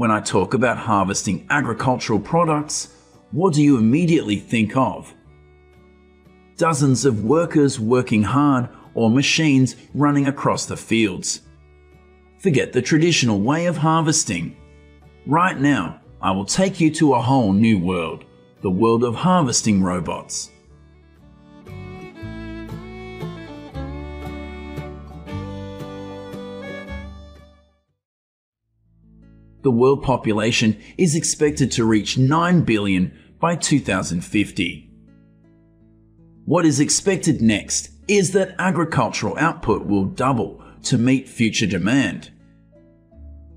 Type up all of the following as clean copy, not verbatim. When I talk about harvesting agricultural products, what do you immediately think of? Dozens of workers working hard or machines running across the fields. Forget the traditional way of harvesting. Right now, I will take you to a whole new world, the world of harvesting robots. The world population is expected to reach 9 billion by 2050. What is expected next is that agricultural output will double to meet future demand.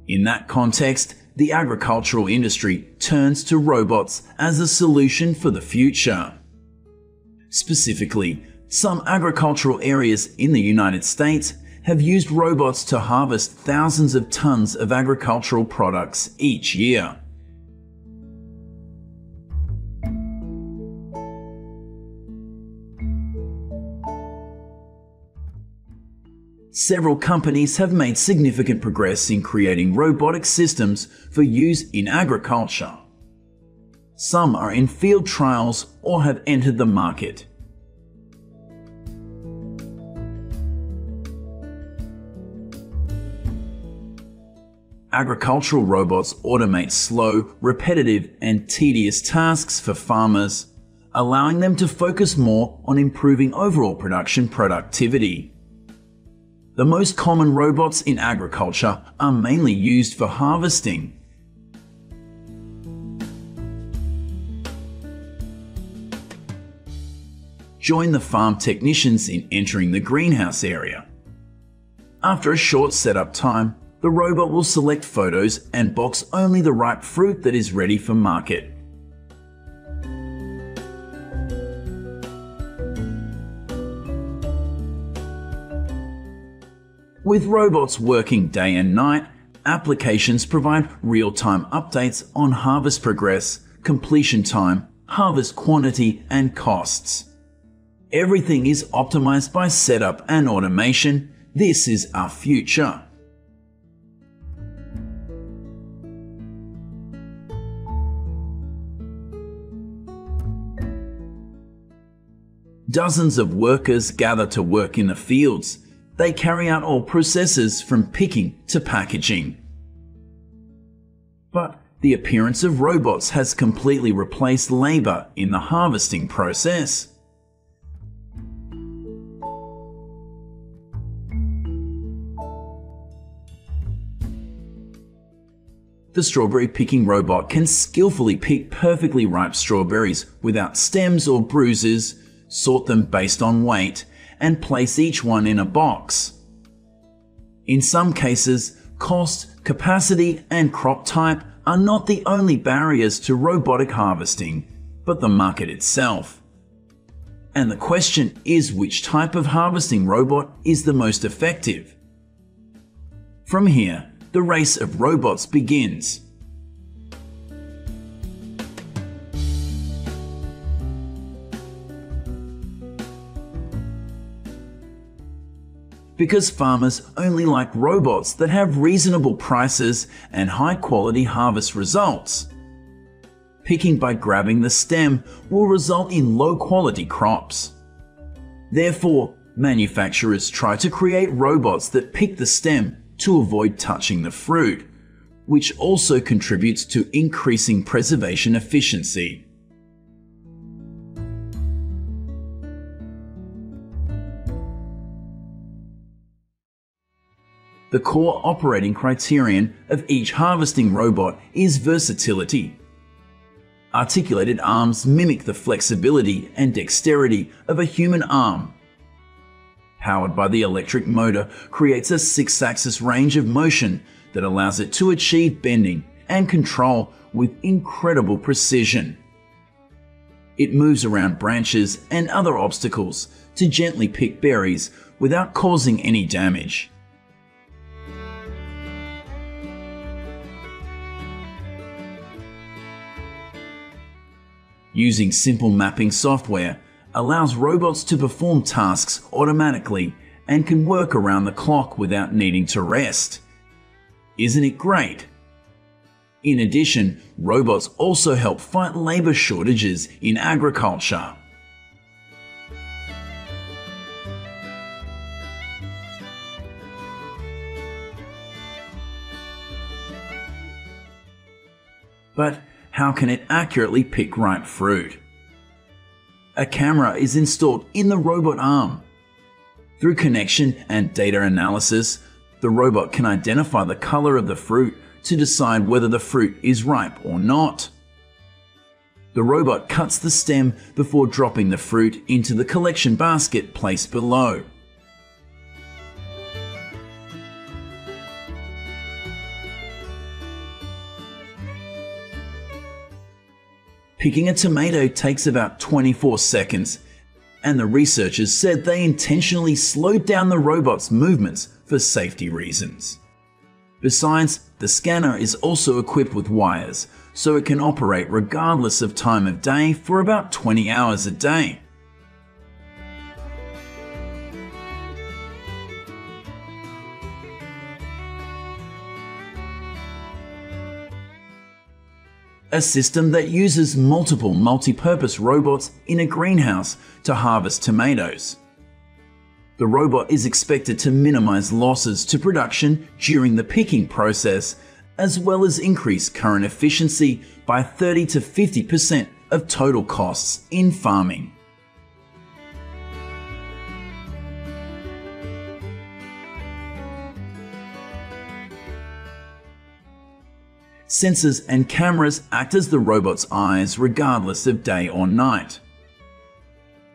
In that context, the agricultural industry turns to robots as a solution for the future. Specifically, some agricultural areas in the United States have used robots to harvest thousands of tons of agricultural products each year. Several companies have made significant progress in creating robotic systems for use in agriculture. Some are in field trials or have entered the market. Agricultural robots automate slow, repetitive, and tedious tasks for farmers, allowing them to focus more on improving overall production productivity. The most common robots in agriculture are mainly used for harvesting. Join the farm technicians in entering the greenhouse area. After a short setup time, the robot will select photos and box only the ripe fruit that is ready for market. With robots working day and night, applications provide real-time updates on harvest progress, completion time, harvest quantity, and costs. Everything is optimized by setup and automation. This is our future. Dozens of workers gather to work in the fields. They carry out all processes from picking to packaging. But the appearance of robots has completely replaced labor in the harvesting process. The strawberry picking robot can skillfully pick perfectly ripe strawberries without stems or bruises, sort them based on weight, and place each one in a box. In some cases, cost, capacity, and crop type are not the only barriers to robotic harvesting, but the market itself. And the question is, which type of harvesting robot is the most effective? From here, the race of robots begins. Because farmers only like robots that have reasonable prices and high-quality harvest results. Picking by grabbing the stem will result in low-quality crops. Therefore, manufacturers try to create robots that pick the stem to avoid touching the fruit, which also contributes to increasing preservation efficiency. The core operating criterion of each harvesting robot is versatility. Articulated arms mimic the flexibility and dexterity of a human arm. Powered by the electric motor creates a six-axis range of motion that allows it to achieve bending and control with incredible precision. It moves around branches and other obstacles to gently pick berries without causing any damage. Using simple mapping software allows robots to perform tasks automatically and can work around the clock without needing to rest. Isn't it great? In addition, robots also help fight labor shortages in agriculture. But how can it accurately pick ripe fruit? A camera is installed in the robot arm. Through connection and data analysis, the robot can identify the color of the fruit to decide whether the fruit is ripe or not. The robot cuts the stem before dropping the fruit into the collection basket placed below. Picking a tomato takes about 24 seconds, and the researchers said they intentionally slowed down the robot's movements for safety reasons. Besides, the scanner is also equipped with wires, so it can operate regardless of time of day for about 20 hours a day. A system that uses multiple multi-purpose robots in a greenhouse to harvest tomatoes. The robot is expected to minimize losses to production during the picking process, as well as increase current efficiency by 30 to 50% of total costs in farming. Sensors and cameras act as the robot's eyes regardless of day or night.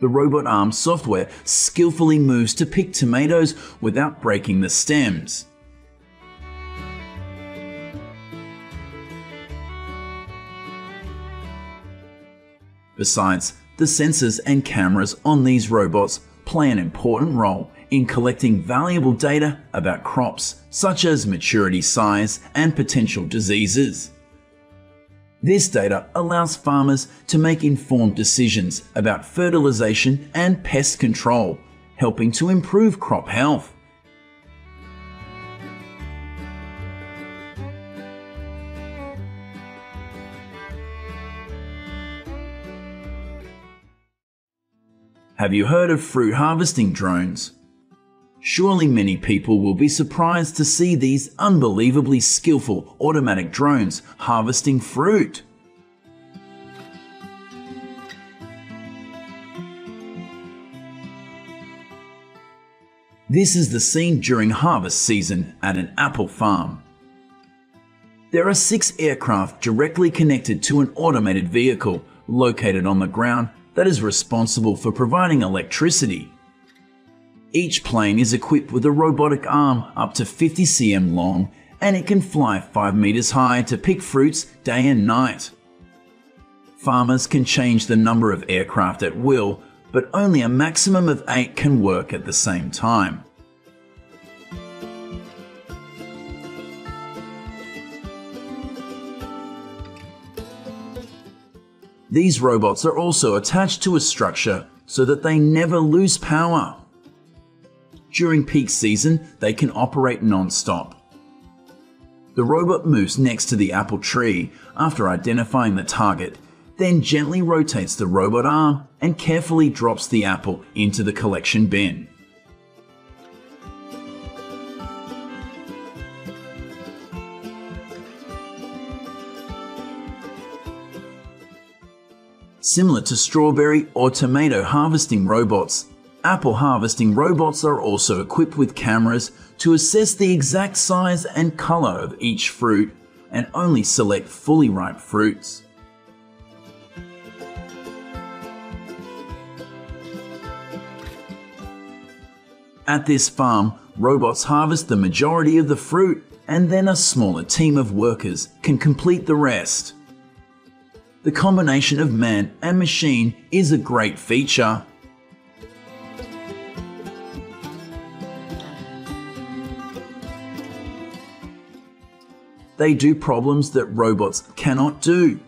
The robot arm software skillfully moves to pick tomatoes without breaking the stems. Besides, the sensors and cameras on these robots play an important role in collecting valuable data about crops, such as maturity size and potential diseases. This data allows farmers to make informed decisions about fertilization and pest control, helping to improve crop health. Have you heard of fruit harvesting drones? Surely many people will be surprised to see these unbelievably skillful automatic drones harvesting fruit. This is the scene during harvest season at an apple farm. There are 6 aircraft directly connected to an automated vehicle located on the ground that is responsible for providing electricity. Each plane is equipped with a robotic arm up to 50 cm long, and it can fly 5 meters high to pick fruits day and night. Farmers can change the number of aircraft at will, but only a maximum of 8 can work at the same time. These robots are also attached to a structure so that they never lose power. During peak season, they can operate non-stop. The robot moves next to the apple tree after identifying the target, then gently rotates the robot arm and carefully drops the apple into the collection bin. Similar to strawberry or tomato harvesting robots, apple harvesting robots are also equipped with cameras to assess the exact size and color of each fruit and only select fully ripe fruits. At this farm, robots harvest the majority of the fruit, and then a smaller team of workers can complete the rest. The combination of man and machine is a great feature. They do problems that robots cannot do.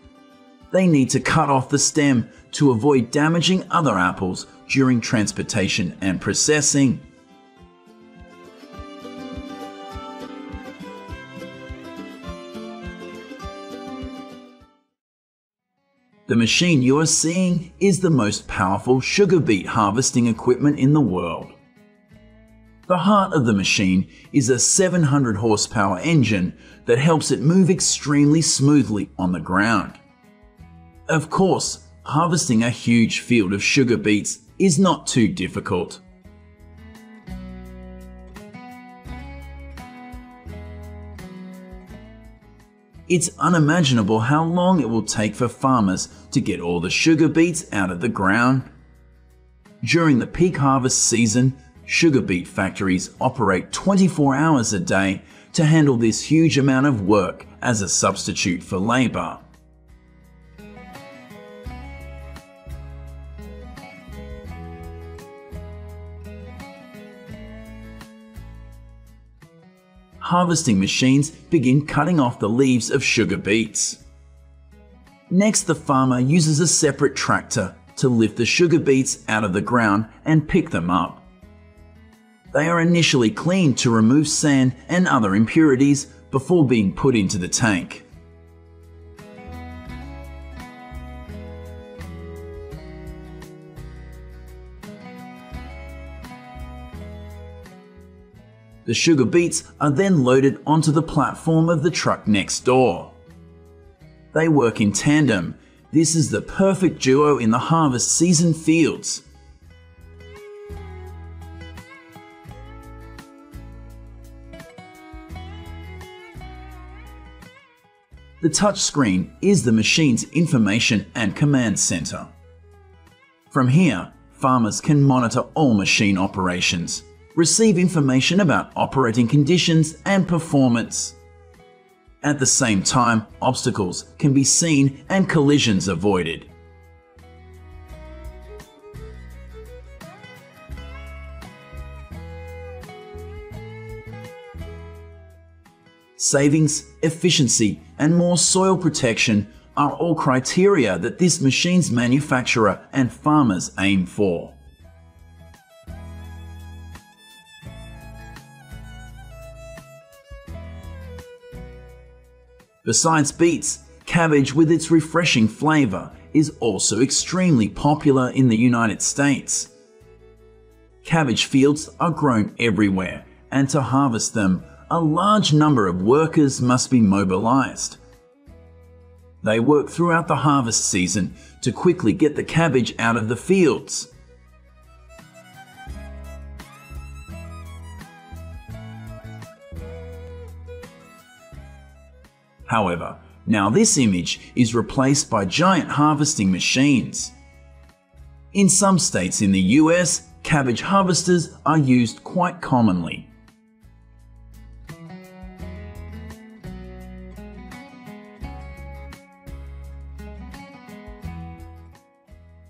They need to cut off the stem to avoid damaging other apples during transportation and processing. The machine you are seeing is the most powerful sugar beet harvesting equipment in the world. The heart of the machine is a 700 horsepower engine that helps it move extremely smoothly on the ground. Of course, harvesting a huge field of sugar beets is not too difficult. It's unimaginable how long it will take for farmers to get all the sugar beets out of the ground. During the peak harvest season, sugar beet factories operate 24 hours a day to handle this huge amount of work as a substitute for labor. Harvesting machines begin cutting off the leaves of sugar beets. Next, the farmer uses a separate tractor to lift the sugar beets out of the ground and pick them up. They are initially cleaned to remove sand and other impurities before being put into the tank. The sugar beets are then loaded onto the platform of the truck next door. They work in tandem. This is the perfect duo in the harvest season fields. The touchscreen is the machine's information and command center. From here, farmers can monitor all machine operations, receive information about operating conditions and performance. At the same time, obstacles can be seen and collisions avoided. Savings, efficiency, and more soil protection are all criteria that this machine's manufacturer and farmers aim for. Besides beets, cabbage with its refreshing flavor is also extremely popular in the United States. Cabbage fields are grown everywhere, and to harvest them, a large number of workers must be mobilized. They work throughout the harvest season to quickly get the cabbage out of the fields. However, now this image is replaced by giant harvesting machines. In some states in the US, cabbage harvesters are used quite commonly.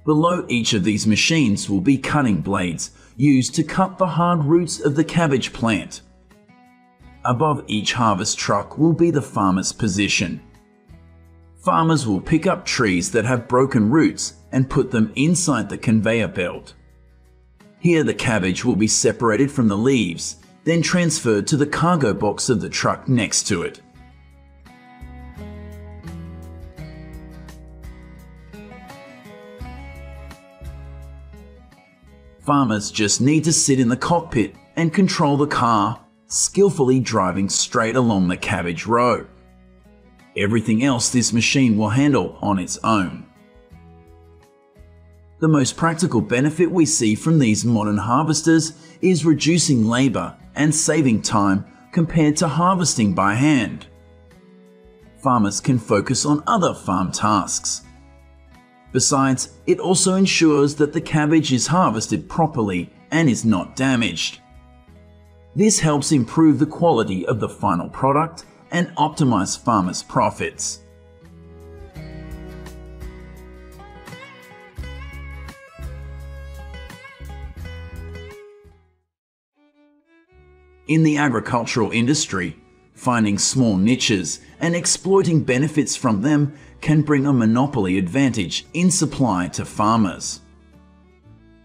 Below each of these machines will be cutting blades used to cut the hard roots of the cabbage plant. Above each harvest truck will be the farmer's position. Farmers will pick up trees that have broken roots and put them inside the conveyor belt. Here the cabbage will be separated from the leaves, then transferred to the cargo box of the truck next to it. Farmers just need to sit in the cockpit and control the car, skillfully driving straight along the cabbage row. Everything else this machine will handle on its own. The most practical benefit we see from these modern harvesters is reducing labor and saving time compared to harvesting by hand. Farmers can focus on other farm tasks. Besides, it also ensures that the cabbage is harvested properly and is not damaged. This helps improve the quality of the final product and optimize farmers' profits. In the agricultural industry, finding small niches and exploiting benefits from them can bring a monopoly advantage in supply to farmers.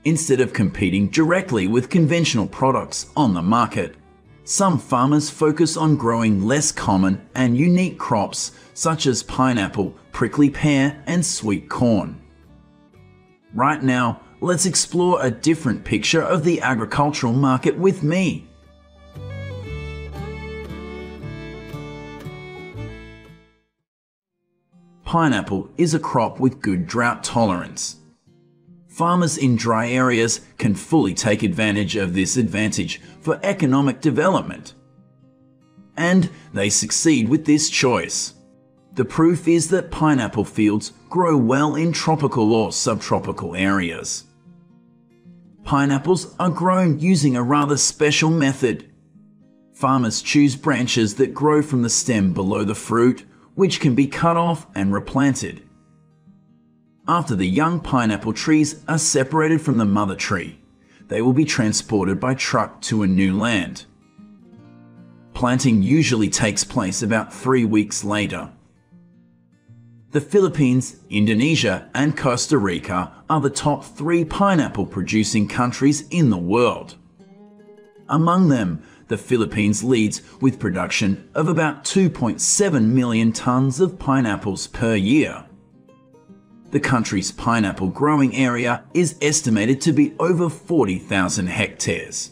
Instead of competing directly with conventional products on the market, Some farmers focus on growing less common and unique crops such as pineapple, prickly pear, and sweet corn. Right now, let's explore a different picture of the agricultural market with me. Pineapple is a crop with good drought tolerance. Farmers in dry areas can fully take advantage of this advantage for economic development. And they succeed with this choice. The proof is that pineapple fields grow well in tropical or subtropical areas. Pineapples are grown using a rather special method. Farmers choose branches that grow from the stem below the fruit, which can be cut off and replanted. After the young pineapple trees are separated from the mother tree, they will be transported by truck to a new land. Planting usually takes place about 3 weeks later. The Philippines, Indonesia, and Costa Rica are the top 3 pineapple-producing countries in the world. Among them, the Philippines leads with production of about 2.7 million tons of pineapples per year. The country's pineapple growing area is estimated to be over 40,000 hectares.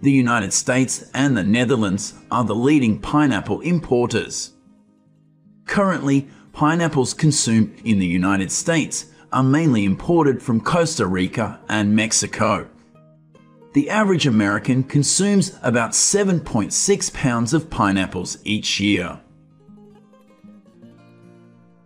The United States and the Netherlands are the leading pineapple importers. Currently, pineapples consumed in the United States are mainly imported from Costa Rica and Mexico. The average American consumes about 7.6 pounds of pineapples each year.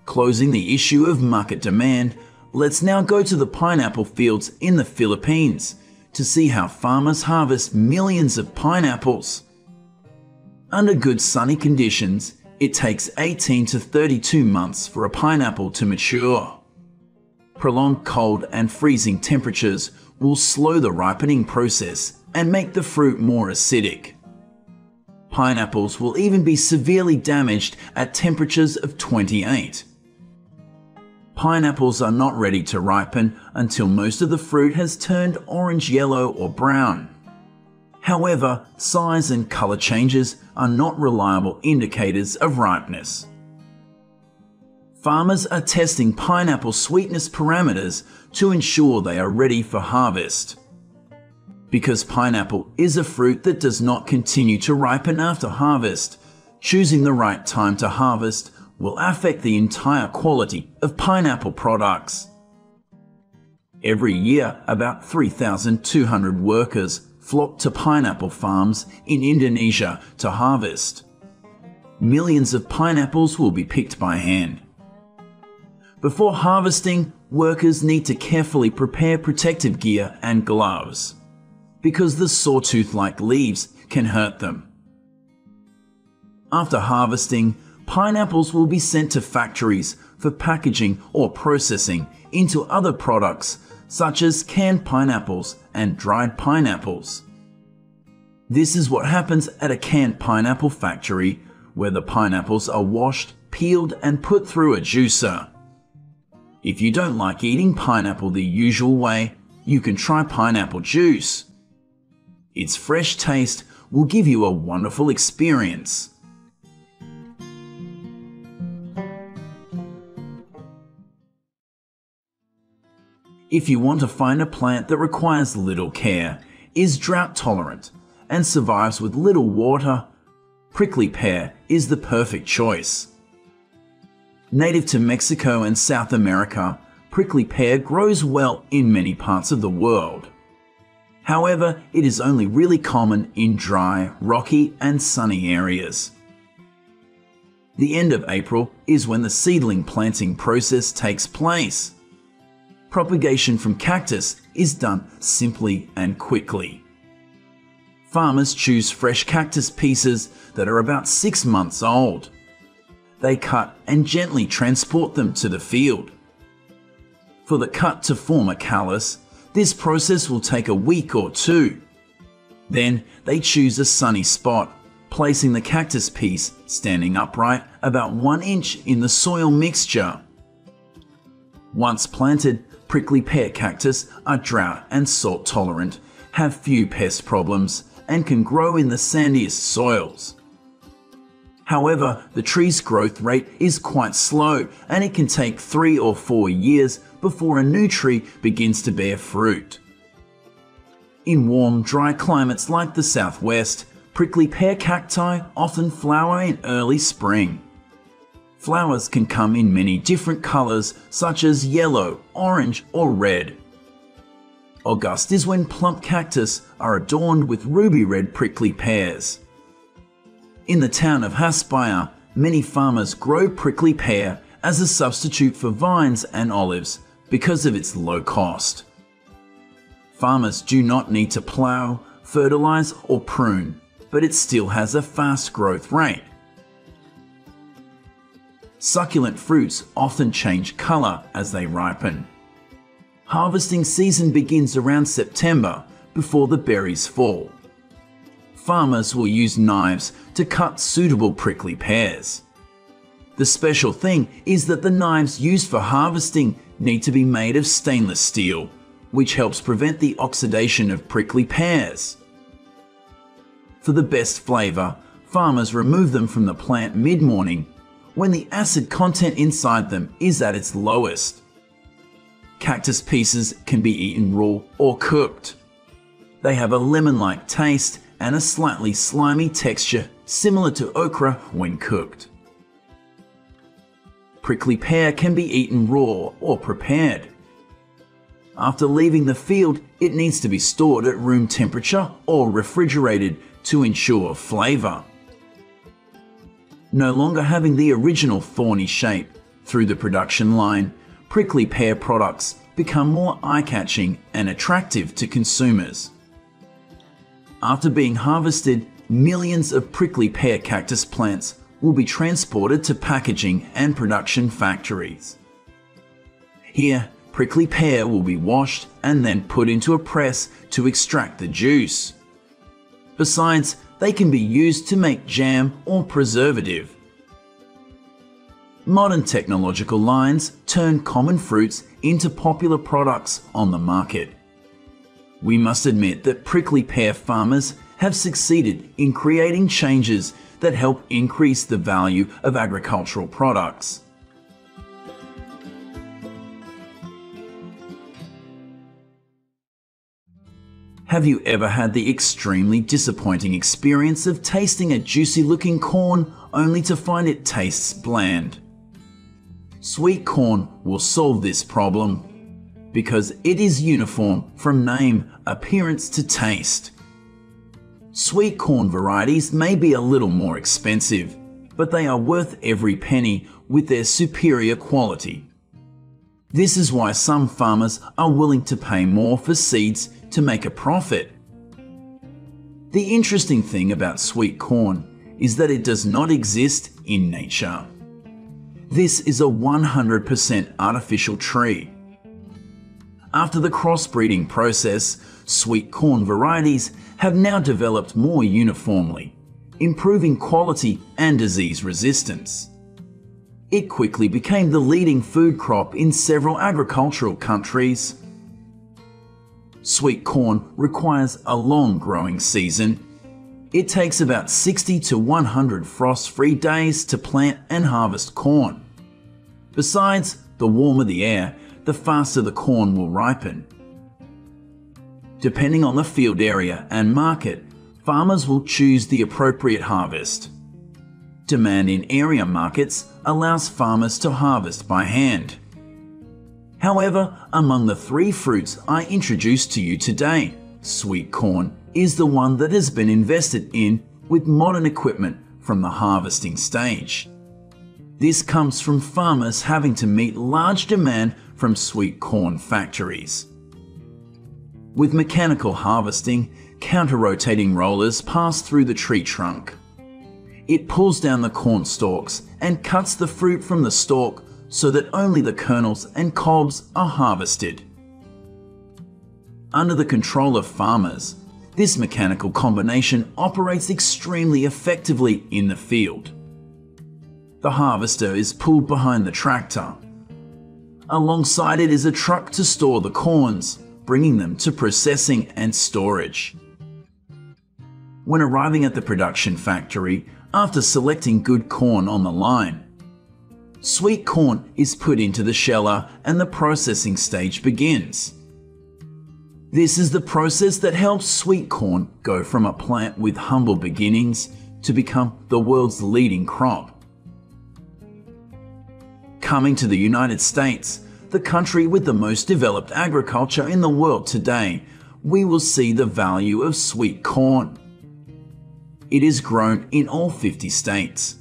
Closing the issue of market demand, let's now go to the pineapple fields in the Philippines to see how farmers harvest millions of pineapples. Under good sunny conditions, it takes 18 to 32 months for a pineapple to mature. Prolonged cold and freezing temperatures will slow the ripening process and make the fruit more acidic. Pineapples will even be severely damaged at temperatures of 28. Pineapples are not ready to ripen until most of the fruit has turned orange, yellow, or brown. However, size and color changes are not reliable indicators of ripeness. Farmers are testing pineapple sweetness parameters to ensure they are ready for harvest. Because pineapple is a fruit that does not continue to ripen after harvest, choosing the right time to harvest will affect the entire quality of pineapple products. Every year, about 3,200 workers flock to pineapple farms in Indonesia to harvest. Millions of pineapples will be picked by hand. Before harvesting, workers need to carefully prepare protective gear and gloves, because the sawtooth-like leaves can hurt them. After harvesting, pineapples will be sent to factories for packaging or processing into other products such as canned pineapples and dried pineapples. This is what happens at a canned pineapple factory, where the pineapples are washed, peeled, and put through a juicer. If you don't like eating pineapple the usual way, you can try pineapple juice. Its fresh taste will give you a wonderful experience. If you want to find a plant that requires little care, is drought tolerant, and survives with little water, prickly pear is the perfect choice. Native to Mexico and South America, prickly pear grows well in many parts of the world. However, it is only really common in dry, rocky, and sunny areas. The end of April is when the seedling planting process takes place. Propagation from cactus is done simply and quickly. Farmers choose fresh cactus pieces that are about 6 months old. They cut and gently transport them to the field. For the cut to form a callus, this process will take a week or 2. Then they choose a sunny spot, placing the cactus piece standing upright about 1 inch in the soil mixture. Once planted, prickly pear cactus are drought and salt tolerant, have few pest problems, and can grow in the sandiest soils. However, the tree's growth rate is quite slow, and it can take 3 or 4 years before a new tree begins to bear fruit. In warm, dry climates like the southwest, prickly pear cacti often flower in early spring. Flowers can come in many different colors, such as yellow, orange, or red. August is when plump cactus are adorned with ruby red prickly pears. In the town of Haspire, many farmers grow prickly pear as a substitute for vines and olives because of its low cost. Farmers do not need to plough, fertilize, or prune, but it still has a fast growth rate. Succulent fruits often change color as they ripen. Harvesting season begins around September before the berries fall. Farmers will use knives to cut suitable prickly pears. The special thing is that the knives used for harvesting need to be made of stainless steel, which helps prevent the oxidation of prickly pears. For the best flavor, farmers remove them from the plant mid-morning when the acid content inside them is at its lowest. Cactus pieces can be eaten raw or cooked. They have a lemon-like taste and a slightly slimy texture similar to okra when cooked. Prickly pear can be eaten raw or prepared. After leaving the field, it needs to be stored at room temperature or refrigerated to ensure flavor. No longer having the original thorny shape through the production line, prickly pear products become more eye-catching and attractive to consumers. After being harvested, millions of prickly pear cactus plants will be transported to packaging and production factories. Here, prickly pear will be washed and then put into a press to extract the juice. Besides, they can be used to make jam or preservative. Modern technological lines turn common fruits into popular products on the market. We must admit that prickly pear farmers have succeeded in creating changes that help increase the value of agricultural products. Have you ever had the extremely disappointing experience of tasting a juicy-looking corn only to find it tastes bland? Sweet corn will solve this problem because it is uniform from name, appearance to taste. Sweet corn varieties may be a little more expensive, but they are worth every penny with their superior quality. This is why some farmers are willing to pay more for seeds to make a profit. The interesting thing about sweet corn is that it does not exist in nature. This is a 100% artificial tree. After the crossbreeding process, sweet corn varieties have now developed more uniformly, improving quality and disease resistance. It quickly became the leading food crop in several agricultural countries. Sweet corn requires a long growing season. It takes about 60 to 100 frost-free days to plant and harvest corn. Besides, the warmer the air, the faster the corn will ripen. Depending on the field area and market, farmers will choose the appropriate harvest. Demand in area markets allows farmers to harvest by hand. However, among the 3 fruits I introduced to you today, sweet corn is the one that has been invested in with modern equipment from the harvesting stage. This comes from farmers having to meet large demand from sweet corn factories. With mechanical harvesting, counter-rotating rollers pass through the tree trunk. It pulls down the corn stalks and cuts the fruit from the stalk so that only the kernels and cobs are harvested. Under the control of farmers, this mechanical combination operates extremely effectively in the field. The harvester is pulled behind the tractor. Alongside it is a truck to store the corns, bringing them to processing and storage. when arriving at the production factory after selecting good corn on the line. Sweet corn is put into the sheller and the processing stage begins. This is the process that helps sweet corn go from a plant with humble beginnings to become the world's leading crop. Coming to the United States, the country with the most developed agriculture in the world today, we will see the value of sweet corn. It is grown in all 50 states.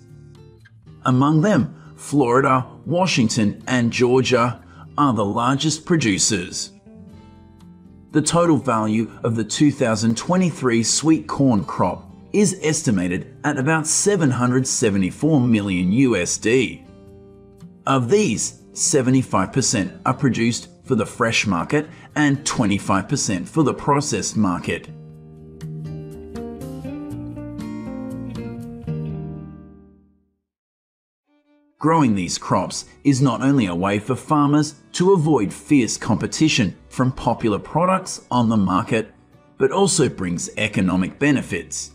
Among them, Florida, Washington, and Georgia are the largest producers. The total value of the 2023 sweet corn crop is estimated at about $774 million USD. Of these, 75% are produced for the fresh market and 25% for the processed market. Growing these crops is not only a way for farmers to avoid fierce competition from popular products on the market, but also brings economic benefits.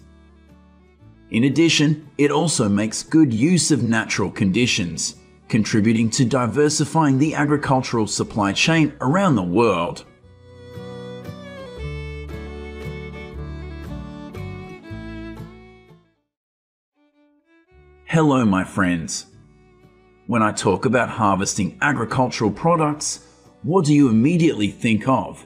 In addition, it also makes good use of natural conditions, contributing to diversifying the agricultural supply chain around the world. Hello, my friends. When I talk about harvesting agricultural products, what do you immediately think of?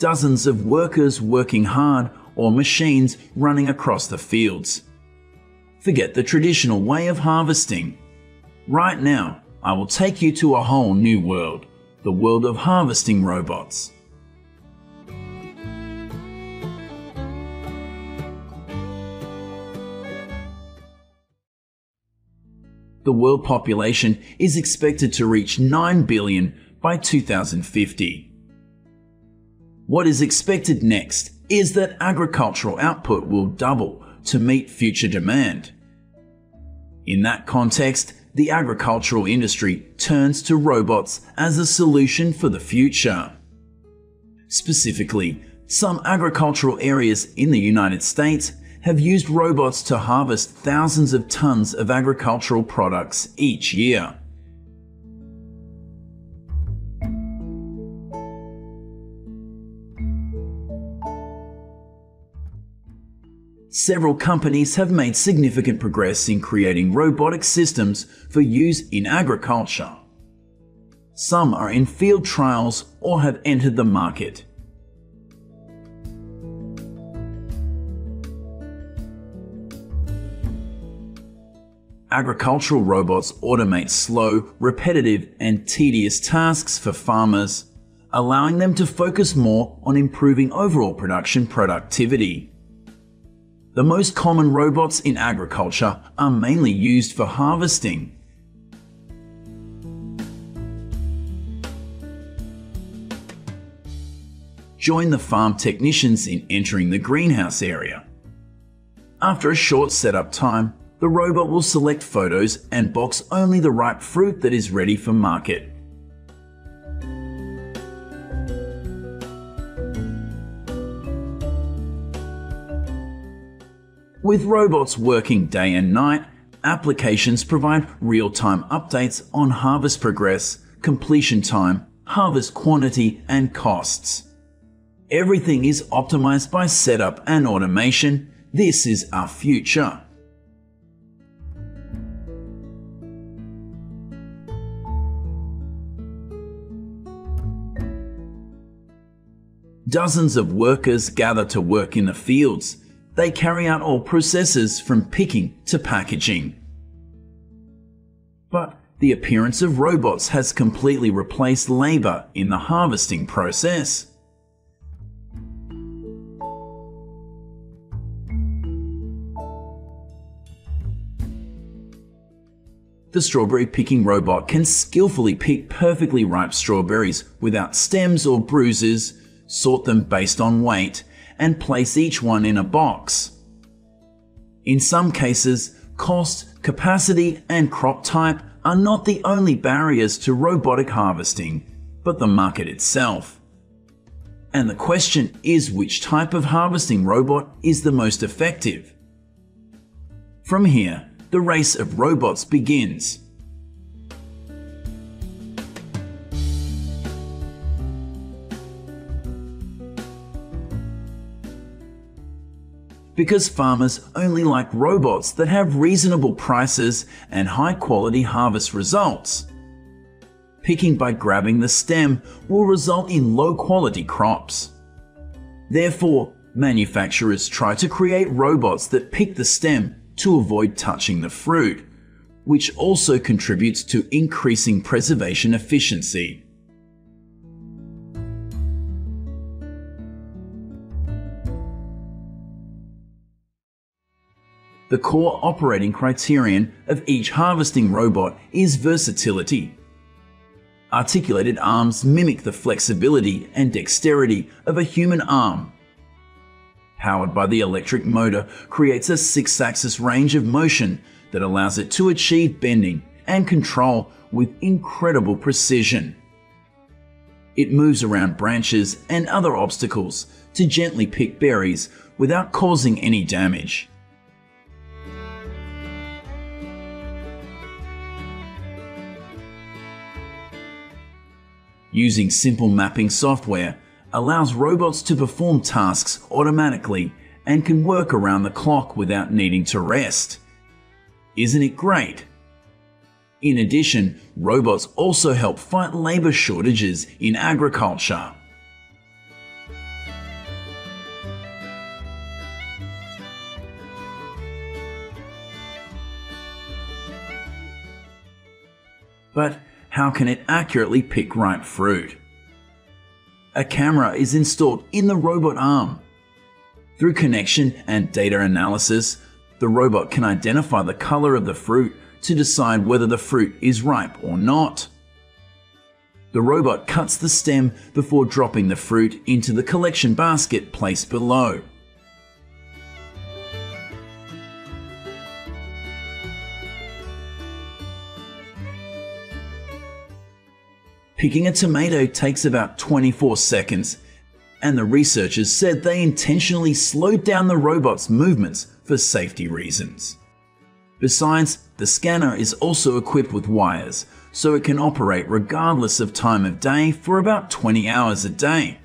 Dozens of workers working hard or machines running across the fields. Forget the traditional way of harvesting. Right now, I will take you to a whole new world, the world of harvesting robots. The world population is expected to reach 9 billion by 2050. What is expected next is that agricultural output will double to meet future demand. In that context, the agricultural industry turns to robots as a solution for the future. Specifically, some agricultural areas in the United States have used robots to harvest thousands of tons of agricultural products each year. Several companies have made significant progress in creating robotic systems for use in agriculture. Some are in field trials or have entered the market. Agricultural robots automate slow, repetitive, and tedious tasks for farmers, allowing them to focus more on improving overall production productivity. The most common robots in agriculture are mainly used for harvesting. Join the farm technicians in entering the greenhouse area. After a short setup time, the robot will select photos and box only the ripe fruit that is ready for market. With robots working day and night, applications provide real-time updates on harvest progress, completion time, harvest quantity, and costs. Everything is optimized by setup and automation. This is our future. Dozens of workers gather to work in the fields. They carry out all processes from picking to packaging. But the appearance of robots has completely replaced labor in the harvesting process. The strawberry picking robot can skillfully pick perfectly ripe strawberries without stems or bruises, sort them based on weight, and place each one in a box. In some cases, cost, capacity, and crop type are not the only barriers to robotic harvesting, but the market itself. And the question is, which type of harvesting robot is the most effective? From here, the race of robots begins. Because farmers only like robots that have reasonable prices and high-quality harvest results. Picking by grabbing the stem will result in low-quality crops. Therefore, manufacturers try to create robots that pick the stem to avoid touching the fruit, which also contributes to increasing preservation efficiency. The core operating criterion of each harvesting robot is versatility. Articulated arms mimic the flexibility and dexterity of a human arm. Powered by the electric motor creates a six-axis range of motion that allows it to achieve bending and control with incredible precision. It moves around branches and other obstacles to gently pick berries without causing any damage. Using simple mapping software allows robots to perform tasks automatically and can work around the clock without needing to rest. Isn't it great? In addition, robots also help fight labor shortages in agriculture. But how can it accurately pick ripe fruit? A camera is installed in the robot arm. Through connection and data analysis, the robot can identify the color of the fruit to decide whether the fruit is ripe or not. The robot cuts the stem before dropping the fruit into the collection basket placed below. Picking a tomato takes about 24 seconds, and the researchers said they intentionally slowed down the robot's movements for safety reasons. Besides, the scanner is also equipped with wires, so it can operate regardless of time of day for about 20 hours a day.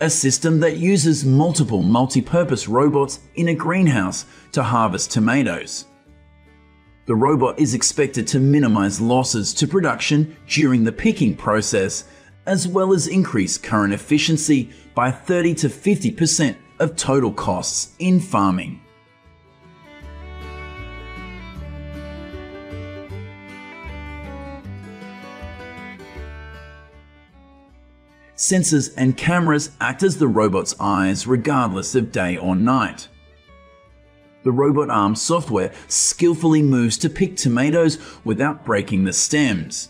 A system that uses multiple multi-purpose robots in a greenhouse to harvest tomatoes. The robot is expected to minimize losses to production during the picking process, as well as increase current efficiency by 30 to 50% of total costs in farming. Sensors and cameras act as the robot's eyes regardless of day or night. The robot arm software skillfully moves to pick tomatoes without breaking the stems.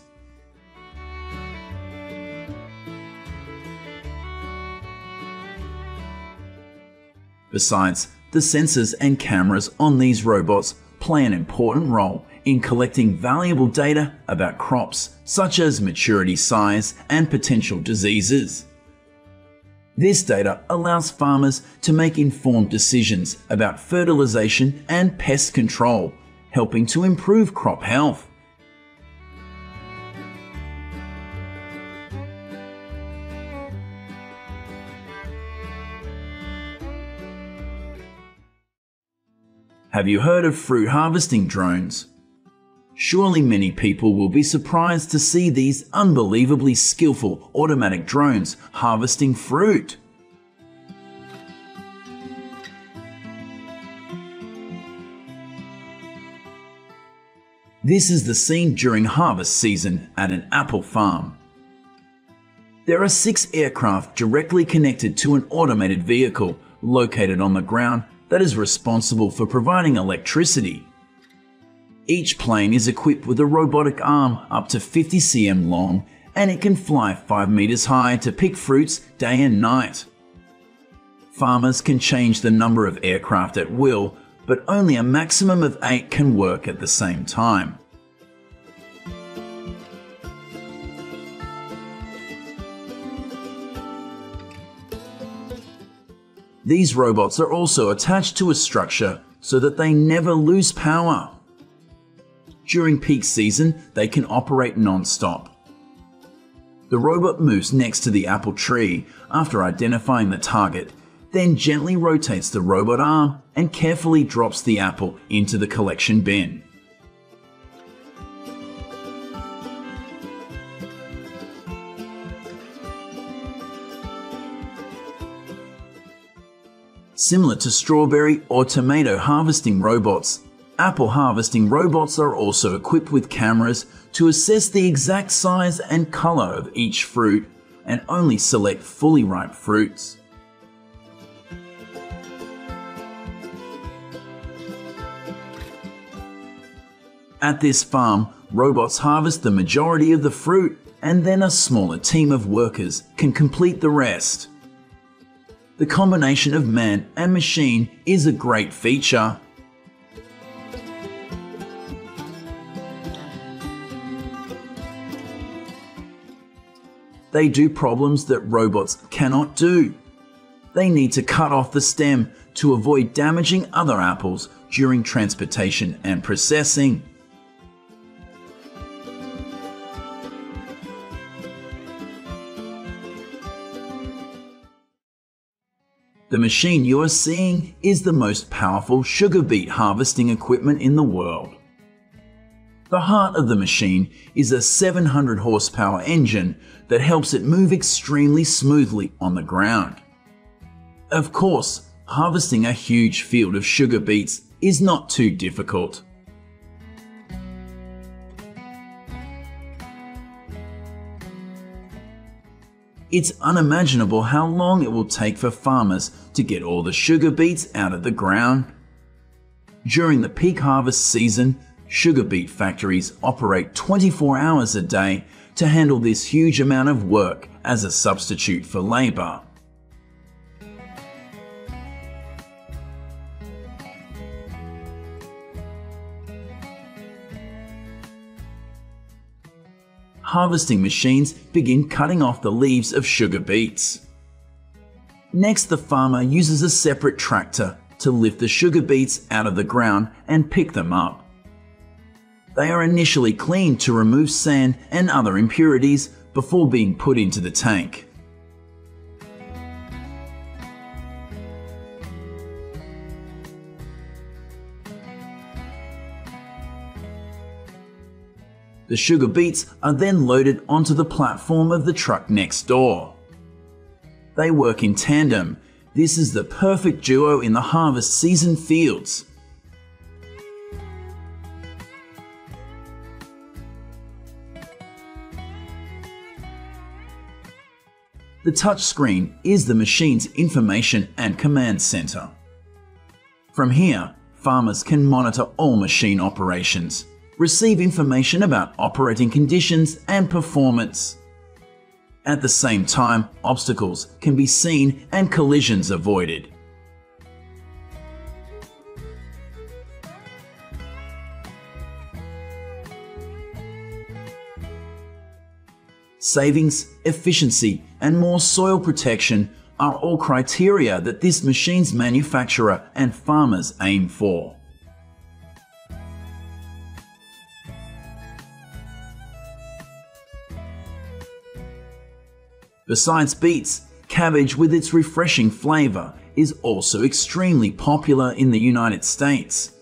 Besides, the sensors and cameras on these robots play an important role in collecting valuable data about crops, such as maturity size and potential diseases. This data allows farmers to make informed decisions about fertilization and pest control, helping to improve crop health. Have you heard of fruit harvesting drones? Surely many people will be surprised to see these unbelievably skillful automatic drones harvesting fruit. This is the scene during harvest season at an apple farm. There are 6 aircraft directly connected to an automated vehicle located on the ground that is responsible for providing electricity. Each plane is equipped with a robotic arm up to 50 cm long, and it can fly 5 meters high to pick fruits day and night. Farmers can change the number of aircraft at will, but only a maximum of 8 can work at the same time. These robots are also attached to a structure so that they never lose power. During peak season, they can operate non-stop. The robot moves next to the apple tree after identifying the target, then gently rotates the robot arm and carefully drops the apple into the collection bin. Similar to strawberry or tomato harvesting robots, apple harvesting robots are also equipped with cameras to assess the exact size and color of each fruit and only select fully ripe fruits. At this farm, robots harvest the majority of the fruit and then a smaller team of workers can complete the rest. The combination of man and machine is a great feature. They do problems that robots cannot do. They need to cut off the stem to avoid damaging other apples during transportation and processing. The machine you are seeing is the most powerful sugar beet harvesting equipment in the world. The heart of the machine is a 700 horsepower engine that helps it move extremely smoothly on the ground. Of course, harvesting a huge field of sugar beets is not too difficult. It's unimaginable how long it will take for farmers to get all the sugar beets out of the ground. During the peak harvest season, sugar beet factories operate 24 hours a day to handle this huge amount of work as a substitute for labor. Harvesting machines begin cutting off the leaves of sugar beets. Next, the farmer uses a separate tractor to lift the sugar beets out of the ground and pick them up. They are initially cleaned to remove sand and other impurities before being put into the tank. The sugar beets are then loaded onto the platform of the truck next door. They work in tandem. This is the perfect duo in the harvest season fields. The touchscreen is the machine's information and command center. From here, farmers can monitor all machine operations, receive information about operating conditions and performance. At the same time, obstacles can be seen and collisions avoided. Savings, efficiency, and more soil protection are all criteria that this machine's manufacturer and farmers aim for. Besides beets, cabbage with its refreshing flavor is also extremely popular in the United States.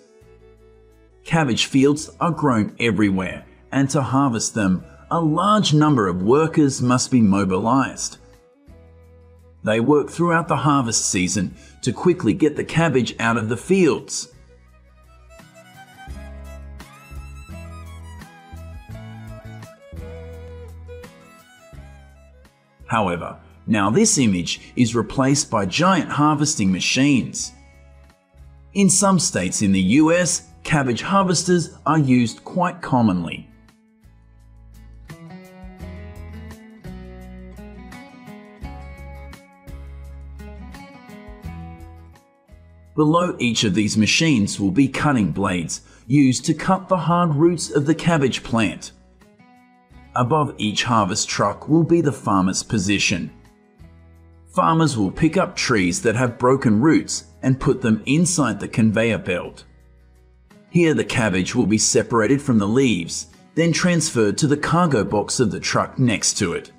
Cabbage fields are grown everywhere, and to harvest them, a large number of workers must be mobilized. They work throughout the harvest season to quickly get the cabbage out of the fields. However, now this image is replaced by giant harvesting machines. In some states in the US, cabbage harvesters are used quite commonly. Below each of these machines will be cutting blades used to cut the hard roots of the cabbage plant. Above each harvest truck will be the farmer's position. Farmers will pick up trees that have broken roots and put them inside the conveyor belt. Here the cabbage will be separated from the leaves, then transferred to the cargo box of the truck next to it.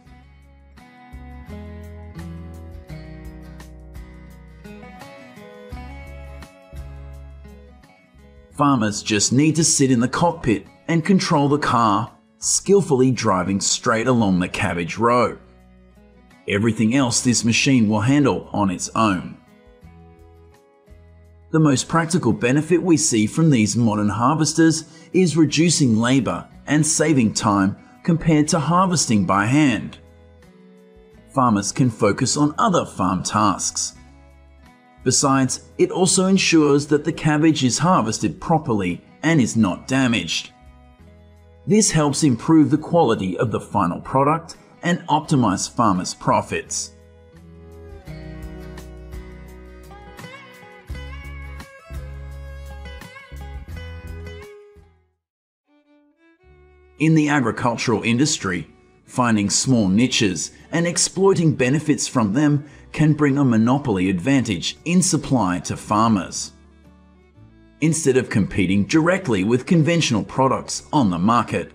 Farmers just need to sit in the cockpit and control the car, skillfully driving straight along the cabbage row. Everything else this machine will handle on its own. The most practical benefit we see from these modern harvesters is reducing labor and saving time compared to harvesting by hand. Farmers can focus on other farm tasks. Besides, it also ensures that the cabbage is harvested properly and is not damaged. This helps improve the quality of the final product and optimize farmers' profits. In the agricultural industry, finding small niches and exploiting benefits from them can bring a monopoly advantage in supply to farmers. Instead of competing directly with conventional products on the market,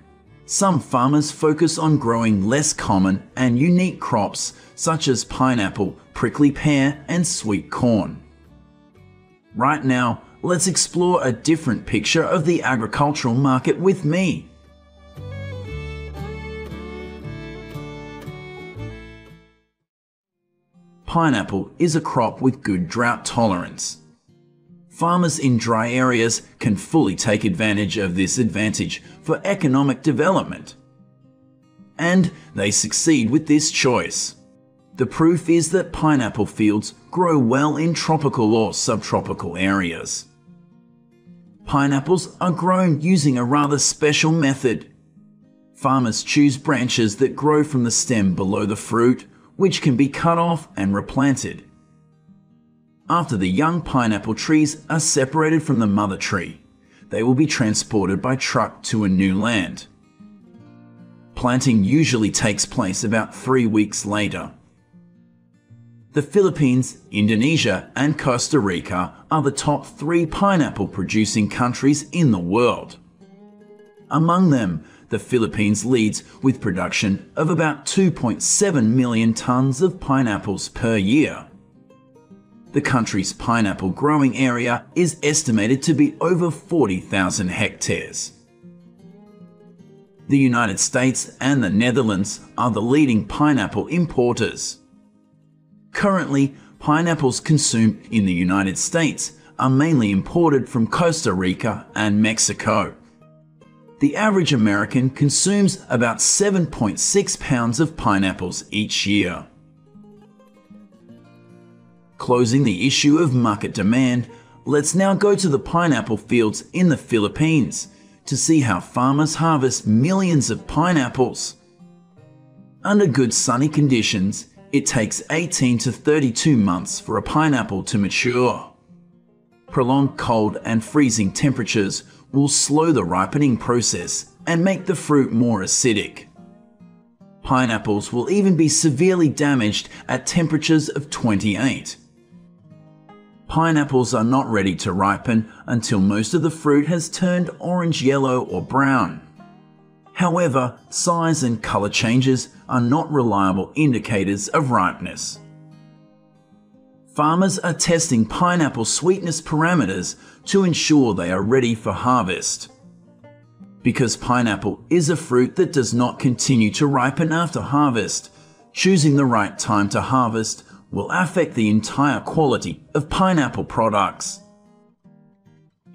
some farmers focus on growing less common and unique crops such as pineapple, prickly pear, and sweet corn. Right now, let's explore a different picture of the agricultural market with me. Pineapple is a crop with good drought tolerance. Farmers in dry areas can fully take advantage of this advantage for economic development. And they succeed with this choice. The proof is that pineapple fields grow well in tropical or subtropical areas. Pineapples are grown using a rather special method. Farmers choose branches that grow from the stem below the fruit, which can be cut off and replanted. After the young pineapple trees are separated from the mother tree, they will be transported by truck to a new land. Planting usually takes place about 3 weeks later. The Philippines, Indonesia, and Costa Rica are the top 3 pineapple-producing countries in the world. Among them, the Philippines leads with production of about 2.7 million tons of pineapples per year. The country's pineapple growing area is estimated to be over 40,000 hectares. The United States and the Netherlands are the leading pineapple importers. Currently, pineapples consumed in the United States are mainly imported from Costa Rica and Mexico. The average American consumes about 7.6 pounds of pineapples each year. Closing the issue of market demand, let's now go to the pineapple fields in the Philippines to see how farmers harvest millions of pineapples. Under good sunny conditions, it takes 18 to 32 months for a pineapple to mature. Prolonged cold and freezing temperatures will slow the ripening process and make the fruit more acidic. Pineapples will even be severely damaged at temperatures of 28. Pineapples are not ready to ripen until most of the fruit has turned orange, yellow, or brown. However, size and color changes are not reliable indicators of ripeness. Farmers are testing pineapple sweetness parameters to ensure they are ready for harvest. Because pineapple is a fruit that does not continue to ripen after harvest, choosing the right time to harvest will affect the entire quality of pineapple products.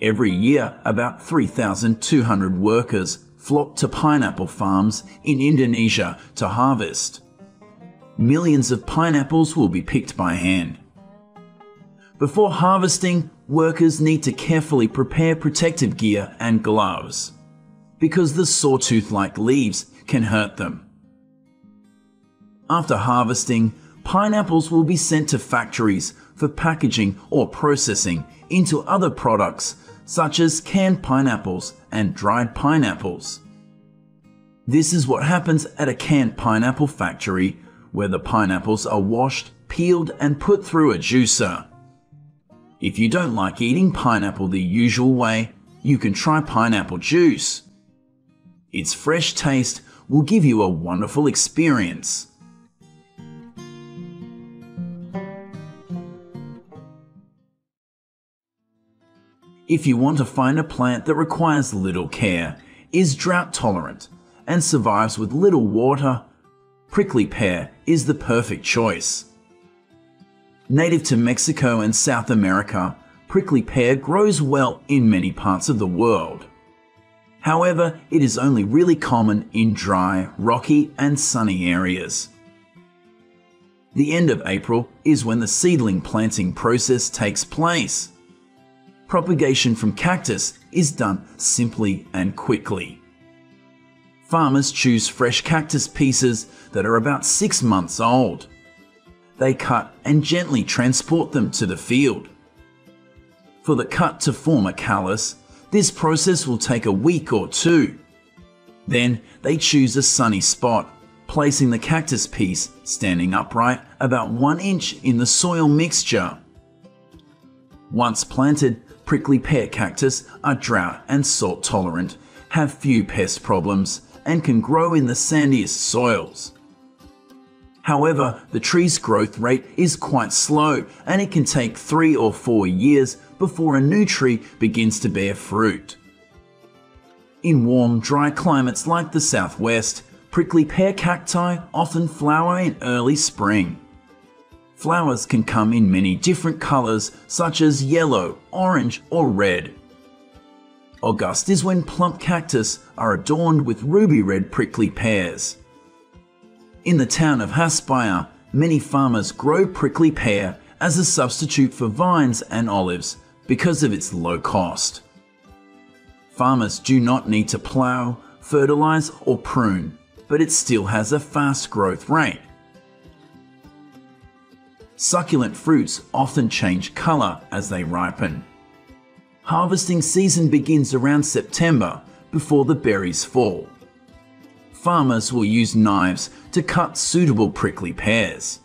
Every year, about 3,200 workers flock to pineapple farms in Indonesia to harvest. Millions of pineapples will be picked by hand. Before harvesting, workers need to carefully prepare protective gear and gloves, because the sawtooth-like leaves can hurt them. After harvesting, pineapples will be sent to factories for packaging or processing into other products such as canned pineapples and dried pineapples. This is what happens at a canned pineapple factory, where the pineapples are washed, peeled and put through a juicer. If you don't like eating pineapple the usual way, you can try pineapple juice. Its fresh taste will give you a wonderful experience. If you want to find a plant that requires little care, is drought tolerant, and survives with little water, prickly pear is the perfect choice. Native to Mexico and South America, prickly pear grows well in many parts of the world. However, it is only really common in dry, rocky and sunny areas. The end of April is when the seedling planting process takes place. Propagation from cactus is done simply and quickly. Farmers choose fresh cactus pieces that are about 6 months old. They cut and gently transport them to the field. For the cut to form a callus, this process will take a week or two. Then they choose a sunny spot, placing the cactus piece standing upright about 1 inch in the soil mixture. Once planted, prickly pear cactus are drought and salt tolerant, have few pest problems, and can grow in the sandiest soils. However, the tree's growth rate is quite slow, and it can take 3 or 4 years before a new tree begins to bear fruit. In warm, dry climates like the Southwest, prickly pear cacti often flower in early spring. Flowers can come in many different colors, such as yellow, orange, or red. August is when plump cactus are adorned with ruby red prickly pears. In the town of Haspire, many farmers grow prickly pear as a substitute for vines and olives because of its low cost. Farmers do not need to plow, fertilize, or prune, but it still has a fast growth rate. Succulent fruits often change color as they ripen. Harvesting season begins around September, before the berries fall. Farmers will use knives to cut suitable prickly pears.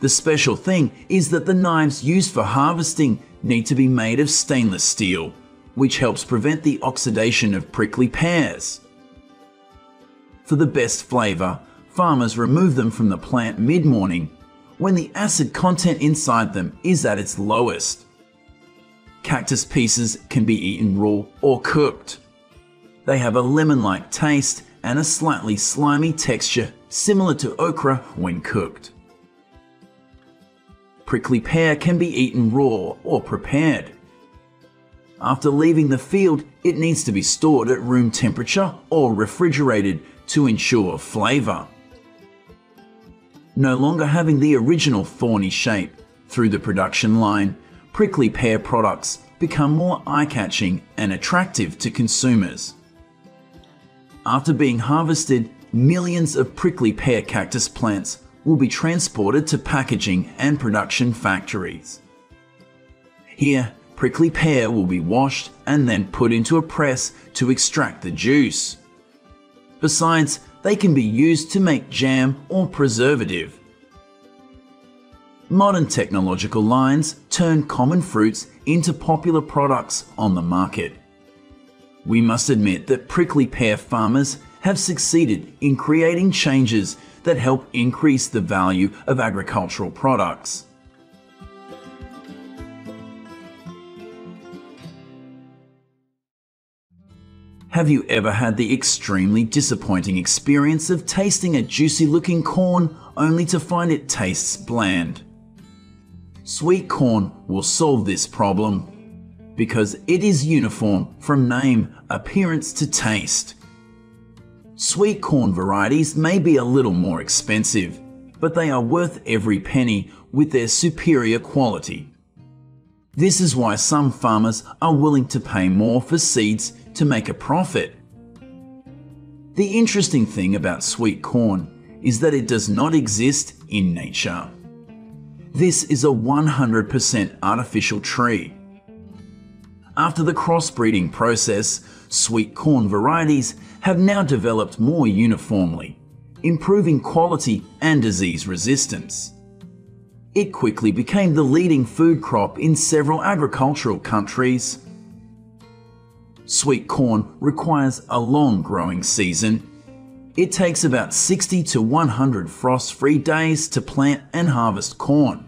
The special thing is that the knives used for harvesting need to be made of stainless steel, which helps prevent the oxidation of prickly pears. For the best flavor, farmers remove them from the plant mid-morning, when the acid content inside them is at its lowest. Cactus pieces can be eaten raw or cooked. They have a lemon-like taste and a slightly slimy texture similar to okra when cooked. Prickly pear can be eaten raw or prepared. After leaving the field, it needs to be stored at room temperature or refrigerated to ensure flavor. No longer having the original thorny shape, through the production line, prickly pear products become more eye-catching and attractive to consumers. After being harvested, millions of prickly pear cactus plants will be transported to packaging and production factories. Here, prickly pear will be washed and then put into a press to extract the juice. Besides, they can be used to make jam or preservative. Modern technological lines turn common fruits into popular products on the market. We must admit that prickly pear farmers have succeeded in creating changes that help increase the value of agricultural products. Have you ever had the extremely disappointing experience of tasting a juicy-looking corn only to find it tastes bland? Sweet corn will solve this problem because it is uniform from name, appearance to taste. Sweet corn varieties may be a little more expensive, but they are worth every penny with their superior quality. This is why some farmers are willing to pay more for seeds to make a profit. The interesting thing about sweet corn is that it does not exist in nature. This is a 100% artificial tree. After the crossbreeding process, sweet corn varieties have now developed more uniformly, improving quality and disease resistance. It quickly became the leading food crop in several agricultural countries. Sweet corn requires a long growing season. It takes about 60 to 100 frost-free days to plant and harvest corn.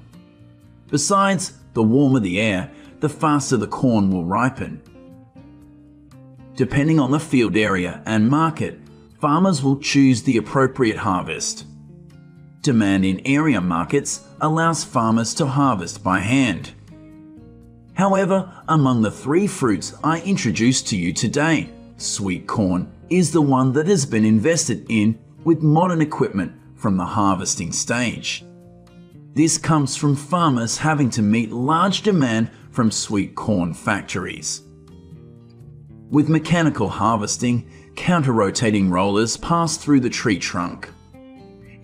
Besides, the warmer the air, the faster the corn will ripen. Depending on the field area and market, farmers will choose the appropriate harvest. Demand in area markets allows farmers to harvest by hand. However, among the three fruits I introduced to you today, sweet corn is the one that has been invested in with modern equipment from the harvesting stage. This comes from farmers having to meet large demand from sweet corn factories. With mechanical harvesting, counter-rotating rollers pass through the tree trunk.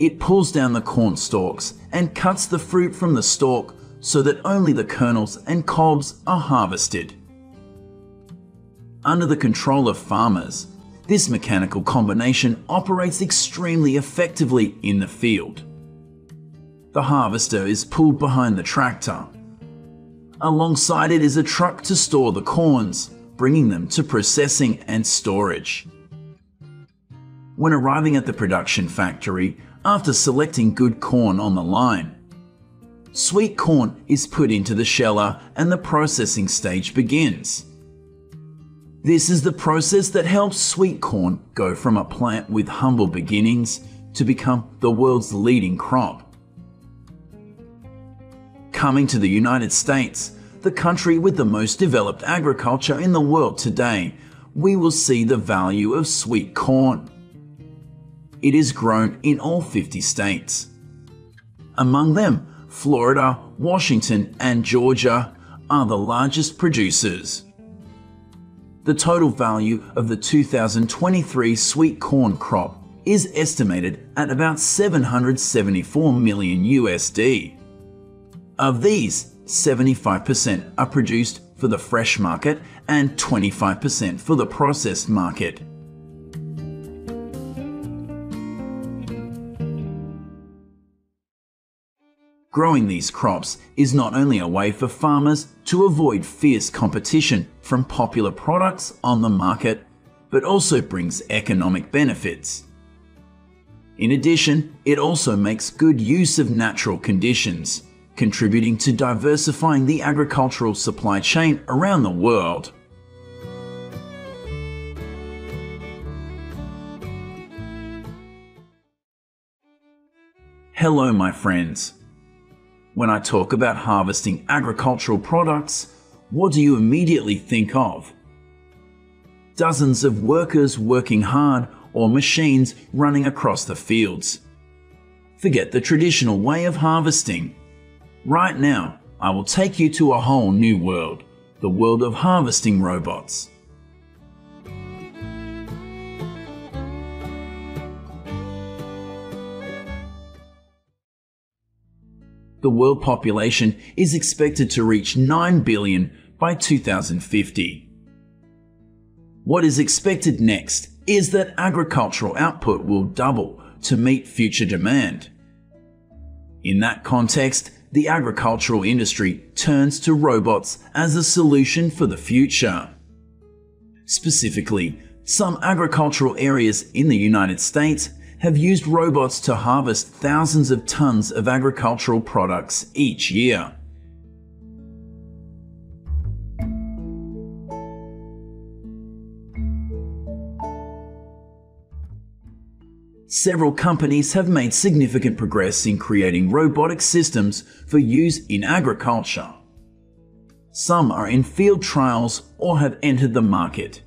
It pulls down the corn stalks and cuts the fruit from the stalk so that only the kernels and cobs are harvested. Under the control of farmers, this mechanical combination operates extremely effectively in the field. The harvester is pulled behind the tractor. Alongside it is a truck to store the corns, bringing them to processing and storage. When arriving at the production factory, after selecting good corn on the line, sweet corn is put into the sheller and the processing stage begins. This is the process that helps sweet corn go from a plant with humble beginnings to become the world's leading crop. Coming to the United States, the country with the most developed agriculture in the world today, we will see the value of sweet corn. It is grown in all 50 states. Among them, Florida, Washington, and Georgia are the largest producers. The total value of the 2023 sweet corn crop is estimated at about $774 million USD. Of these, 75% are produced for the fresh market and 25% for the processed market. Growing these crops is not only a way for farmers to avoid fierce competition from popular products on the market, but also brings economic benefits. In addition, it also makes good use of natural conditions, contributing to diversifying the agricultural supply chain around the world. Hello, my friends. When I talk about harvesting agricultural products, what do you immediately think of? Dozens of workers working hard or machines running across the fields. Forget the traditional way of harvesting. Right now, I will take you to a whole new world, the world of harvesting robots. The world population is expected to reach 9 billion by 2050. What is expected next is that agricultural output will double to meet future demand. In that context, the agricultural industry turns to robots as a solution for the future. Specifically, some agricultural areas in the United States have used robots to harvest thousands of tons of agricultural products each year. Several companies have made significant progress in creating robotic systems for use in agriculture. Some are in field trials or have entered the market.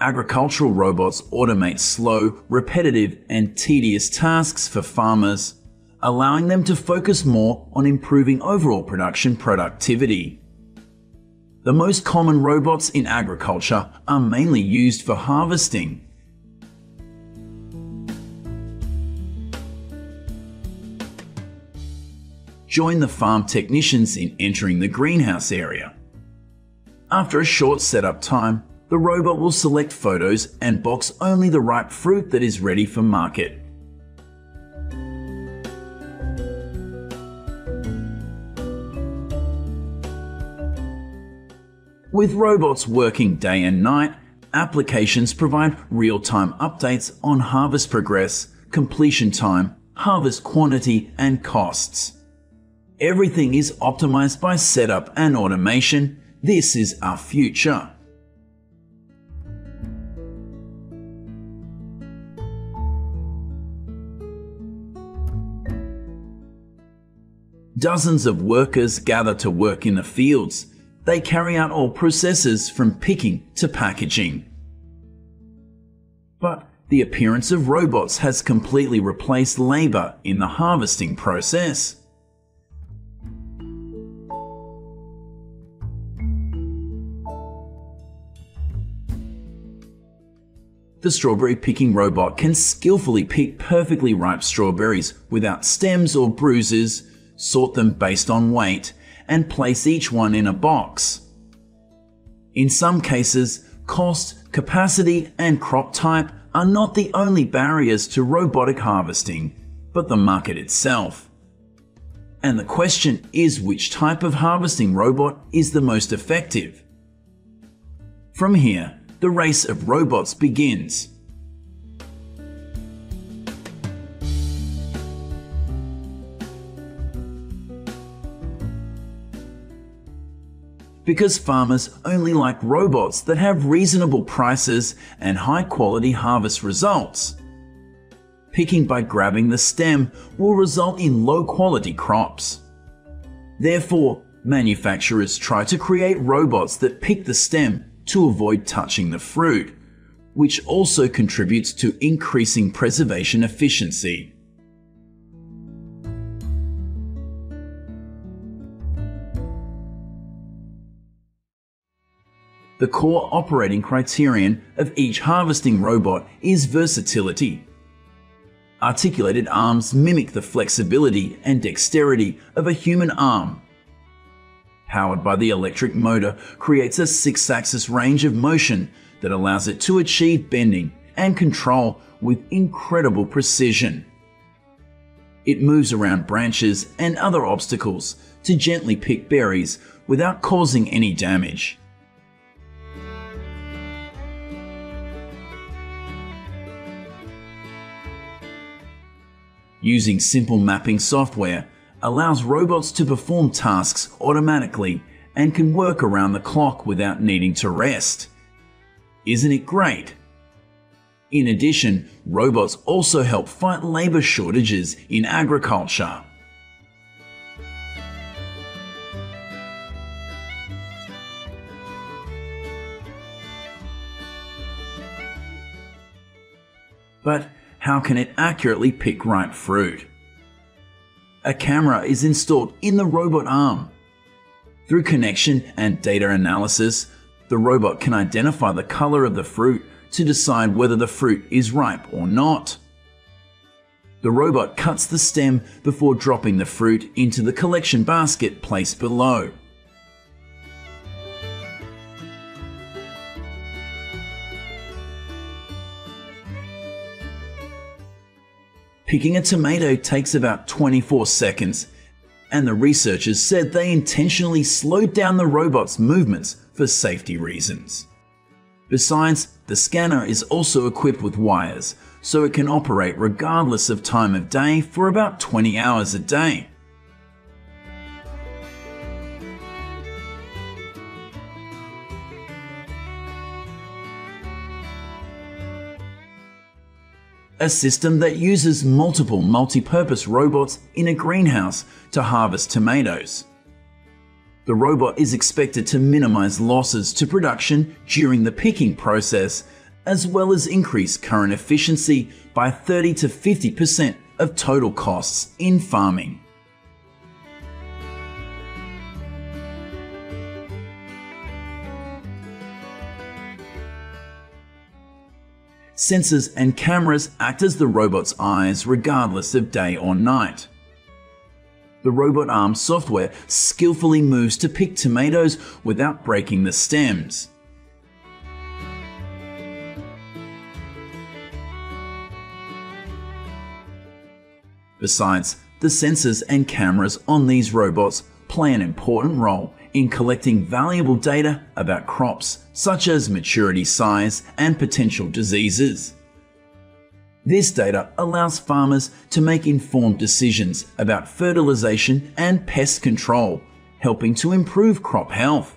Agricultural robots automate slow, repetitive, and tedious tasks for farmers, allowing them to focus more on improving overall production productivity. The most common robots in agriculture are mainly used for harvesting. joined the farm technicians in entering the greenhouse area. After a short setup time, the robot will select photos and box only the ripe fruit that is ready for market. With robots working day and night, applications provide real-time updates on harvest progress, completion time, harvest quantity, and costs. Everything is optimized by setup and automation. This is our future. Dozens of workers gather to work in the fields. They carry out all processes from picking to packaging. But the appearance of robots has completely replaced labor in the harvesting process. The strawberry picking robot can skillfully pick perfectly ripe strawberries without stems or bruises, sort them based on weight, and place each one in a box. In some cases, cost, capacity, and crop type are not the only barriers to robotic harvesting, but the market itself. And the question is, which type of harvesting robot is the most effective? From here, the race of robots begins. Because farmers only like robots that have reasonable prices and high-quality harvest results. Picking by grabbing the stem will result in low-quality crops. Therefore, manufacturers try to create robots that pick the stem to avoid touching the fruit, which also contributes to increasing preservation efficiency. The core operating criterion of each harvesting robot is versatility. Articulated arms mimic the flexibility and dexterity of a human arm. Powered by the electric motor creates a six-axis range of motion that allows it to achieve bending and control with incredible precision. It moves around branches and other obstacles to gently pick berries without causing any damage. Using simple mapping software allows robots to perform tasks automatically and can work around the clock without needing to rest. Isn't it great? In addition, robots also help fight labor shortages in agriculture. But how can it accurately pick ripe fruit? A camera is installed in the robot arm. Through connection and data analysis, the robot can identify the color of the fruit to decide whether the fruit is ripe or not. The robot cuts the stem before dropping the fruit into the collection basket placed below. Picking a tomato takes about 24 seconds, and the researchers said they intentionally slowed down the robot's movements for safety reasons. Besides, the scanner is also equipped with wires, so it can operate regardless of time of day for about 20 hours a day. A system that uses multiple multi-purpose robots in a greenhouse to harvest tomatoes. The robot is expected to minimize losses to production during the picking process, as well as increase current efficiency by 30 to 50% of total costs in farming. Sensors and cameras act as the robot's eyes regardless of day or night. The robot arm software skillfully moves to pick tomatoes without breaking the stems. Besides, the sensors and cameras on these robots play an important role in collecting valuable data about crops, such as maturity size and potential diseases. This data allows farmers to make informed decisions about fertilization and pest control, helping to improve crop health.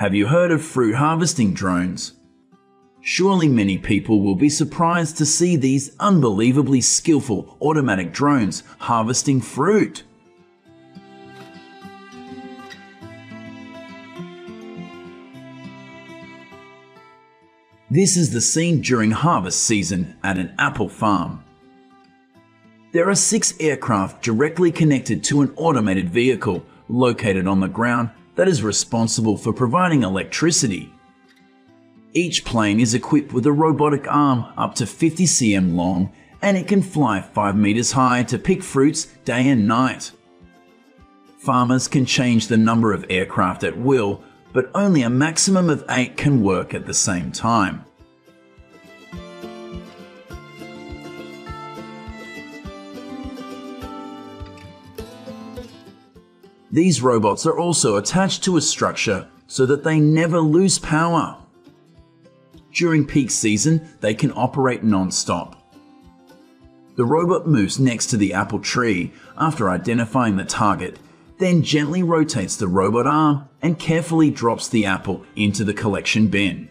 Have you heard of fruit harvesting drones? Surely many people will be surprised to see these unbelievably skillful automatic drones harvesting fruit. This is the scene during harvest season at an apple farm. There are 6 aircraft directly connected to an automated vehicle located on the ground that is responsible for providing electricity. Each plane is equipped with a robotic arm up to 50 cm long, and it can fly 5 meters high to pick fruits day and night. Farmers can change the number of aircraft at will, but only a maximum of 8 can work at the same time. These robots are also attached to a structure so that they never lose power. During peak season, they can operate non-stop. The robot moves next to the apple tree after identifying the target, then gently rotates the robot arm and carefully drops the apple into the collection bin.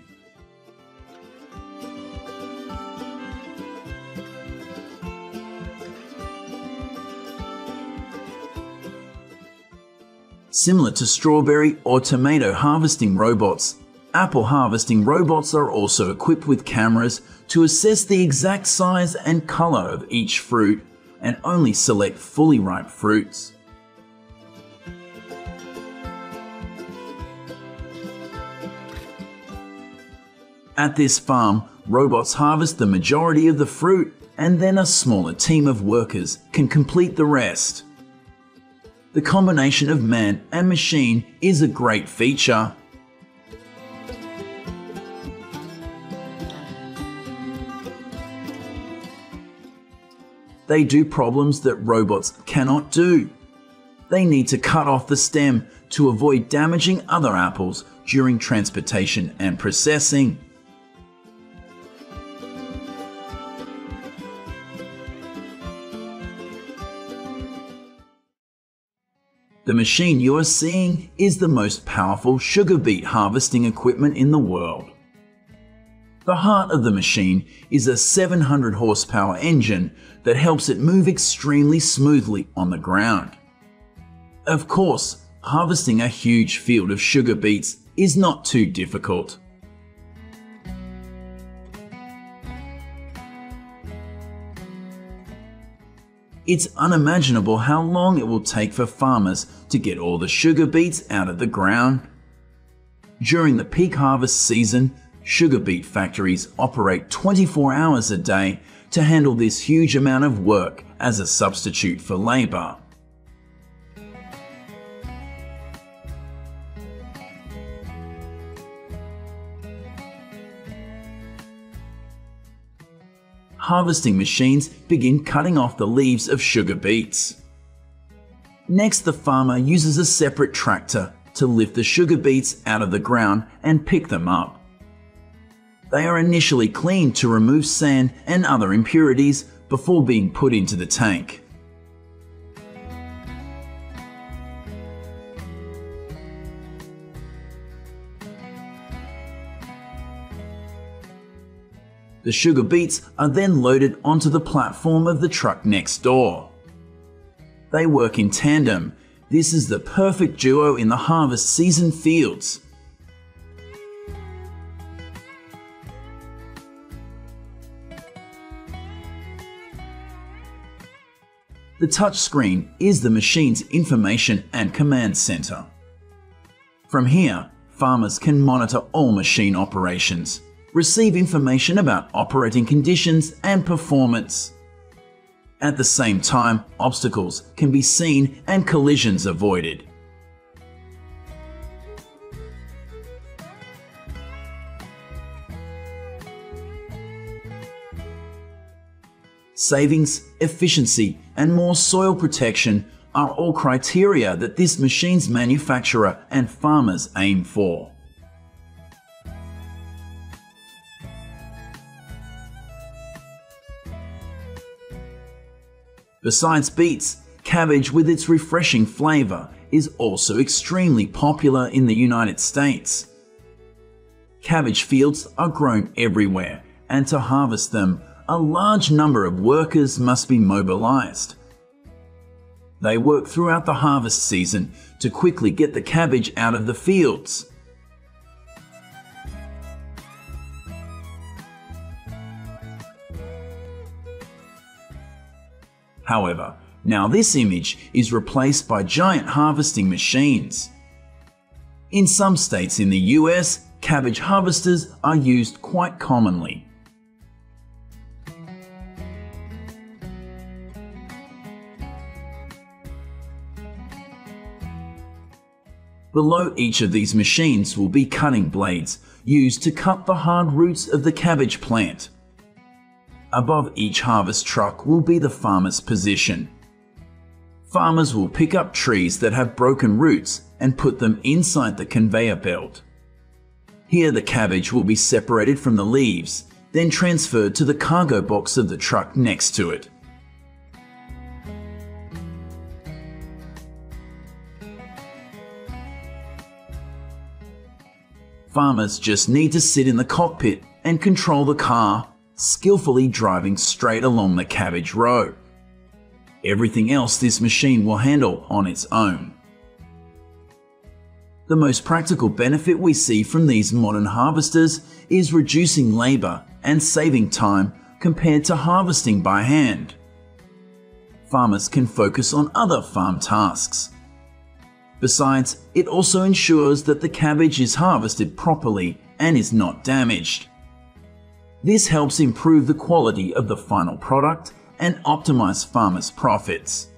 Similar to strawberry or tomato harvesting robots, apple harvesting robots are also equipped with cameras to assess the exact size and color of each fruit and only select fully ripe fruits. At this farm, robots harvest the majority of the fruit, and then a smaller team of workers can complete the rest. The combination of man and machine is a great feature. They do problems that robots cannot do. They need to cut off the stem to avoid damaging other apples during transportation and processing. The machine you are seeing is the most powerful sugar beet harvesting equipment in the world. The heart of the machine is a 700 horsepower engine that helps it move extremely smoothly on the ground. Of course, harvesting a huge field of sugar beets is not too difficult. It's unimaginable how long it will take for farmers to get all the sugar beets out of the ground. During the peak harvest season, sugar beet factories operate 24 hours a day to handle this huge amount of work as a substitute for labor. Harvesting machines begin cutting off the leaves of sugar beets. Next, the farmer uses a separate tractor to lift the sugar beets out of the ground and pick them up. They are initially cleaned to remove sand and other impurities before being put into the tank. The sugar beets are then loaded onto the platform of the truck next door. They work in tandem. This is the perfect duo in the harvest season fields. The touchscreen is the machine's information and command center. From here, farmers can monitor all machine operations, receive information about operating conditions and performance. At the same time, obstacles can be seen and collisions avoided. Savings, efficiency, and more soil protection are all criteria that this machine's manufacturer and farmers aim for. Besides beets, cabbage with its refreshing flavor is also extremely popular in the United States. Cabbage fields are grown everywhere, and to harvest them, a large number of workers must be mobilized. They work throughout the harvest season to quickly get the cabbage out of the fields. However, now this image is replaced by giant harvesting machines. In some states in the US, cabbage harvesters are used quite commonly. Below each of these machines will be cutting blades used to cut the hard roots of the cabbage plant. Above each harvest truck will be the farmer's position. Farmers will pick up trees that have broken roots and put them inside the conveyor belt. Here the cabbage will be separated from the leaves, then transferred to the cargo box of the truck next to it. Farmers just need to sit in the cockpit and control the car, skillfully driving straight along the cabbage row. Everything else this machine will handle on its own. The most practical benefit we see from these modern harvesters is reducing labor and saving time compared to harvesting by hand. Farmers can focus on other farm tasks. Besides, it also ensures that the cabbage is harvested properly and is not damaged. This helps improve the quality of the final product and optimize farmers' profits.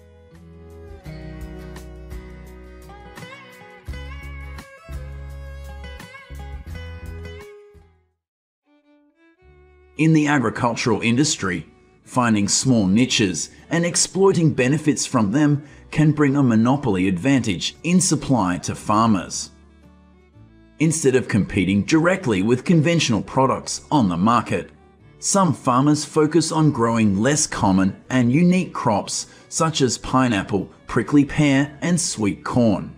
In the agricultural industry, finding small niches and exploiting benefits from them can bring a monopoly advantage in supply to farmers. Instead of competing directly with conventional products on the market, some farmers focus on growing less common and unique crops such as pineapple, prickly pear, and sweet corn.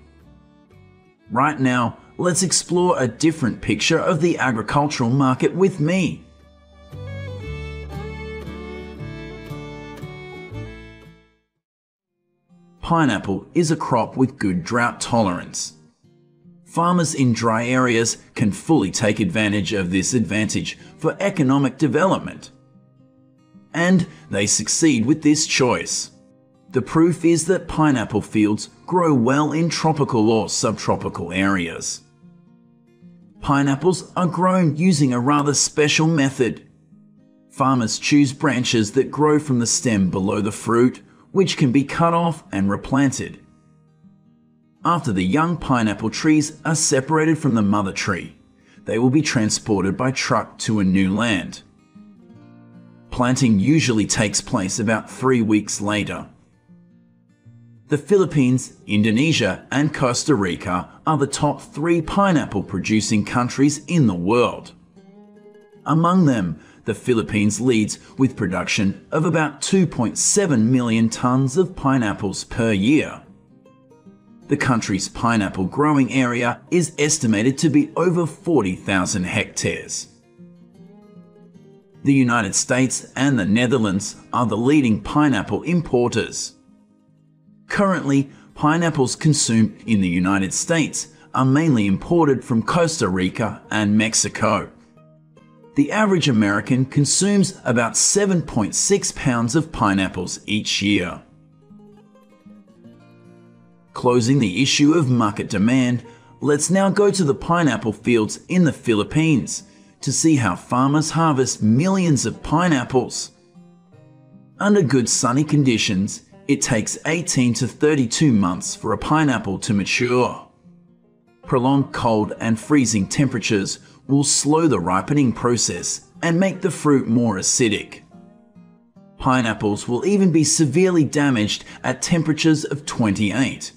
Right now, let's explore a different picture of the agricultural market with me. Pineapple is a crop with good drought tolerance. Farmers in dry areas can fully take advantage of this advantage for economic development. And they succeed with this choice. The proof is that pineapple fields grow well in tropical or subtropical areas. Pineapples are grown using a rather special method. Farmers choose branches that grow from the stem below the fruit, which can be cut off and replanted. After the young pineapple trees are separated from the mother tree, they will be transported by truck to a new land. Planting usually takes place about 3 weeks later. The Philippines, Indonesia, and Costa Rica are the top 3 pineapple producing countries in the world. Among them, the Philippines leads with production of about 2.7 million tons of pineapples per year. The country's pineapple growing area is estimated to be over 40,000 hectares. The United States and the Netherlands are the leading pineapple importers. Currently, pineapples consumed in the United States are mainly imported from Costa Rica and Mexico. The average American consumes about 7.6 pounds of pineapples each year. Closing the issue of market demand, Let's now go to the pineapple fields in the Philippines to see how farmers harvest millions of pineapples. Under good sunny conditions, it takes 18 to 32 months for a pineapple to mature. Prolonged cold and freezing temperatures will slow the ripening process and make the fruit more acidic. Pineapples will even be severely damaged at temperatures of 28.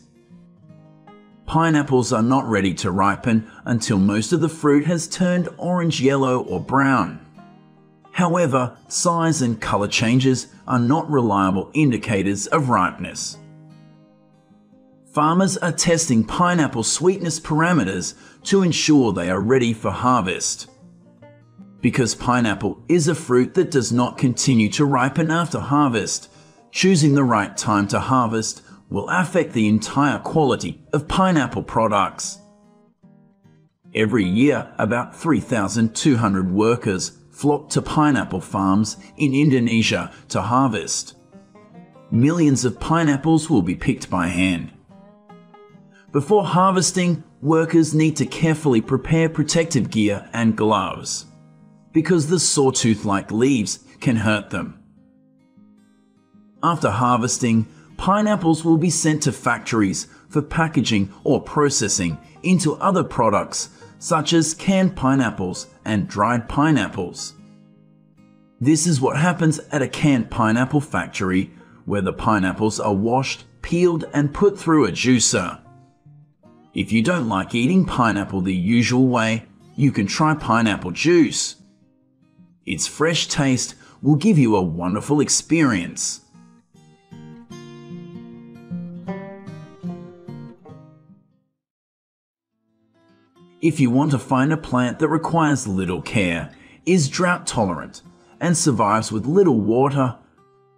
Pineapples are not ready to ripen until most of the fruit has turned orange, yellow, or brown. However, size and color changes are not reliable indicators of ripeness. Farmers are testing pineapple sweetness parameters to ensure they are ready for harvest. Because pineapple is a fruit that does not continue to ripen after harvest, choosing the right time to harvest will affect the entire quality of pineapple products. Every year, about 3,200 workers flock to pineapple farms in Indonesia to harvest. Millions of pineapples will be picked by hand. Before harvesting, workers need to carefully prepare protective gear and gloves, because the sawtooth-like leaves can hurt them. After harvesting, pineapples will be sent to factories for packaging or processing into other products such as canned pineapples and dried pineapples. This is what happens at a canned pineapple factory, where the pineapples are washed, peeled, and put through a juicer. If you don't like eating pineapple the usual way, you can try pineapple juice. Its fresh taste will give you a wonderful experience. If you want to find a plant that requires little care, is drought tolerant, and survives with little water,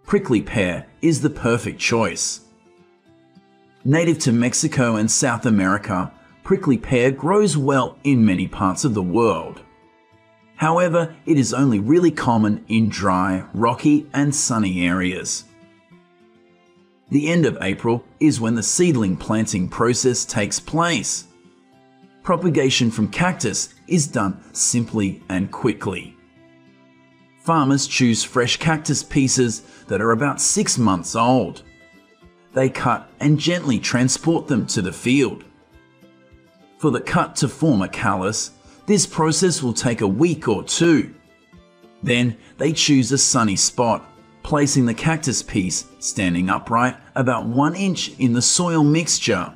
prickly pear is the perfect choice. Native to Mexico and South America, prickly pear grows well in many parts of the world. However, it is only really common in dry, rocky, and sunny areas. The end of April is when the seedling planting process takes place. Propagation from cactus is done simply and quickly. Farmers choose fresh cactus pieces that are about 6 months old. They cut and gently transport them to the field. For the cut to form a callus, this process will take a week or two. Then they choose a sunny spot, placing the cactus piece standing upright about 1 inch in the soil mixture.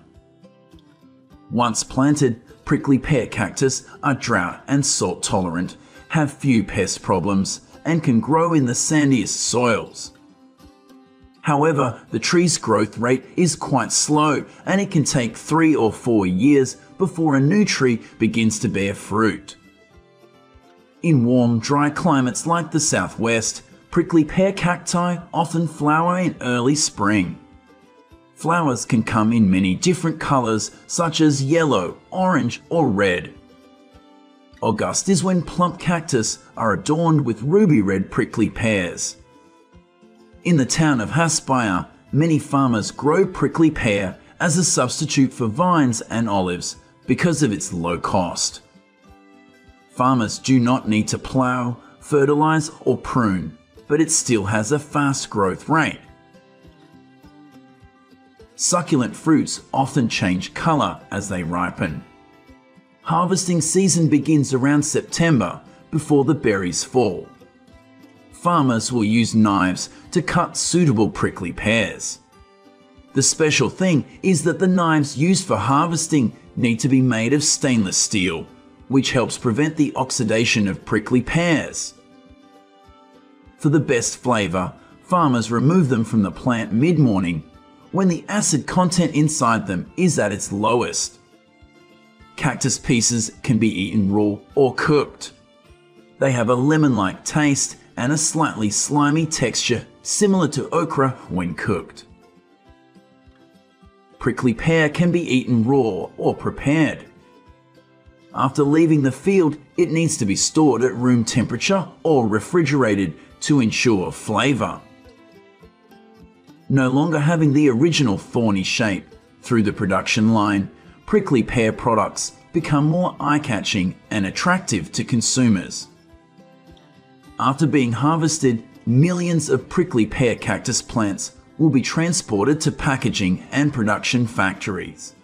Once planted, prickly pear cactus are drought and salt tolerant, have few pest problems, and can grow in the sandiest soils. However, the tree's growth rate is quite slow, and it can take 3 or 4 years before a new tree begins to bear fruit. In warm, dry climates like the southwest, prickly pear cacti often flower in early spring. Flowers can come in many different colors, such as yellow, orange, or red. August is when plump cactus are adorned with ruby red prickly pears. In the town of Haspaya, many farmers grow prickly pear as a substitute for vines and olives because of its low cost. Farmers do not need to plow, fertilize, or prune, but it still has a fast growth rate. Succulent fruits often change color as they ripen. Harvesting season begins around September before the berries fall. Farmers will use knives to cut suitable prickly pears. The special thing is that the knives used for harvesting need to be made of stainless steel, which helps prevent the oxidation of prickly pears. For the best flavor, farmers remove them from the plant mid-morning, when the acid content inside them is at its lowest. Cactus pieces can be eaten raw or cooked. They have a lemon-like taste and a slightly slimy texture similar to okra when cooked. Prickly pear can be eaten raw or prepared. After leaving the field, it needs to be stored at room temperature or refrigerated to ensure flavor. No longer having the original thorny shape through the production line, prickly pear products become more eye-catching and attractive to consumers. After being harvested, millions of prickly pear cactus plants will be transported to packaging and production factories.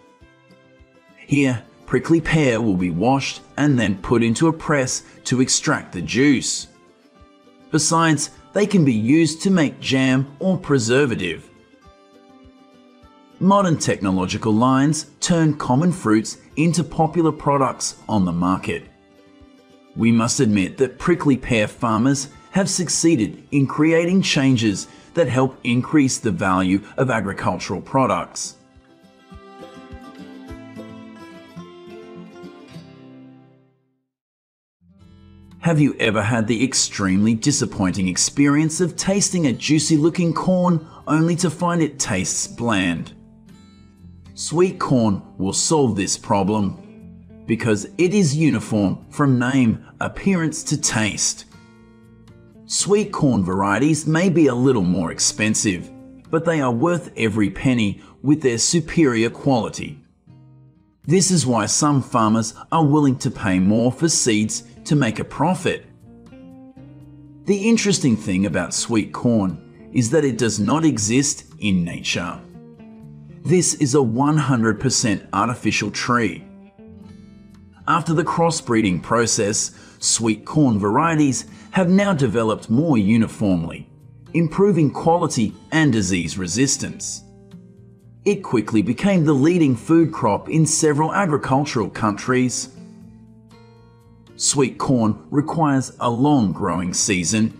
Here, prickly pear will be washed and then put into a press to extract the juice. Besides, they can be used to make jam or preservative. Modern technological lines turn common fruits into popular products on the market. We must admit that prickly pear farmers have succeeded in creating changes that help increase the value of agricultural products. Have you ever had the extremely disappointing experience of tasting a juicy-looking corn only to find it tastes bland? Sweet corn will solve this problem because it is uniform from name, appearance to taste. Sweet corn varieties may be a little more expensive, but they are worth every penny with their superior quality. This is why some farmers are willing to pay more for seeds to make a profit. The interesting thing about sweet corn is that it does not exist in nature. This is a 100% artificial tree. After the crossbreeding process, sweet corn varieties have now developed more uniformly, improving quality and disease resistance. It quickly became the leading food crop in several agricultural countries. Sweet corn requires a long growing season.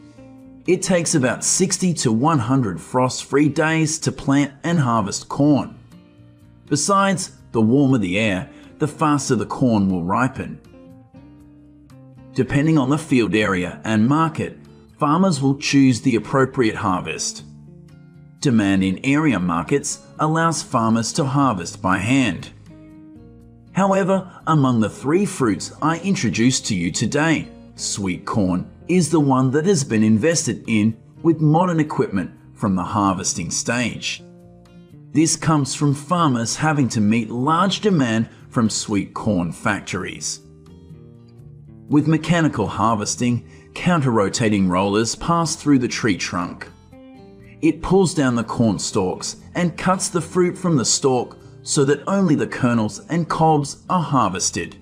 It takes about 60 to 100 frost-free days to plant and harvest corn. Besides, the warmer the air, the faster the corn will ripen. Depending on the field area and market, farmers will choose the appropriate harvest. Demand in area markets allows farmers to harvest by hand. However, among the three fruits I introduced to you today, sweet corn is the one that has been invested in with modern equipment from the harvesting stage. This comes from farmers having to meet large demand from sweet corn factories. With mechanical harvesting, counter-rotating rollers pass through the tree trunk. It pulls down the corn stalks and cuts the fruit from the stalk so that only the kernels and cobs are harvested.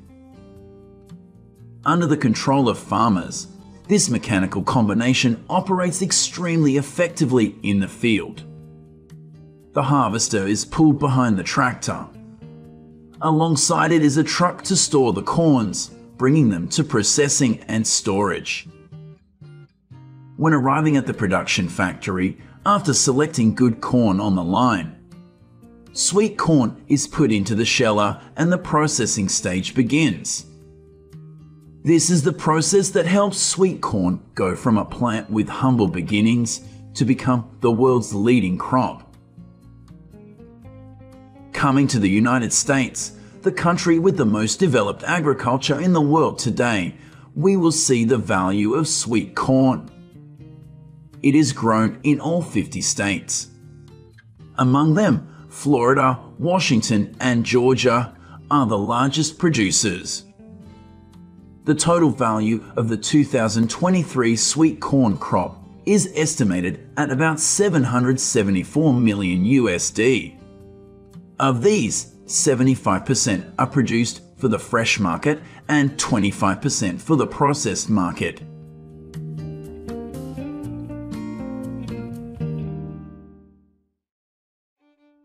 Under the control of farmers, this mechanical combination operates extremely effectively in the field. The harvester is pulled behind the tractor. Alongside it is a truck to store the corns, bringing them to processing and storage. When arriving at the production factory, after selecting good corn on the line, sweet corn is put into the sheller and the processing stage begins. This is the process that helps sweet corn go from a plant with humble beginnings to become the world's leading crop. Coming to the United States, the country with the most developed agriculture in the world today, we will see the value of sweet corn. It is grown in all 50 states. Among them, Florida, Washington, and Georgia are the largest producers. The total value of the 2023 sweet corn crop is estimated at about $774 million USD. Of these, 75% are produced for the fresh market and 25% for the processed market.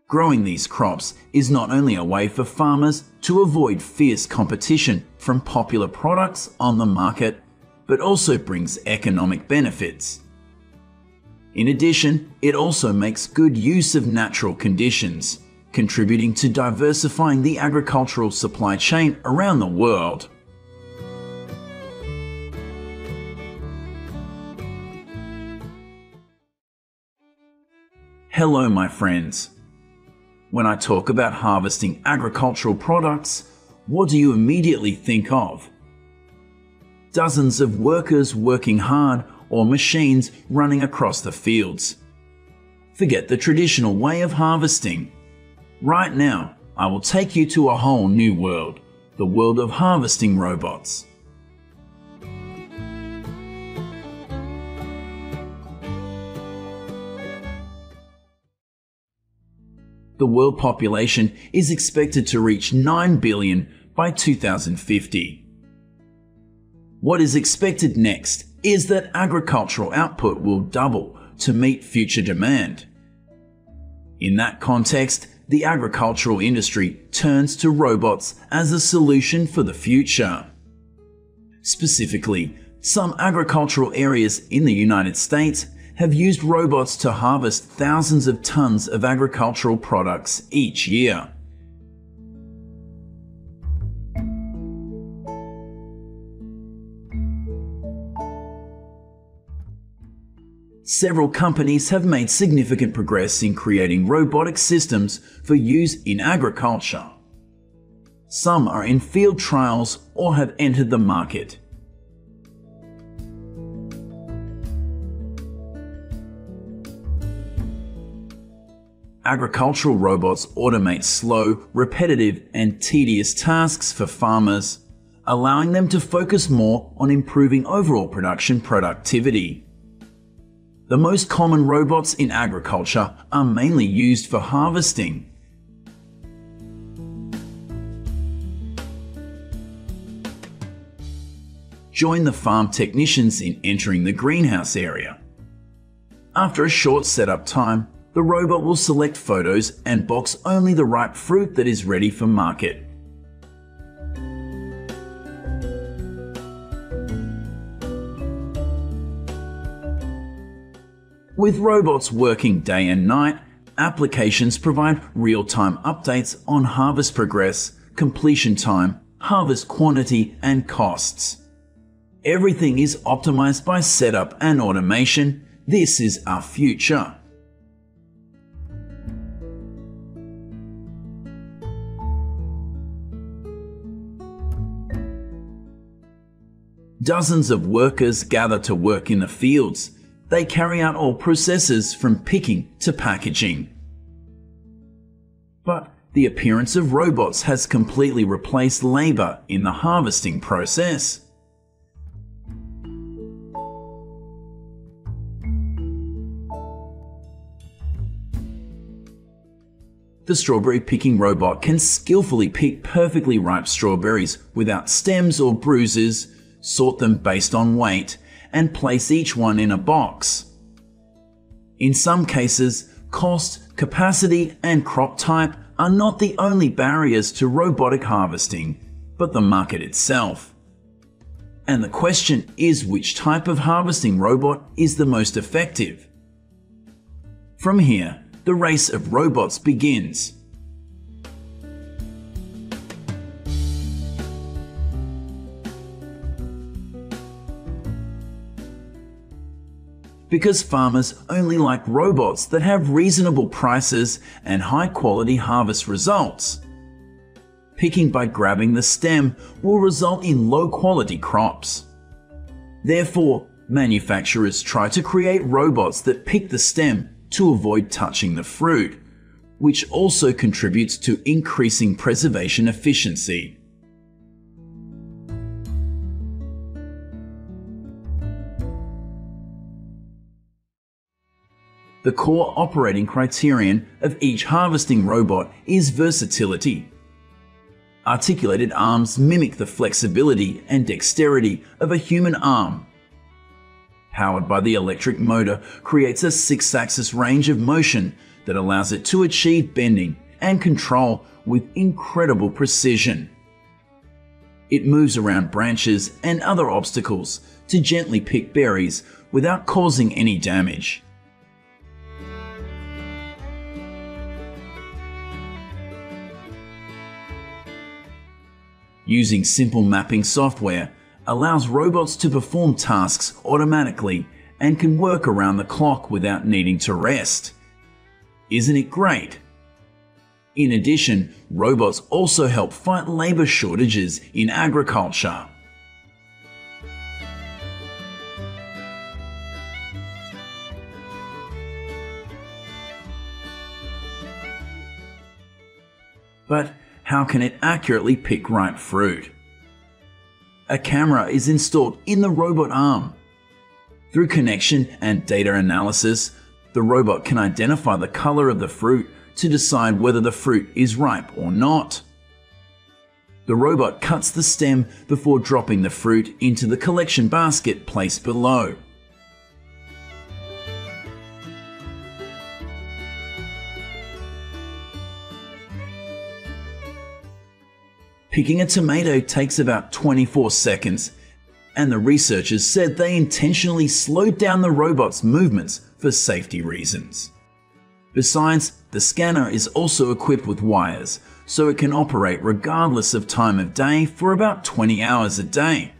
Growing these crops is not only a way for farmers to avoid fierce competition from popular products on the market, but also brings economic benefits. In addition, it also makes good use of natural conditions, contributing to diversifying the agricultural supply chain around the world. Hello, my friends. When I talk about harvesting agricultural products, what do you immediately think of? Dozens of workers working hard or machines running across the fields. Forget the traditional way of harvesting. Right now, I will take you to a whole new world, the world of harvesting robots. The world population is expected to reach 9 billion by 2050. What is expected next is that agricultural output will double to meet future demand. In that context, the agricultural industry turns to robots as a solution for the future. Specifically, some agricultural areas in the United States have used robots to harvest thousands of tons of agricultural products each year. Several companies have made significant progress in creating robotic systems for use in agriculture. Some are in field trials or have entered the market. Agricultural robots automate slow, repetitive, and tedious tasks for farmers, allowing them to focus more on improving overall production productivity. The most common robots in agriculture are mainly used for harvesting. Join the farm technicians in entering the greenhouse area. After a short setup time, the robot will select photos and box only the ripe fruit that is ready for market. With robots working day and night, applications provide real-time updates on harvest progress, completion time, harvest quantity, and costs. Everything is optimized by setup and automation. This is our future. Dozens of workers gather to work in the fields. They carry out all processes from picking to packaging. But the appearance of robots has completely replaced labor in the harvesting process. The strawberry picking robot can skillfully pick perfectly ripe strawberries without stems or bruises, sort them based on weight, and place each one in a box. In some cases, cost, capacity, and crop type are not the only barriers to robotic harvesting, but the market itself. And the question is, which type of harvesting robot is the most effective? From here, the race of robots begins. Because farmers only like robots that have reasonable prices and high-quality harvest results. Picking by grabbing the stem will result in low-quality crops. Therefore, manufacturers try to create robots that pick the stem to avoid touching the fruit, which also contributes to increasing preservation efficiency. The core operating criterion of each harvesting robot is versatility. Articulated arms mimic the flexibility and dexterity of a human arm. Powered by the electric motor creates a six-axis range of motion that allows it to achieve bending and control with incredible precision. It moves around branches and other obstacles to gently pick berries without causing any damage. Using simple mapping software allows robots to perform tasks automatically and can work around the clock without needing to rest. Isn't it great? In addition, robots also help fight labor shortages in agriculture. but how can it accurately pick ripe fruit? A camera is installed in the robot arm. Through connection and data analysis, the robot can identify the color of the fruit to decide whether the fruit is ripe or not. The robot cuts the stem before dropping the fruit into the collection basket placed below. Picking a tomato takes about 24 seconds, and the researchers said they intentionally slowed down the robot's movements for safety reasons. Besides, the scanner is also equipped with wires, so it can operate regardless of time of day for about 20 hours a day.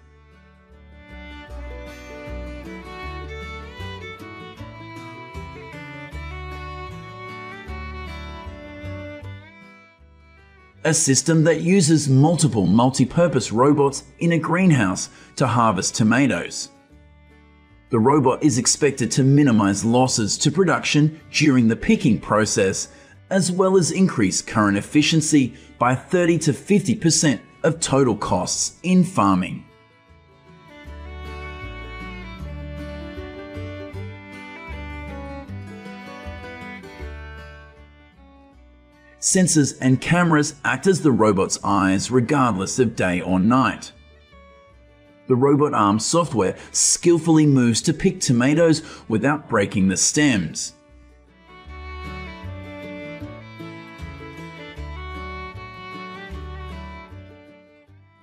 A system that uses multiple multi-purpose robots in a greenhouse to harvest tomatoes. The robot is expected to minimize losses to production during the picking process, as well as increase current efficiency by 30 to 50% of total costs in farming. Sensors and cameras act as the robot's eyes regardless of day or night. The robot arm software skillfully moves to pick tomatoes without breaking the stems.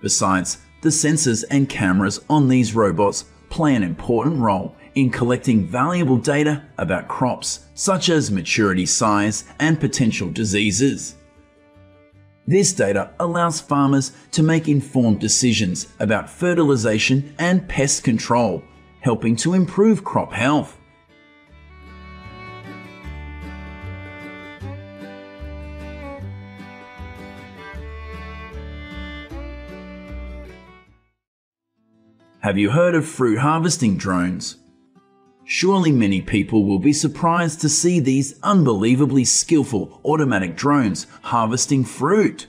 Besides, the sensors and cameras on these robots play an important role in collecting valuable data about crops, such as maturity size and potential diseases. This data allows farmers to make informed decisions about fertilization and pest control, helping to improve crop health. Have you heard of fruit harvesting drones? Surely many people will be surprised to see these unbelievably skillful automatic drones harvesting fruit.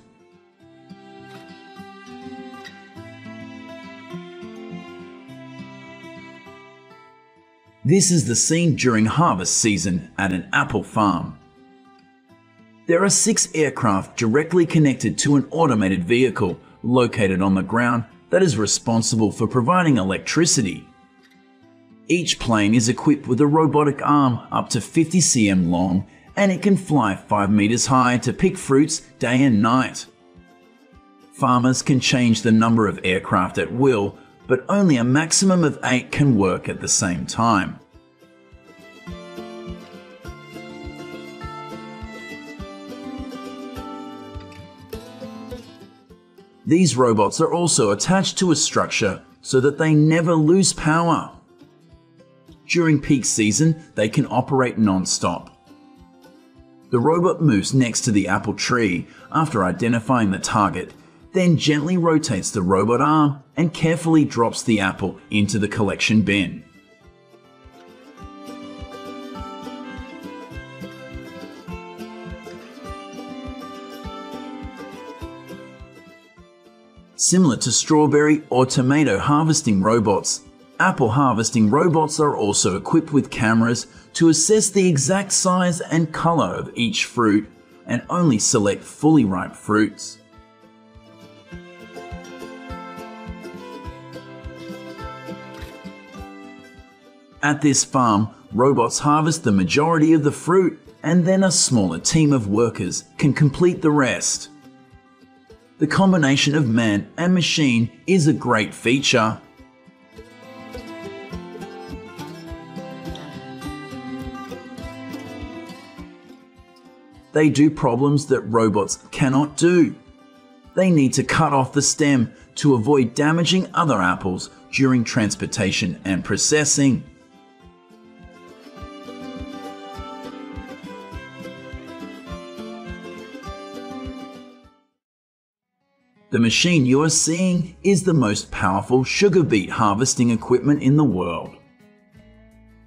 This is the scene during harvest season at an apple farm. There are 6 aircraft directly connected to an automated vehicle located on the ground that is responsible for providing electricity. Each plane is equipped with a robotic arm up to 50 cm long, and it can fly 5 meters high to pick fruits day and night. Farmers can change the number of aircraft at will, but only a maximum of 8 can work at the same time. These robots are also attached to a structure so that they never lose power. During peak season, they can operate non-stop. The robot moves next to the apple tree after identifying the target, then gently rotates the robot arm and carefully drops the apple into the collection bin. Similar to strawberry or tomato harvesting robots, apple harvesting robots are also equipped with cameras to assess the exact size and color of each fruit and only select fully ripe fruits. At this farm, robots harvest the majority of the fruit, and then a smaller team of workers can complete the rest. The combination of man and machine is a great feature. They do problems that robots cannot do. They need to cut off the stem to avoid damaging other apples during transportation and processing. The machine you are seeing is the most powerful sugar beet harvesting equipment in the world.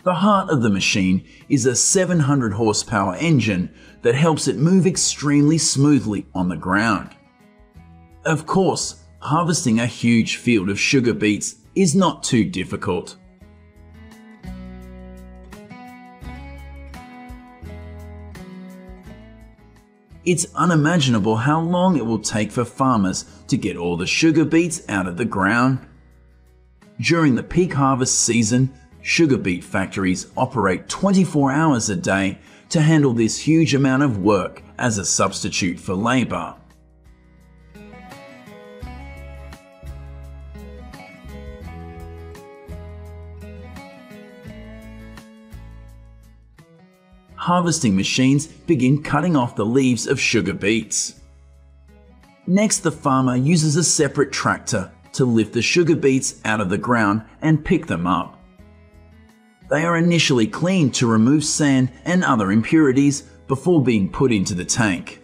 The heart of the machine is a 700 horsepower engine that helps it move extremely smoothly on the ground. Of course, harvesting a huge field of sugar beets is not too difficult. It's unimaginable how long it will take for farmers to get all the sugar beets out of the ground. During the peak harvest season, sugar beet factories operate 24 hours a day to handle this huge amount of work as a substitute for labor. Harvesting machines begin cutting off the leaves of sugar beets. Next, the farmer uses a separate tractor to lift the sugar beets out of the ground and pick them up. They are initially cleaned to remove sand and other impurities before being put into the tank.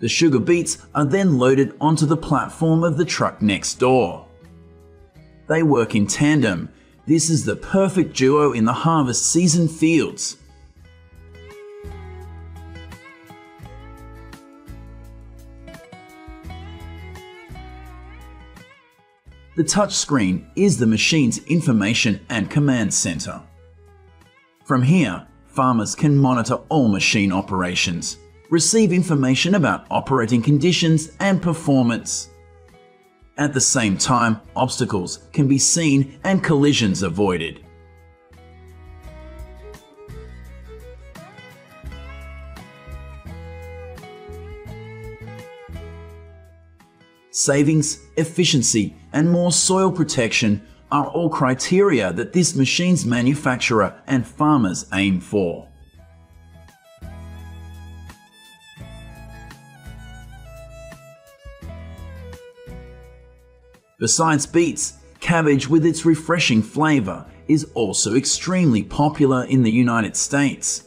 The sugar beets are then loaded onto the platform of the truck next door. They work in tandem. This is the perfect duo in the harvest season fields. The touchscreen is the machine's information and command center. From here, farmers can monitor all machine operations, receive information about operating conditions and performance. At the same time, obstacles can be seen and collisions avoided. Savings, efficiency, and more soil protection are all criteria that this machine's manufacturer and farmers aim for. Besides beets, cabbage with its refreshing flavor is also extremely popular in the United States.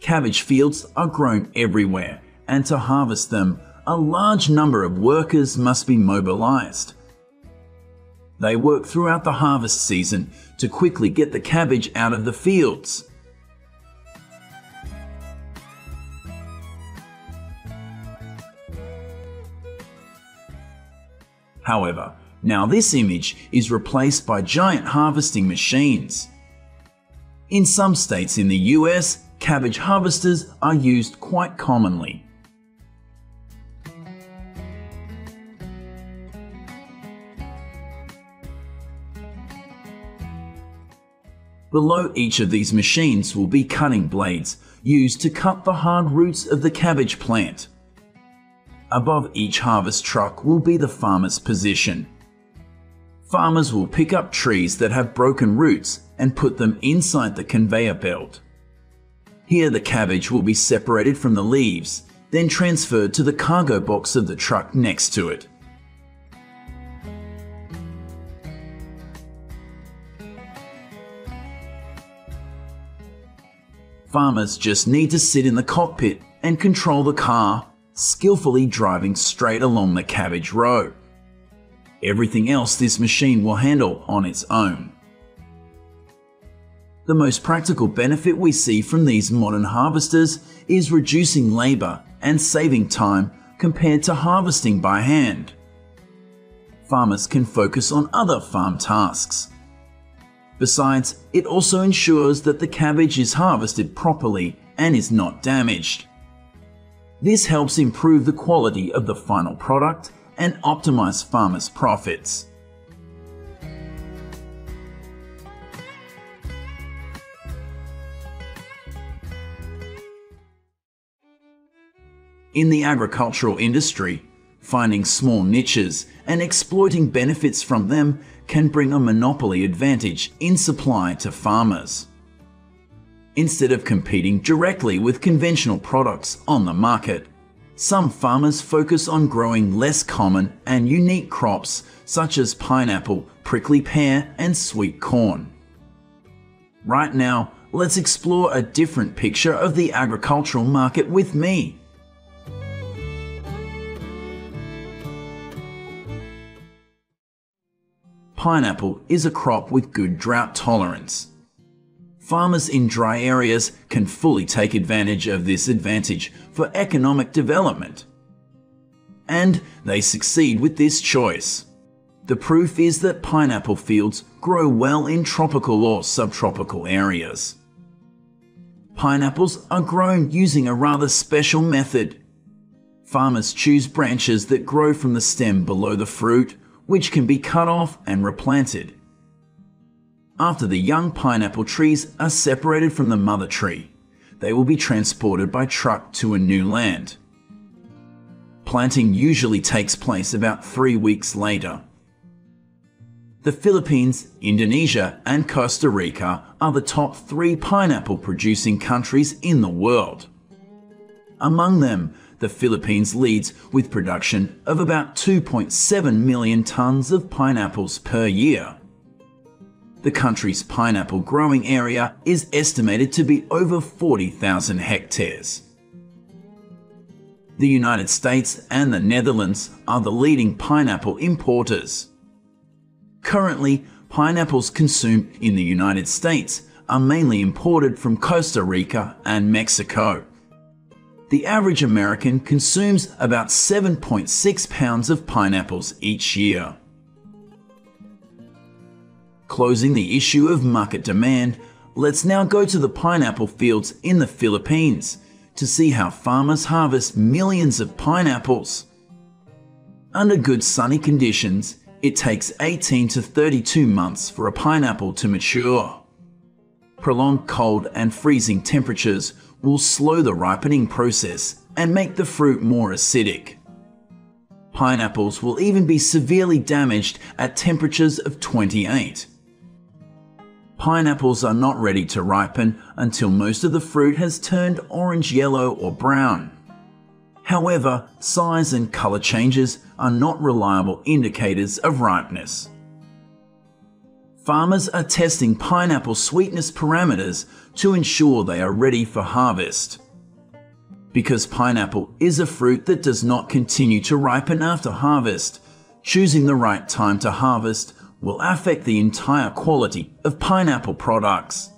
Cabbage fields are grown everywhere, and to harvest them, a large number of workers must be mobilized. They work throughout the harvest season to quickly get the cabbage out of the fields. However, now this image is replaced by giant harvesting machines. In some states in the US, cabbage harvesters are used quite commonly. Below each of these machines will be cutting blades used to cut the hard roots of the cabbage plant. Above each harvest truck will be the farmer's position. Farmers will pick up trees that have broken roots and put them inside the conveyor belt. Here the cabbage will be separated from the leaves, then transferred to the cargo box of the truck next to it. Farmers just need to sit in the cockpit and control the car, skillfully driving straight along the cabbage row. Everything else this machine will handle on its own. The most practical benefit we see from these modern harvesters is reducing labor and saving time compared to harvesting by hand. Farmers can focus on other farm tasks. Besides, it also ensures that the cabbage is harvested properly and is not damaged. This helps improve the quality of the final product and optimize farmers' profits. In the agricultural industry, finding small niches and exploiting benefits from them can bring a monopoly advantage in supply to farmers. Instead of competing directly with conventional products on the market, some farmers focus on growing less common and unique crops such as pineapple, prickly pear, and sweet corn. Right now, let's explore a different picture of the agricultural market with me. Pineapple is a crop with good drought tolerance. Farmers in dry areas can fully take advantage of this advantage for economic development. And they succeed with this choice. The proof is that pineapple fields grow well in tropical or subtropical areas. Pineapples are grown using a rather special method. Farmers choose branches that grow from the stem below the fruit, which can be cut off and replanted. After the young pineapple trees are separated from the mother tree, they will be transported by truck to a new land. Planting usually takes place about 3 weeks later. The Philippines, Indonesia, and Costa Rica are the top 3 pineapple-producing countries in the world. Among them, the Philippines leads with production of about 2.7 million tons of pineapples per year. The country's pineapple growing area is estimated to be over 40,000 hectares. The United States and the Netherlands are the leading pineapple importers. Currently, pineapples consumed in the United States are mainly imported from Costa Rica and Mexico. The average American consumes about 7.6 pounds of pineapples each year. Closing the issue of market demand, let's now go to the pineapple fields in the Philippines to see how farmers harvest millions of pineapples. Under good sunny conditions, it takes 18 to 32 months for a pineapple to mature. Prolonged cold and freezing temperatures will slow the ripening process and make the fruit more acidic. Pineapples will even be severely damaged at temperatures of 28. Pineapples are not ready to ripen until most of the fruit has turned orange, yellow, or brown. However, size and color changes are not reliable indicators of ripeness. Farmers are testing pineapple sweetness parameters to ensure they are ready for harvest. Because pineapple is a fruit that does not continue to ripen after harvest, choosing the right time to harvest will affect the entire quality of pineapple products.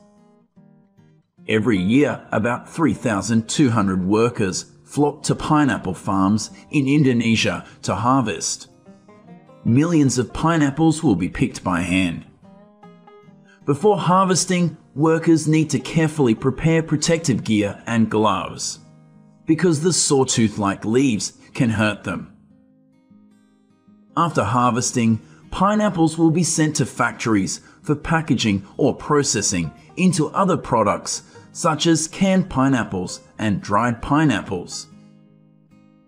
Every year, about 3,200 workers flock to pineapple farms in Indonesia to harvest. Millions of pineapples will be picked by hand. Before harvesting, workers need to carefully prepare protective gear and gloves, because the sawtooth-like leaves can hurt them. After harvesting, pineapples will be sent to factories for packaging or processing into other products such as canned pineapples and dried pineapples.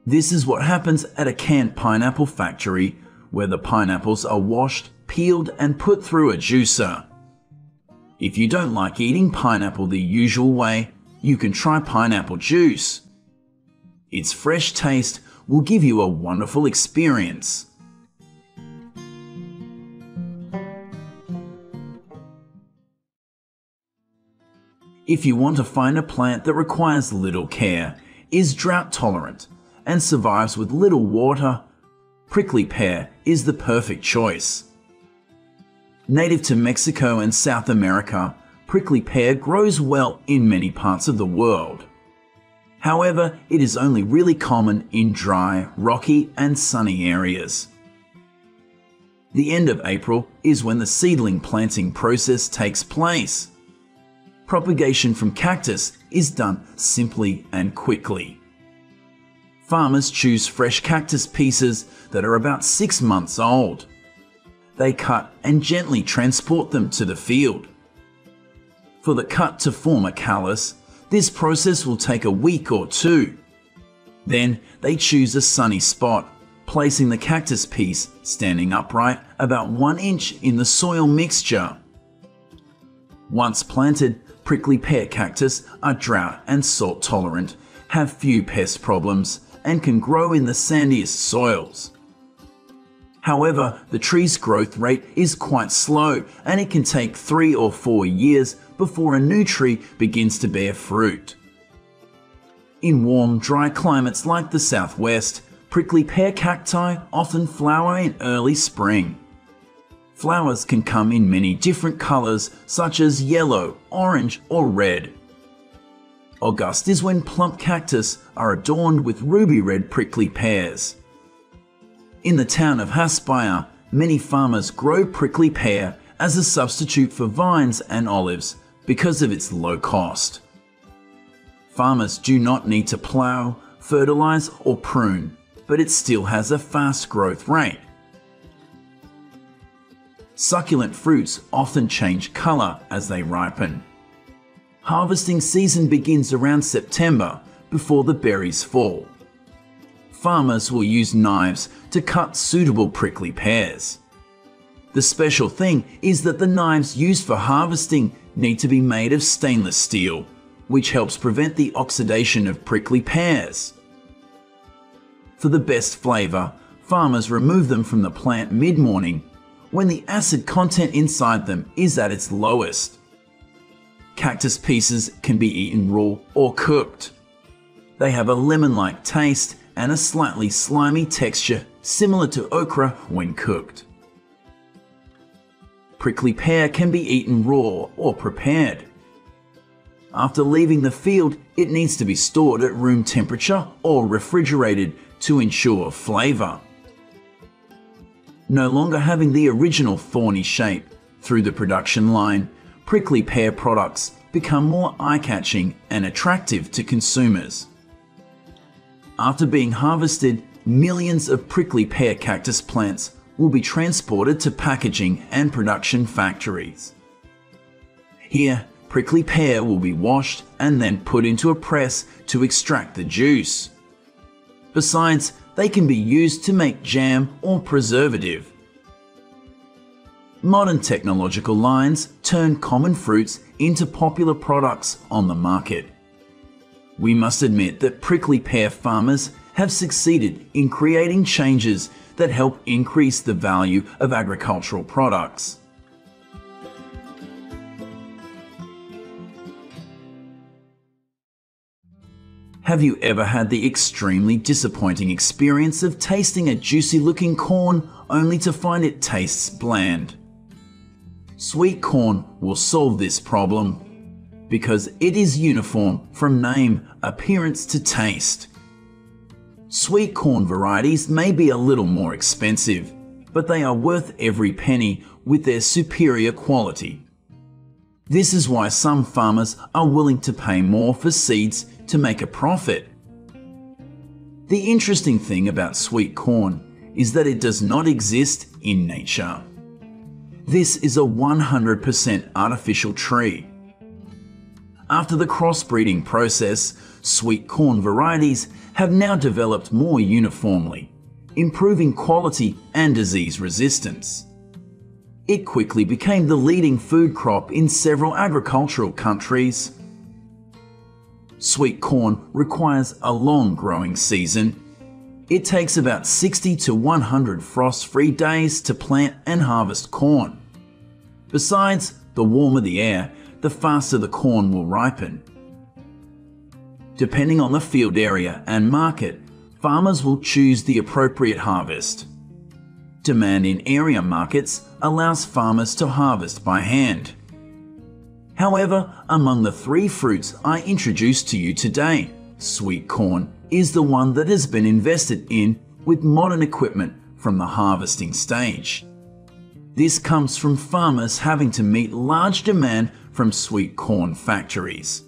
This is what happens at a canned pineapple factory, where the pineapples are washed, peeled, and put through a juicer. If you don't like eating pineapple the usual way, you can try pineapple juice. Its fresh taste will give you a wonderful experience. If you want to find a plant that requires little care, is drought tolerant, and survives with little water, prickly pear is the perfect choice. Native to Mexico and South America, prickly pear grows well in many parts of the world. However, it is only really common in dry, rocky, and sunny areas. The end of April is when the seedling planting process takes place. Propagation from cactus is done simply and quickly. Farmers choose fresh cactus pieces that are about 6 months old. They cut and gently transport them to the field. For the cut to form a callus, this process will take a week or 2. Then they choose a sunny spot, placing the cactus piece standing upright about 1 inch in the soil mixture. Once planted, prickly pear cactus are drought and salt tolerant, have few pest problems, and can grow in the sandiest soils. However, the tree's growth rate is quite slow, and it can take 3 or 4 years before a new tree begins to bear fruit. In warm, dry climates like the southwest, prickly pear cacti often flower in early spring. Flowers can come in many different colours such as yellow, orange or red. August is when plump cactus are adorned with ruby red prickly pears. In the town of Haspire, many farmers grow prickly pear as a substitute for vines and olives because of its low cost. Farmers do not need to plough, fertilise or prune, but it still has a fast growth rate. Succulent fruits often change colour as they ripen. Harvesting season begins around September before the berries fall. Farmers will use knives to cut suitable prickly pears. The special thing is that the knives used for harvesting need to be made of stainless steel, which helps prevent the oxidation of prickly pears. For the best flavour, farmers remove them from the plant mid-morning when the acid content inside them is at its lowest. Cactus pieces can be eaten raw or cooked. They have a lemon-like taste and a slightly slimy texture similar to okra when cooked. Prickly pear can be eaten raw or prepared. After leaving the field, it needs to be stored at room temperature or refrigerated to ensure flavour. No longer having the original thorny shape through the production line, prickly pear products become more eye-catching and attractive to consumers. After being harvested, millions of prickly pear cactus plants will be transported to packaging and production factories. Here, prickly pear will be washed and then put into a press to extract the juice. Besides, they can be used to make jam or preservative. Modern technological lines turn common fruits into popular products on the market. We must admit that prickly pear farmers have succeeded in creating changes that help increase the value of agricultural products. Have you ever had the extremely disappointing experience of tasting a juicy-looking corn only to find it tastes bland? Sweet corn will solve this problem because it is uniform from name, appearance to taste. Sweet corn varieties may be a little more expensive, but they are worth every penny with their superior quality. This is why some farmers are willing to pay more for seeds to make a profit. The interesting thing about sweet corn is that it does not exist in nature. This is a 100% artificial tree. After the crossbreeding process, sweet corn varieties have now developed more uniformly, improving quality and disease resistance. It quickly became the leading food crop in several agricultural countries. Sweet corn requires a long growing season. It takes about 60 to 100 frost-free days to plant and harvest corn. Besides, the warmer the air, the faster the corn will ripen. Depending on the field area and market, farmers will choose the appropriate harvest. Demand in area markets allows farmers to harvest by hand. However, among the 3 fruits I introduced to you today, sweet corn is the one that has been invested in with modern equipment from the harvesting stage. This comes from farmers having to meet large demand from sweet corn factories.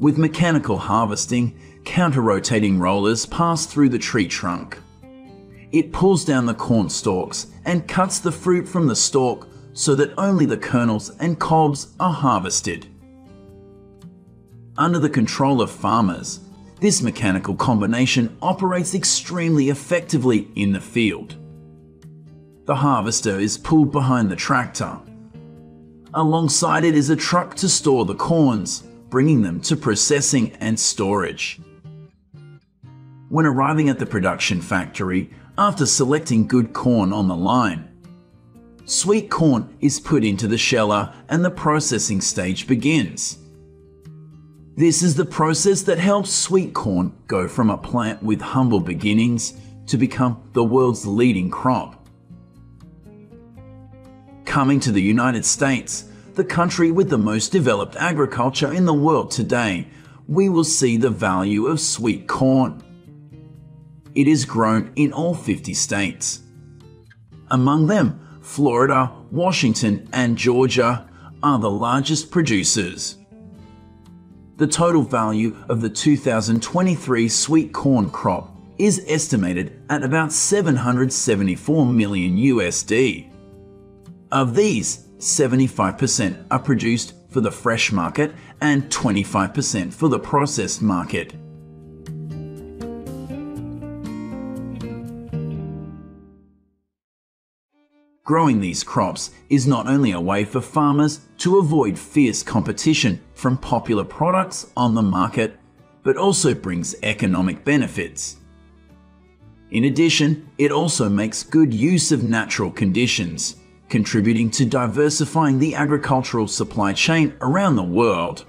With mechanical harvesting, counter-rotating rollers pass through the tree trunk. It pulls down the corn stalks and cuts the fruit from the stalk so that only the kernels and cobs are harvested. Under the control of farmers, this mechanical combination operates extremely effectively in the field. The harvester is pulled behind the tractor. Alongside it is a truck to store the corns, bringing them to processing and storage. When arriving at the production factory, after selecting good corn on the line. Sweet corn is put into the sheller and the processing stage begins. This is the process that helps sweet corn go from a plant with humble beginnings to become the world's leading crop. Coming to the United States, the country with the most developed agriculture in the world today, we will see the value of sweet corn. It is grown in all 50 states. Among them, Florida, Washington, and Georgia are the largest producers. The total value of the 2023 sweet corn crop is estimated at about $774 million USD. Of these, 75% are produced for the fresh market and 25% for the processed market. Growing these crops is not only a way for farmers to avoid fierce competition from popular products on the market, but also brings economic benefits. In addition, it also makes good use of natural conditions, contributing to diversifying the agricultural supply chain around the world.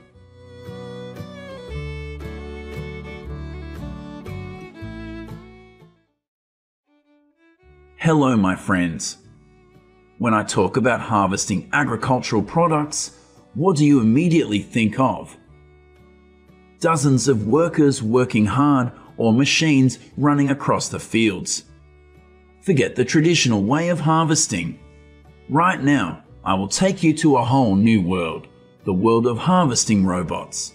Hello, my friends. When I talk about harvesting agricultural products, what do you immediately think of? Dozens of workers working hard or machines running across the fields. Forget the traditional way of harvesting. Right now, I will take you to a whole new world, the world of harvesting robots.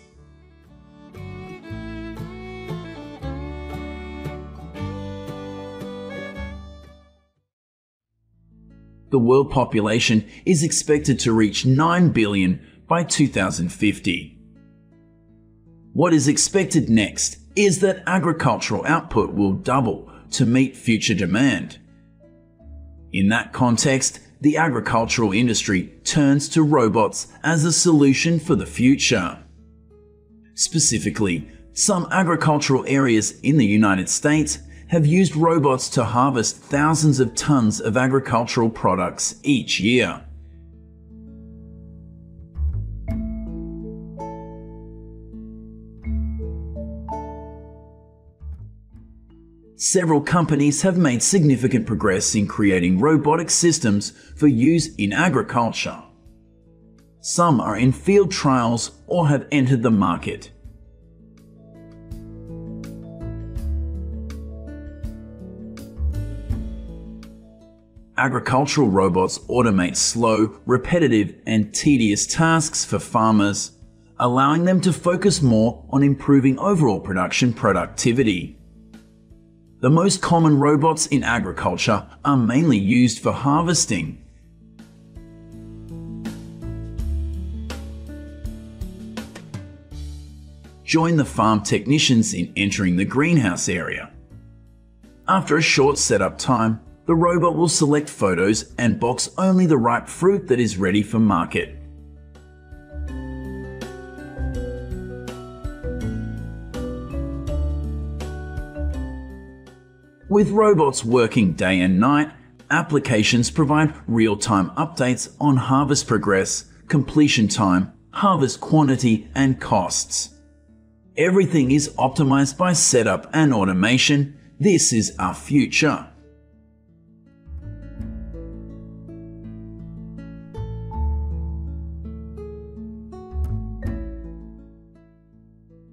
The world population is expected to reach 9 billion by 2050. What is expected next is that agricultural output will double to meet future demand. In that context, the agricultural industry turns to robots as a solution for the future. Specifically, some agricultural areas in the United States have used robots to harvest thousands of tons of agricultural products each year. Several companies have made significant progress in creating robotic systems for use in agriculture. Some are in field trials or have entered the market. Agricultural robots automate slow, repetitive, and tedious tasks for farmers, allowing them to focus more on improving overall production productivity. The most common robots in agriculture are mainly used for harvesting. Join the farm technicians in entering the greenhouse area. After a short setup time, the robot will select photos and box only the ripe fruit that is ready for market. With robots working day and night, applications provide real-time updates on harvest progress, completion time, harvest quantity, and costs. Everything is optimized by setup and automation. This is our future.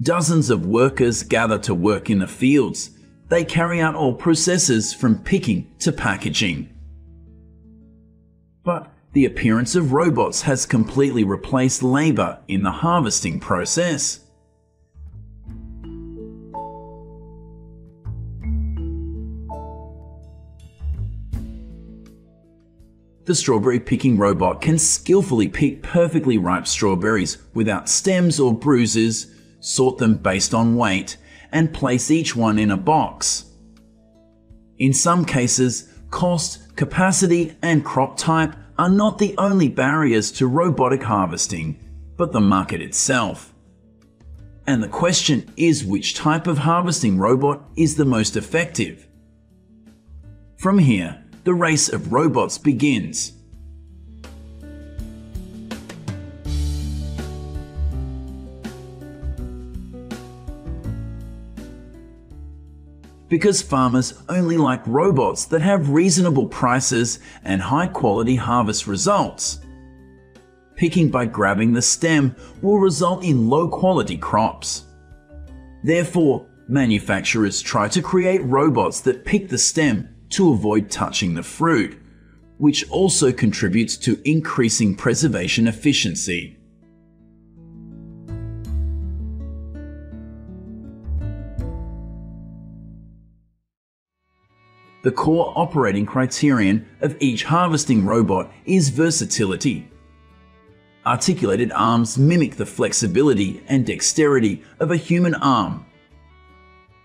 Dozens of workers gather to work in the fields. They carry out all processes from picking to packaging. But the appearance of robots has completely replaced labor in the harvesting process. The strawberry picking robot can skillfully pick perfectly ripe strawberries without stems or bruises, sort them based on weight, and place each one in a box. In some cases, cost, capacity, and crop type are not the only barriers to robotic harvesting, but the market itself. And the question is, which type of harvesting robot is the most effective? From here, the race of robots begins. Because farmers only like robots that have reasonable prices and high-quality harvest results. Picking by grabbing the stem will result in low-quality crops. Therefore, manufacturers try to create robots that pick the stem to avoid touching the fruit, which also contributes to increasing preservation efficiency. The core operating criterion of each harvesting robot is versatility. Articulated arms mimic the flexibility and dexterity of a human arm.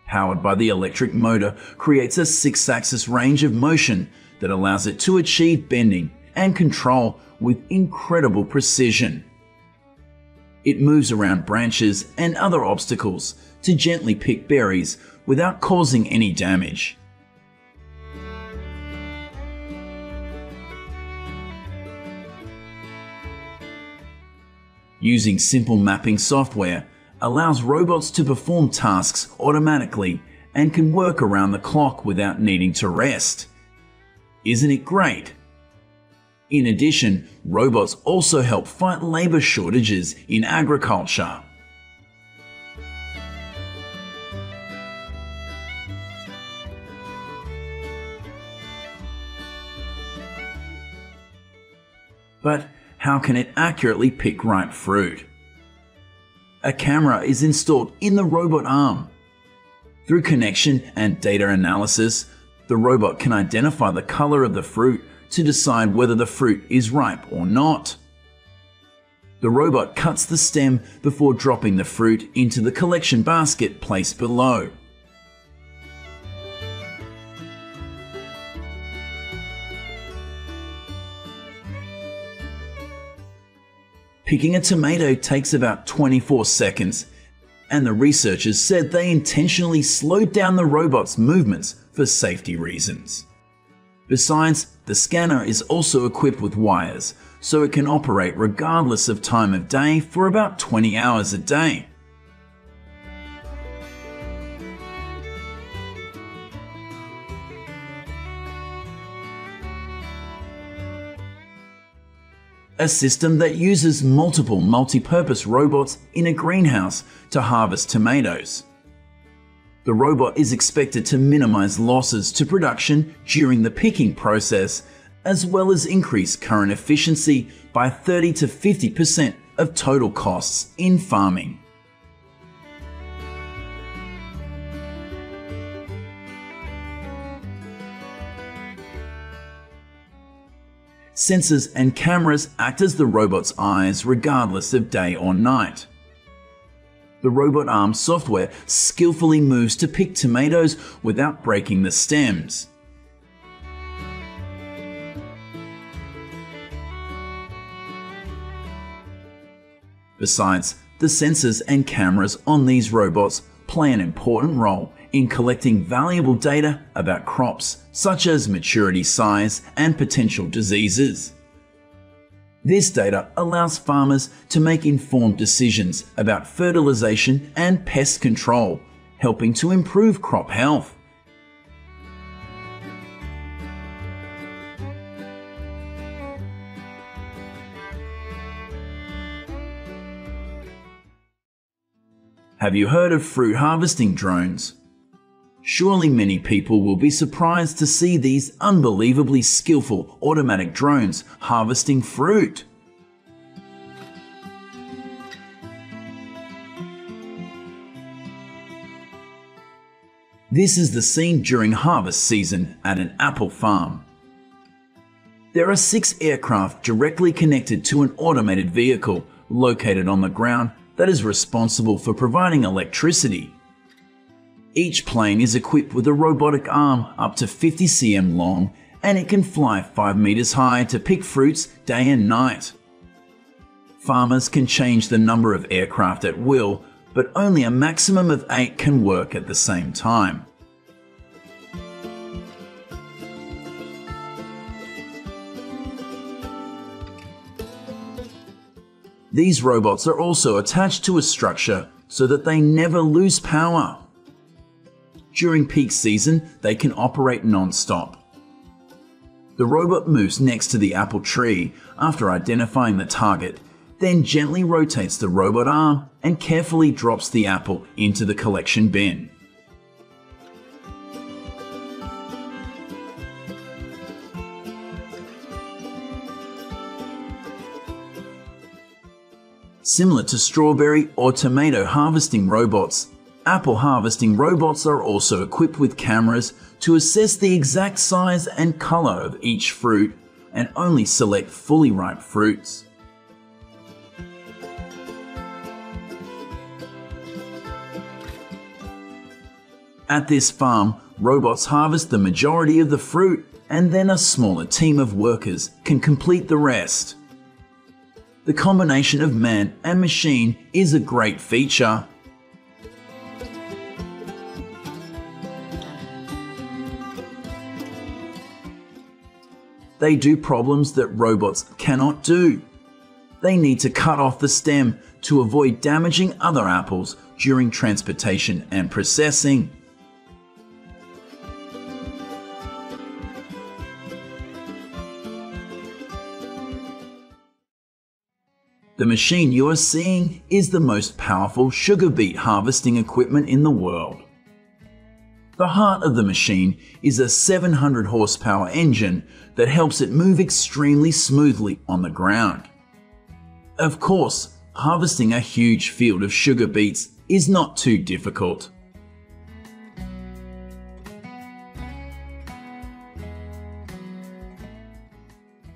Powered by the electric motor creates a six-axis range of motion that allows it to achieve bending and control with incredible precision. It moves around branches and other obstacles to gently pick berries without causing any damage. Using simple mapping software allows robots to perform tasks automatically and can work around the clock without needing to rest. Isn't it great? In addition, robots also help fight labor shortages in agriculture. But how can it accurately pick ripe fruit? A camera is installed in the robot arm. Through connection and data analysis, the robot can identify the color of the fruit to decide whether the fruit is ripe or not. The robot cuts the stem before dropping the fruit into the collection basket placed below. Picking a tomato takes about 24 seconds, and the researchers said they intentionally slowed down the robot's movements for safety reasons. Besides, the scanner is also equipped with wires, so it can operate regardless of time of day for about 20 hours a day. A system that uses multiple multi-purpose robots in a greenhouse to harvest tomatoes. The robot is expected to minimize losses to production during the picking process, as well as increase current efficiency by 30 to 50% of total costs in farming. Sensors and cameras act as the robot's eyes regardless of day or night. The robot arm software skillfully moves to pick tomatoes without breaking the stems. Besides, the sensors and cameras on these robots play an important role in collecting valuable data about crops, such as maturity size and potential diseases. This data allows farmers to make informed decisions about fertilization and pest control, helping to improve crop health. Have you heard of fruit harvesting drones? Surely many people will be surprised to see these unbelievably skillful automatic drones harvesting fruit. This is the scene during harvest season at an apple farm. There are 6 aircraft directly connected to an automated vehicle located on the ground that is responsible for providing electricity. Each plane is equipped with a robotic arm up to 50 cm long, and it can fly 5 meters high to pick fruits day and night. Farmers can change the number of aircraft at will, but only a maximum of 8 can work at the same time. These robots are also attached to a structure so that they never lose power. During peak season, they can operate non-stop. The robot moves next to the apple tree after identifying the target, then gently rotates the robot arm and carefully drops the apple into the collection bin. Similar to strawberry or tomato harvesting robots, apple harvesting robots are also equipped with cameras to assess the exact size and color of each fruit and only select fully ripe fruits. At this farm, robots harvest the majority of the fruit and then a smaller team of workers can complete the rest. The combination of man and machine is a great feature. They do problems that robots cannot do. They need to cut off the stem to avoid damaging other apples during transportation and processing. The machine you are seeing is the most powerful sugar beet harvesting equipment in the world. The heart of the machine is a 700 horsepower engine that helps it move extremely smoothly on the ground. Of course, harvesting a huge field of sugar beets is not too difficult.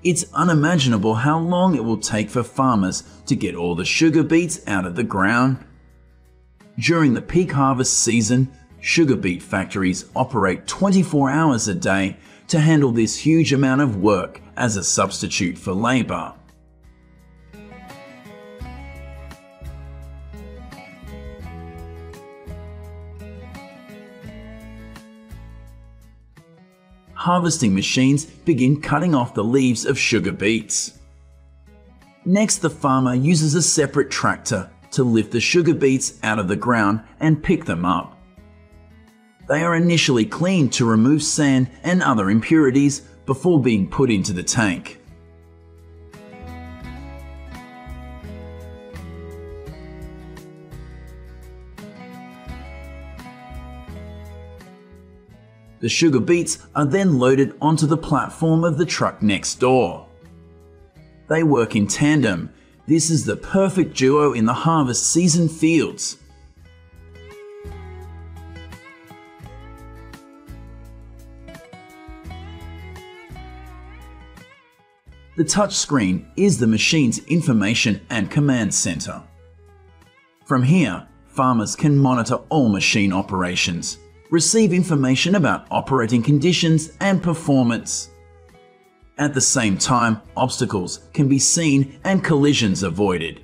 It's unimaginable how long it will take for farmers to get all the sugar beets out of the ground. During the peak harvest season, sugar beet factories operate 24 hours a day to handle this huge amount of work as a substitute for labor. Harvesting machines begin cutting off the leaves of sugar beets. Next, the farmer uses a separate tractor to lift the sugar beets out of the ground and pick them up. They are initially cleaned to remove sand and other impurities before being put into the tank. The sugar beets are then loaded onto the platform of the truck next door. They work in tandem. This is the perfect duo in the harvest season fields. The touchscreen is the machine's information and command center. From here, farmers can monitor all machine operations, receive information about operating conditions and performance. At the same time, obstacles can be seen and collisions avoided.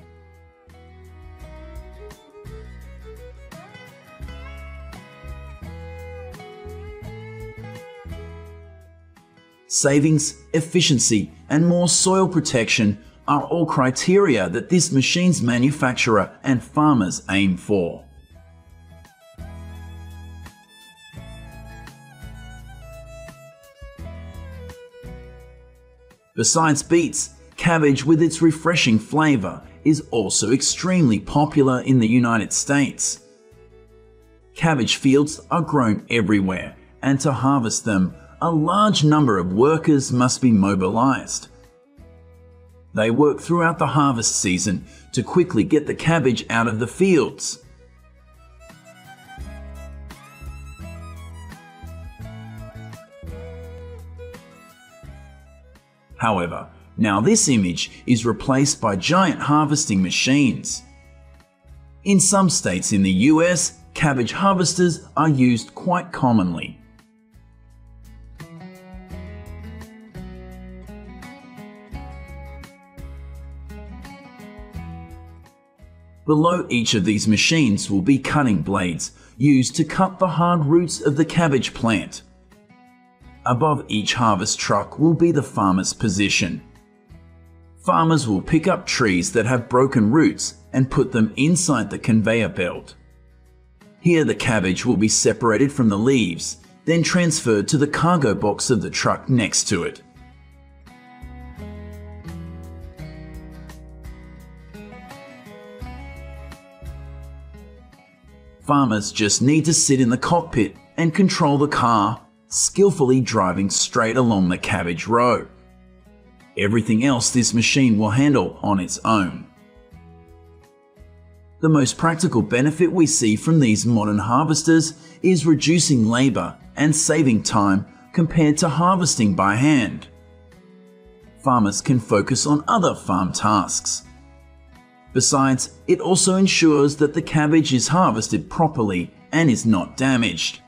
Savings, efficiency, and more soil protection are all criteria that this machine's manufacturer and farmers aim for. Besides beets, cabbage with its refreshing flavor is also extremely popular in the United States. Cabbage fields are grown everywhere, and to harvest them, a large number of workers must be mobilized. They work throughout the harvest season to quickly get the cabbage out of the fields. However, now this image is replaced by giant harvesting machines. In some states in the US, cabbage harvesters are used quite commonly. Below each of these machines will be cutting blades used to cut the hard roots of the cabbage plant. Above each harvest truck will be the farmer's position. farmers will pick up trees that have broken roots and put them inside the conveyor belt. Here the cabbage will be separated from the leaves, then transferred to the cargo box of the truck next to it. Farmers just need to sit in the cockpit and control the car, skillfully driving straight along the cabbage row. Everything else this machine will handle on its own. The most practical benefit we see from these modern harvesters is reducing labor and saving time compared to harvesting by hand. Farmers can focus on other farm tasks. Besides, it also ensures that the cabbage is harvested properly and is not damaged.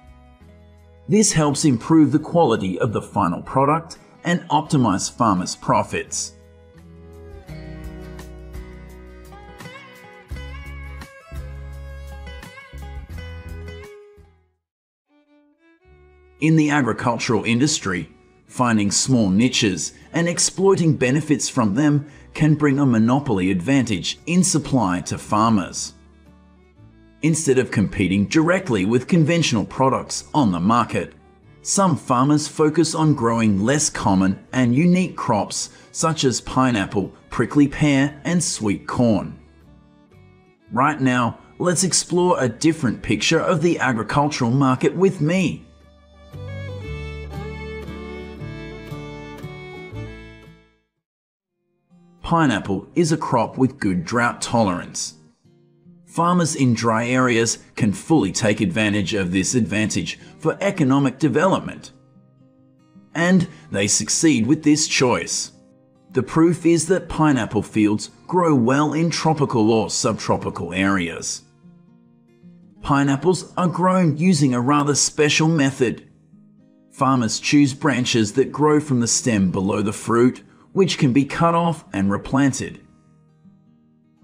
This helps improve the quality of the final product and optimize farmers' profits. In the agricultural industry, finding small niches and exploiting benefits from them can bring a monopoly advantage in supply to farmers. Instead of competing directly with conventional products on the market, some farmers focus on growing less common and unique crops such as pineapple, prickly pear, and sweet corn. Right now, let's explore a different picture of the agricultural market with me. Pineapple is a crop with good drought tolerance. Farmers in dry areas can fully take advantage of this advantage for economic development. And they succeed with this choice. The proof is that pineapple fields grow well in tropical or subtropical areas. Pineapples are grown using a rather special method. Farmers choose branches that grow from the stem below the fruit, which can be cut off and replanted.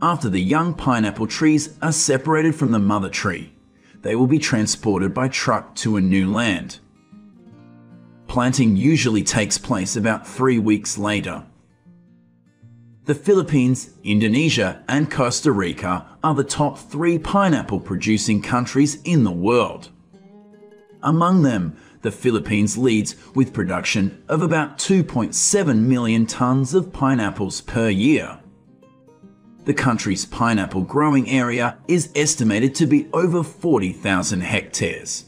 After the young pineapple trees are separated from the mother tree, they will be transported by truck to a new land. Planting usually takes place about 3 weeks later. The Philippines, Indonesia, and Costa Rica are the top 3 pineapple producing countries in the world. Among them, the Philippines leads with production of about 2.7 million tons of pineapples per year. The country's pineapple growing area is estimated to be over 40,000 hectares.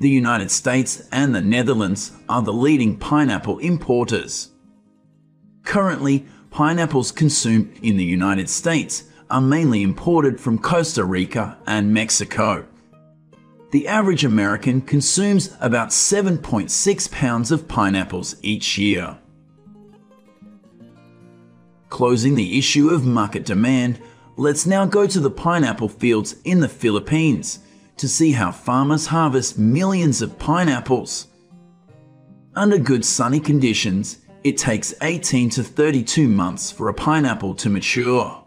The United States and the Netherlands are the leading pineapple importers. Currently, pineapples consumed in the United States are mainly imported from Costa Rica and Mexico. The average American consumes about 7.6 pounds of pineapples each year. Closing the issue of market demand, let's now go to the pineapple fields in the Philippines to see how farmers harvest millions of pineapples. Under good sunny conditions, it takes 18 to 32 months for a pineapple to mature.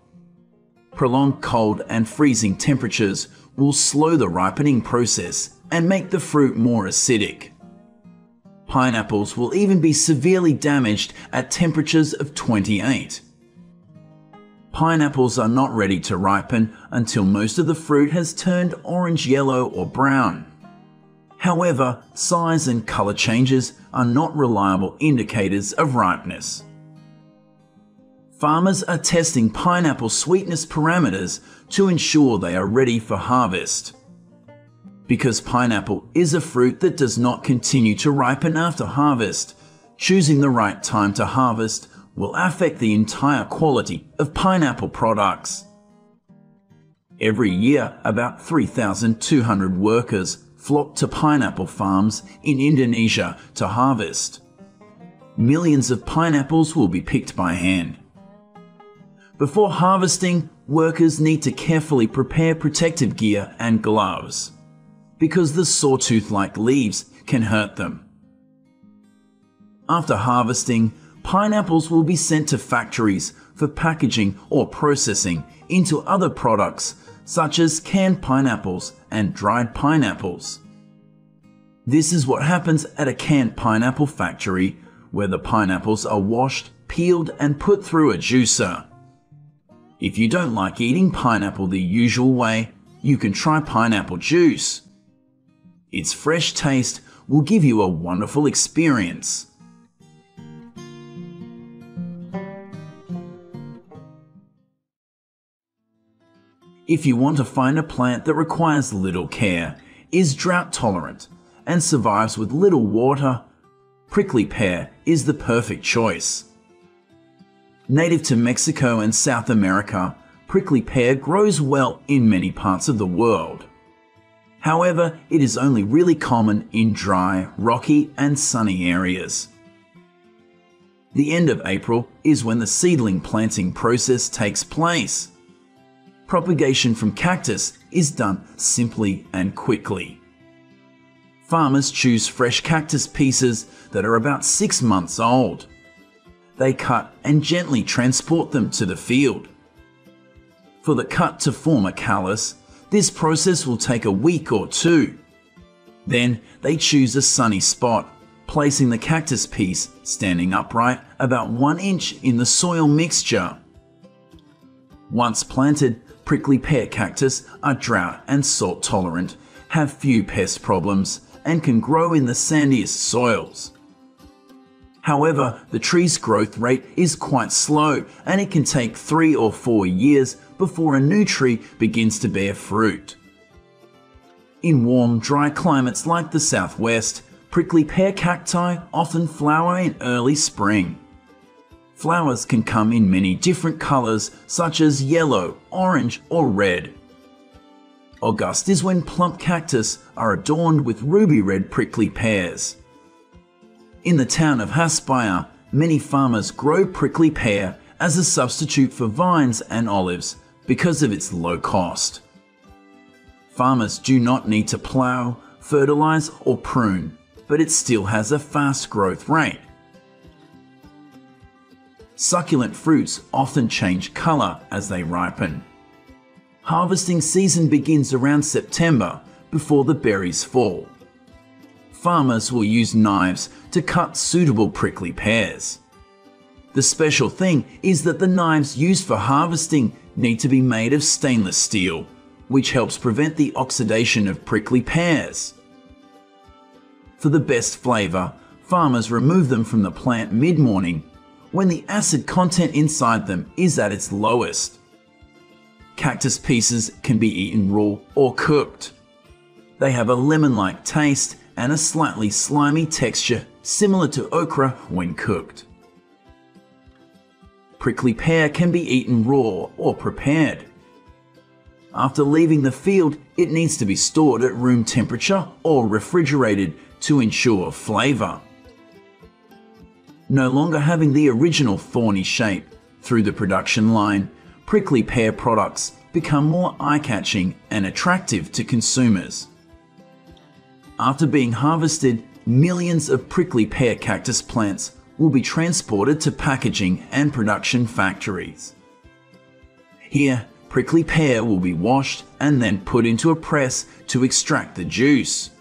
Prolonged cold and freezing temperatures will slow the ripening process and make the fruit more acidic. Pineapples will even be severely damaged at temperatures of 28. Pineapples are not ready to ripen until most of the fruit has turned orange, yellow, or brown. However, size and color changes are not reliable indicators of ripeness. Farmers are testing pineapple sweetness parameters to ensure they are ready for harvest. Because pineapple is a fruit that does not continue to ripen after harvest, choosing the right time to harvest will affect the entire quality of pineapple products. Every year, about 3,200 workers flock to pineapple farms in Indonesia to harvest. Millions of pineapples will be picked by hand. Before harvesting, workers need to carefully prepare protective gear and gloves, because the sawtooth-like leaves can hurt them. After harvesting, pineapples will be sent to factories for packaging or processing into other products such as canned pineapples and dried pineapples. This is what happens at a canned pineapple factory, where the pineapples are washed peeled and put through a juicer. If you don't like eating pineapple the usual way, you can try pineapple juice. Its fresh taste will give you a wonderful experience. If you want to find a plant that requires little care, is drought tolerant, and survives with little water, prickly pear is the perfect choice. Native to Mexico and South America, prickly pear grows well in many parts of the world. However, it is only really common in dry, rocky, and sunny areas. The end of April is when the seedling planting process takes place. Propagation from cactus is done simply and quickly. Farmers choose fresh cactus pieces that are about 6 months old. They cut and gently transport them to the field. For the cut to form a callus, this process will take a week or two. Then they choose a sunny spot, placing the cactus piece standing upright about 1 inch in the soil mixture. Once planted, prickly pear cactus are drought and salt tolerant, have few pest problems, and can grow in the sandiest soils. However, the tree's growth rate is quite slow, and it can take 3 or 4 years before a new tree begins to bear fruit. In warm, dry climates like the southwest, prickly pear cacti often flower in early spring. Flowers can come in many different colors, such as yellow, orange, or red. August is when plump cactus are adorned with ruby red prickly pears. In the town of Haspire, many farmers grow prickly pear as a substitute for vines and olives because of its low cost. Farmers do not need to plow, fertilize, or prune, but it still has a fast growth rate. Succulent fruits often change color as they ripen. Harvesting season begins around September before the berries fall. Farmers will use knives to cut suitable prickly pears. The special thing is that the knives used for harvesting need to be made of stainless steel, which helps prevent the oxidation of prickly pears. For the best flavor, farmers remove them from the plant mid-morning when the acid content inside them is at its lowest. Cactus pieces can be eaten raw or cooked. They have a lemon-like taste and a slightly slimy texture similar to okra when cooked. Prickly pear can be eaten raw or prepared. After leaving the field, it needs to be stored at room temperature or refrigerated to ensure flavor. No longer having the original thorny shape, through the production line, prickly pear products become more eye-catching and attractive to consumers. After being harvested, millions of prickly pear cactus plants will be transported to packaging and production factories. Here, prickly pear will be washed and then put into a press to extract the juice.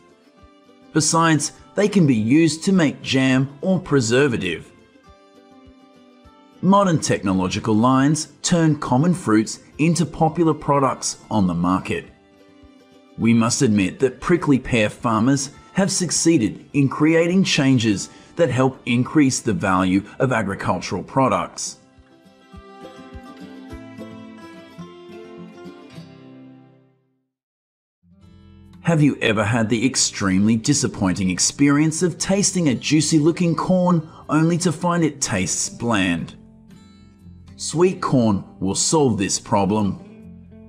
Besides, they can be used to make jam or preservative. Modern technological lines turn common fruits into popular products on the market. We must admit that prickly pear farmers have succeeded in creating changes that help increase the value of agricultural products. Have you ever had the extremely disappointing experience of tasting a juicy-looking corn only to find it tastes bland? Sweet corn will solve this problem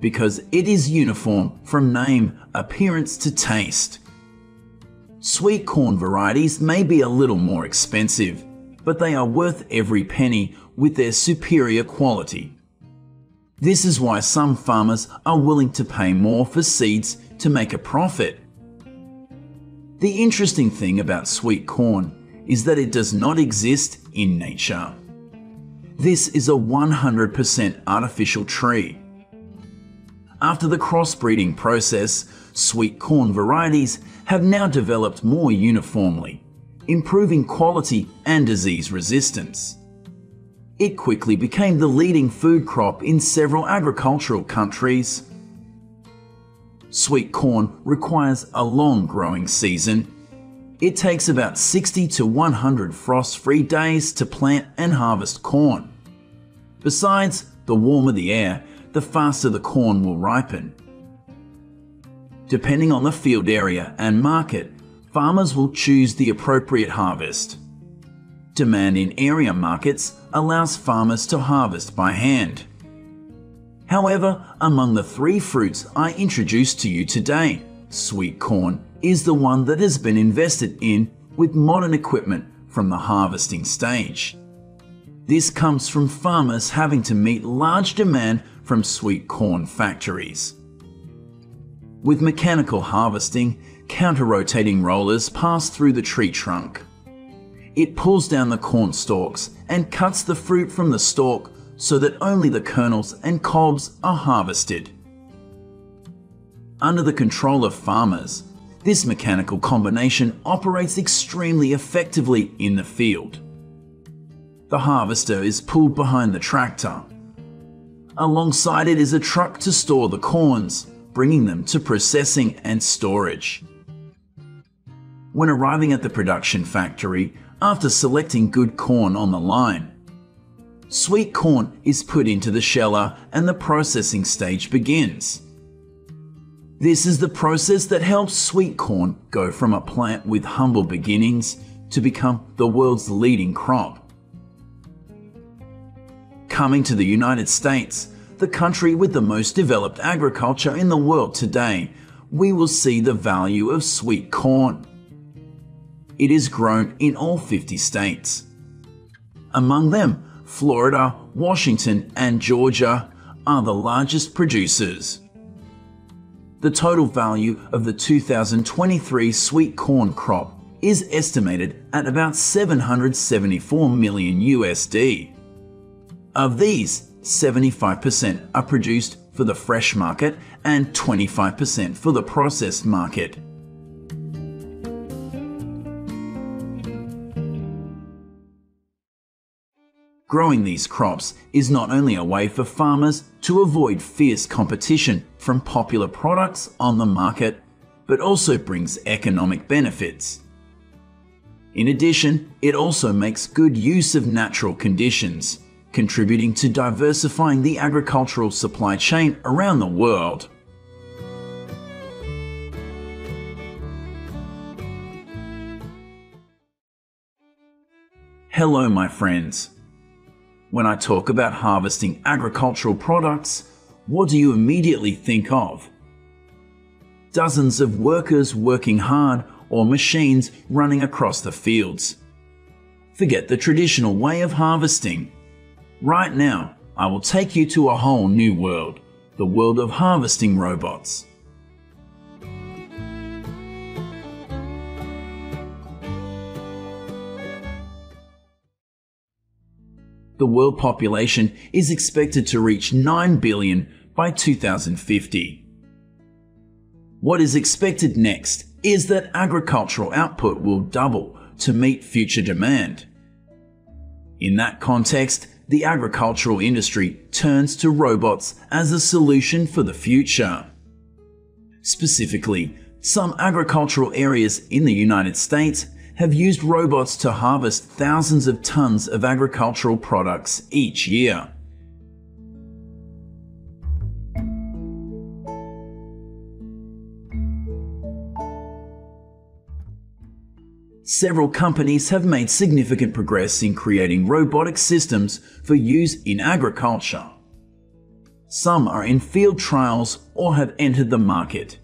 because it is uniform from name, appearance to taste. Sweet corn varieties may be a little more expensive, but they are worth every penny with their superior quality. This is why some farmers are willing to pay more for seeds to make a profit. The interesting thing about sweet corn is that it does not exist in nature. This is a 100% artificial tree. After the crossbreeding process, sweet corn varieties have now developed more uniformly, improving quality and disease resistance. It quickly became the leading food crop in several agricultural countries. Sweet corn requires a long growing season. It takes about 60 to 100 frost-free days to plant and harvest corn. Besides, the warmer the air, the faster the corn will ripen. Depending on the field area and market, farmers will choose the appropriate harvest. Demand in area markets allows farmers to harvest by hand. However, among the three fruits I introduced to you today, sweet corn is the one that has been invested in with modern equipment from the harvesting stage. This comes from farmers having to meet large demand from sweet corn factories. With mechanical harvesting, counter-rotating rollers pass through the tree trunk. It pulls down the corn stalks and cuts the fruit from the stalk so that only the kernels and cobs are harvested. Under the control of farmers, this mechanical combination operates extremely effectively in the field. The harvester is pulled behind the tractor. Alongside it is a truck to store the corns, bringing them to processing and storage. When arriving at the production factory, after selecting good corn on the line, sweet corn is put into the sheller and the processing stage begins. This is the process that helps sweet corn go from a plant with humble beginnings to become the world's leading crop. Coming to the United States, the country with the most developed agriculture in the world today, we will see the value of sweet corn. It is grown in all 50 states. Among them, Florida, Washington, and Georgia are the largest producers. The total value of the 2023 sweet corn crop is estimated at about $774 million USD. Of these, 75% are produced for the fresh market and 25% for the processed market. Growing these crops is not only a way for farmers to avoid fierce competition from popular products on the market, but also brings economic benefits. In addition, it also makes good use of natural conditions, contributing to diversifying the agricultural supply chain around the world. Hello, my friends. When I talk about harvesting agricultural products, what do you immediately think of? Dozens of workers working hard or machines running across the fields. Forget the traditional way of harvesting. Right now, I will take you to a whole new world, the world of harvesting robots. The world population is expected to reach 9 billion by 2050. What is expected next is that agricultural output will double to meet future demand. In that context, the agricultural industry turns to robots as a solution for the future. Specifically, some agricultural areas in the United States have used robots to harvest thousands of tons of agricultural products each year. Several companies have made significant progress in creating robotic systems for use in agriculture. Some are in field trials or have entered the market.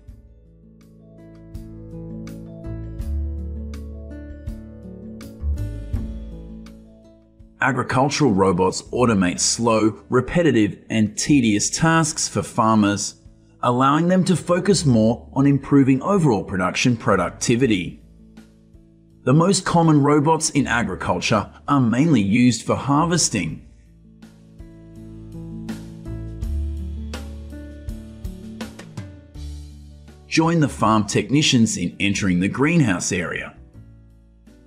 Agricultural robots automate slow, repetitive, and tedious tasks for farmers, allowing them to focus more on improving overall production productivity. The most common robots in agriculture are mainly used for harvesting. Join the farm technicians in entering the greenhouse area.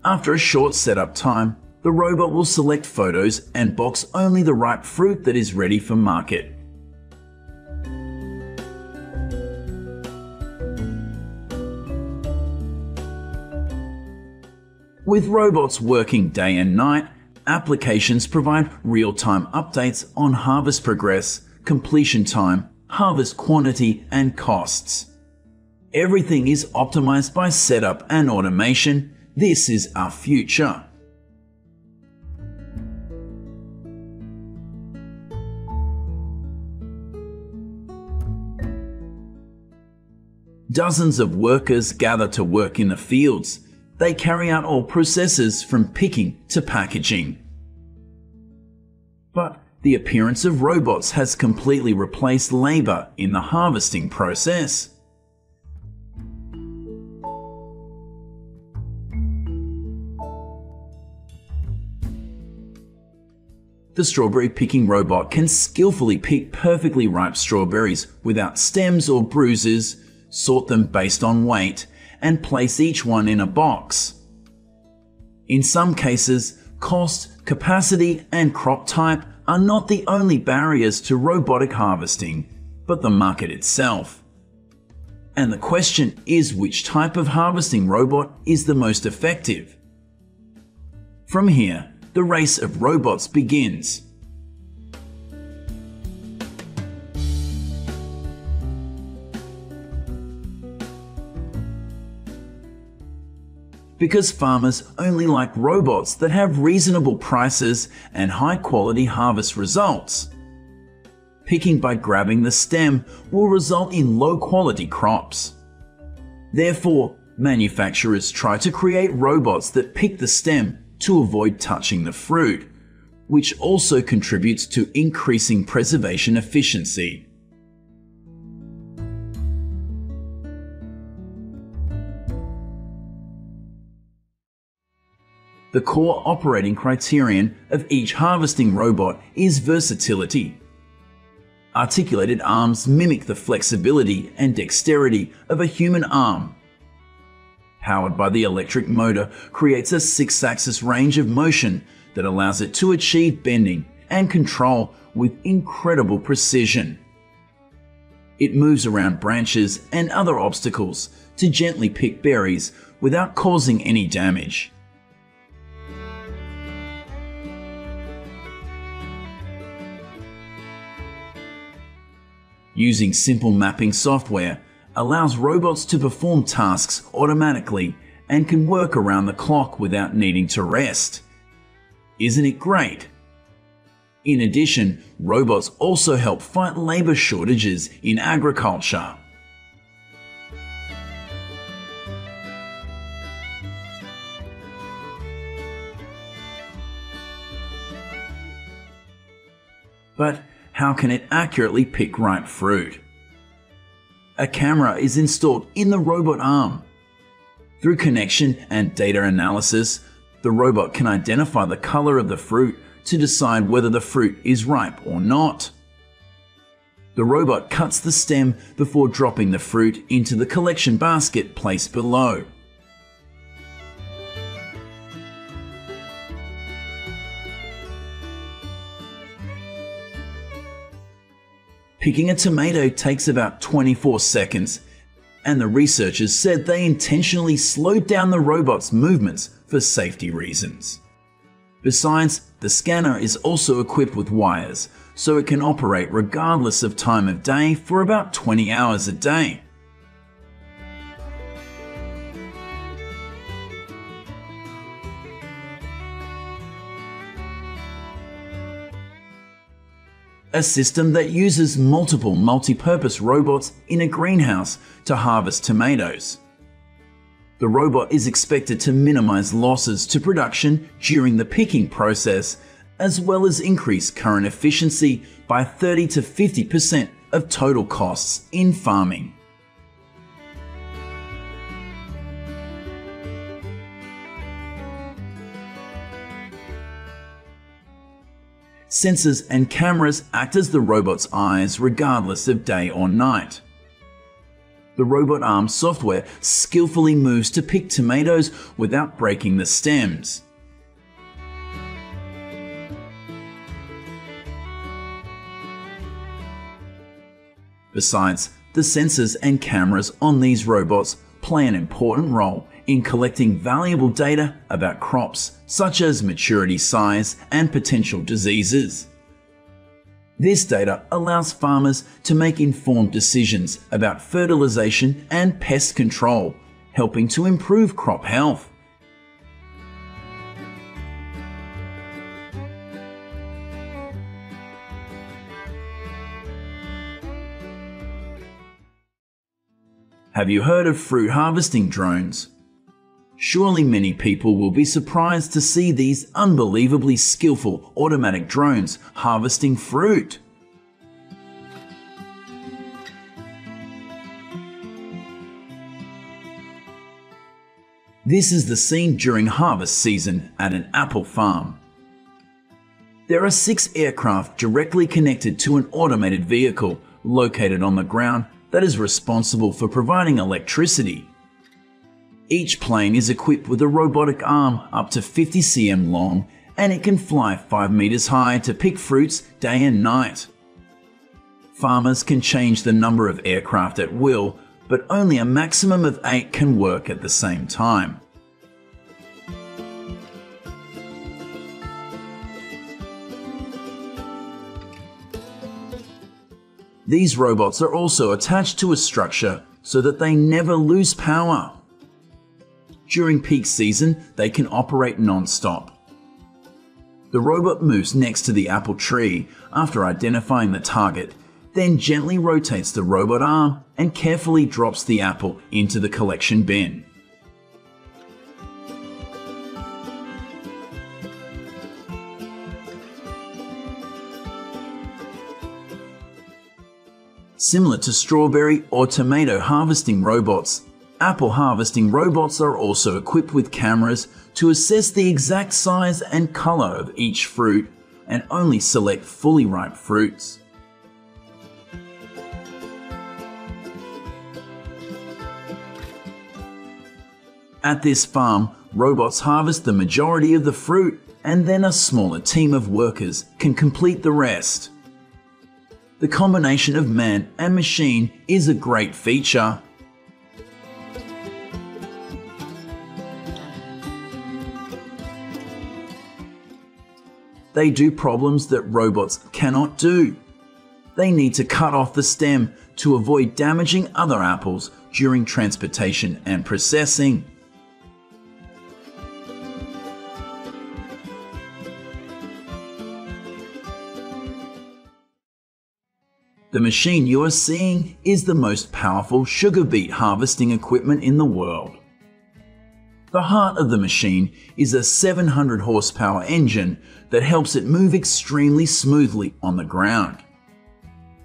After a short setup time, The robot will select photos and box only the ripe fruit that is ready for market. With robots working day and night, applications provide real-time updates on harvest progress, completion time, harvest quantity, and costs. Everything is optimized by setup and automation. This is our future. Dozens of workers gather to work in the fields. They carry out all processes from picking to packaging. But the appearance of robots has completely replaced labor in the harvesting process. The strawberry picking robot can skillfully pick perfectly ripe strawberries without stems or bruises, sort them based on weight, and place each one in a box. In some cases, cost, capacity, and crop type are not the only barriers to robotic harvesting, but the market itself. And the question is, which type of harvesting robot is the most effective? From here, the race of robots begins. Because farmers only like robots that have reasonable prices and high-quality harvest results. Picking by grabbing the stem will result in low-quality crops. Therefore, manufacturers try to create robots that pick the stem to avoid touching the fruit, which also contributes to increasing preservation efficiency. The core operating criterion of each harvesting robot is versatility. Articulated arms mimic the flexibility and dexterity of a human arm. Powered by the electric motor creates a six-axis range of motion that allows it to achieve bending and control with incredible precision. It moves around branches and other obstacles to gently pick berries without causing any damage. Using simple mapping software allows robots to perform tasks automatically and can work around the clock without needing to rest. Isn't it great? In addition, robots also help fight labor shortages in agriculture. But how can it accurately pick ripe fruit? A camera is installed in the robot arm. Through connection and data analysis, the robot can identify the color of the fruit to decide whether the fruit is ripe or not. The robot cuts the stem before dropping the fruit into the collection basket placed below. Picking a tomato takes about 24 seconds, and the researchers said they intentionally slowed down the robot's movements for safety reasons. Besides, the scanner is also equipped with wires, so it can operate regardless of time of day for about 20 hours a day. A system that uses multiple multi-purpose robots in a greenhouse to harvest tomatoes. The robot is expected to minimize losses to production during the picking process, as well as increase current efficiency by 30 to 50% of total costs in farming. Sensors and cameras act as the robot's eyes regardless of day or night. The robot arm software skillfully moves to pick tomatoes without breaking the stems. Besides, the sensors and cameras on these robots play an important role in collecting valuable data about crops, such as maturity size and potential diseases. This data allows farmers to make informed decisions about fertilization and pest control, helping to improve crop health. Have you heard of fruit harvesting drones? Surely many people will be surprised to see these unbelievably skillful automatic drones harvesting fruit. This is the scene during harvest season at an apple farm. There are 6 aircraft directly connected to an automated vehicle located on the ground that is responsible for providing electricity. Each plane is equipped with a robotic arm up to 50 cm long, and it can fly 5 meters high to pick fruits day and night. Farmers can change the number of aircraft at will, but only a maximum of 8 can work at the same time. These robots are also attached to a structure so that they never lose power. During peak season, they can operate non-stop. The robot moves next to the apple tree after identifying the target, then gently rotates the robot arm and carefully drops the apple into the collection bin. Similar to strawberry or tomato harvesting robots, apple harvesting robots are also equipped with cameras to assess the exact size and color of each fruit and only select fully ripe fruits. At this farm, robots harvest the majority of the fruit, and then a smaller team of workers can complete the rest. The combination of man and machine is a great feature. They do problems that robots cannot do. They need to cut off the stem to avoid damaging other apples during transportation and processing. The machine you are seeing is the most powerful sugar beet harvesting equipment in the world. The heart of the machine is a 700 horsepower engine that helps it move extremely smoothly on the ground.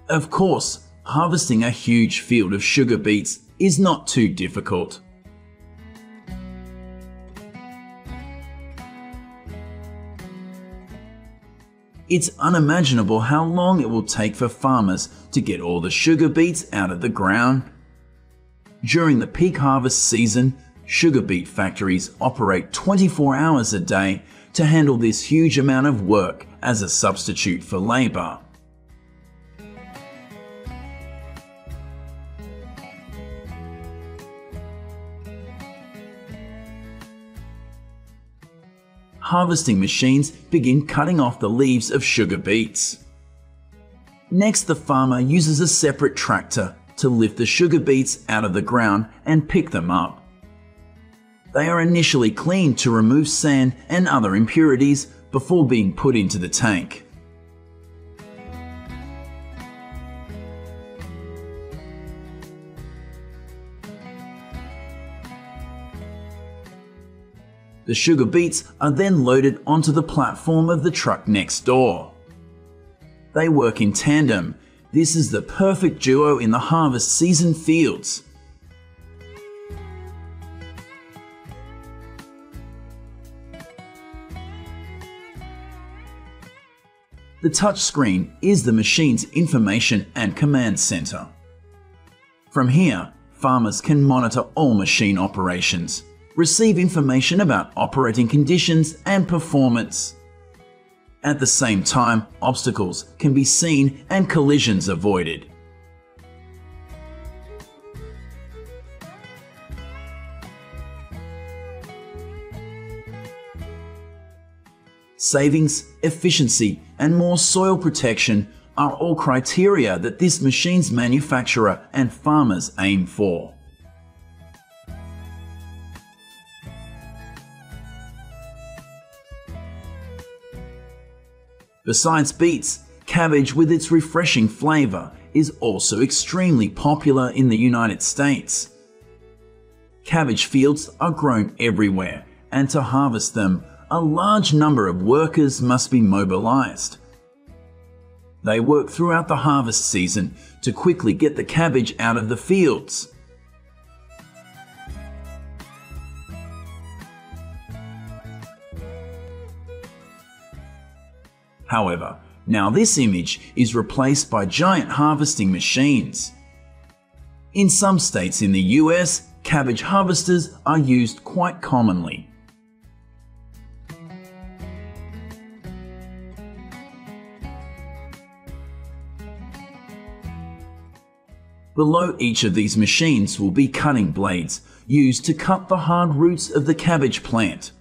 Of course, harvesting a huge field of sugar beets is not too difficult. It's unimaginable how long it will take for farmers to get all the sugar beets out of the ground. During the peak harvest season, sugar beet factories operate 24 hours a day to handle this huge amount of work as a substitute for labor. Harvesting machines begin cutting off the leaves of sugar beets. Next, the farmer uses a separate tractor to lift the sugar beets out of the ground and pick them up. They are initially cleaned to remove sand and other impurities before being put into the tank. The sugar beets are then loaded onto the platform of the truck next door. They work in tandem. This is the perfect duo in the harvest season fields. The touchscreen is the machine's information and command center. From here, farmers can monitor all machine operations, receive information about operating conditions and performance. At the same time, obstacles can be seen and collisions avoided. savings, efficiency, and more soil protection are all criteria that this machine's manufacturer and farmers aim for. Besides beets, cabbage with its refreshing flavor is also extremely popular in the United States. Cabbage fields are grown everywhere, and to harvest them, a large number of workers must be mobilized. They work throughout the harvest season to quickly get the cabbage out of the fields. However, now this image is replaced by giant harvesting machines. In some states in the US, cabbage harvesters are used quite commonly. Below each of these machines will be cutting blades used to cut the hard roots of the cabbage plant.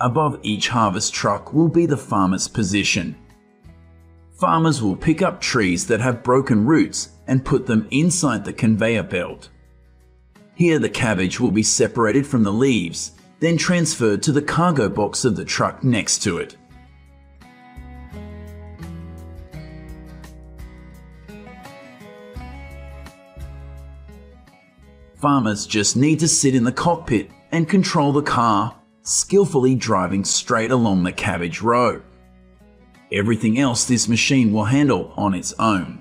Above each harvest truck will be the farmer's position. Farmers will pick up trees that have broken roots and put them inside the conveyor belt. Here the cabbage will be separated from the leaves, then transferred to the cargo box of the truck next to it. Farmers just need to sit in the cockpit and control the car, skillfully driving straight along the cabbage row. Everything else this machine will handle on its own.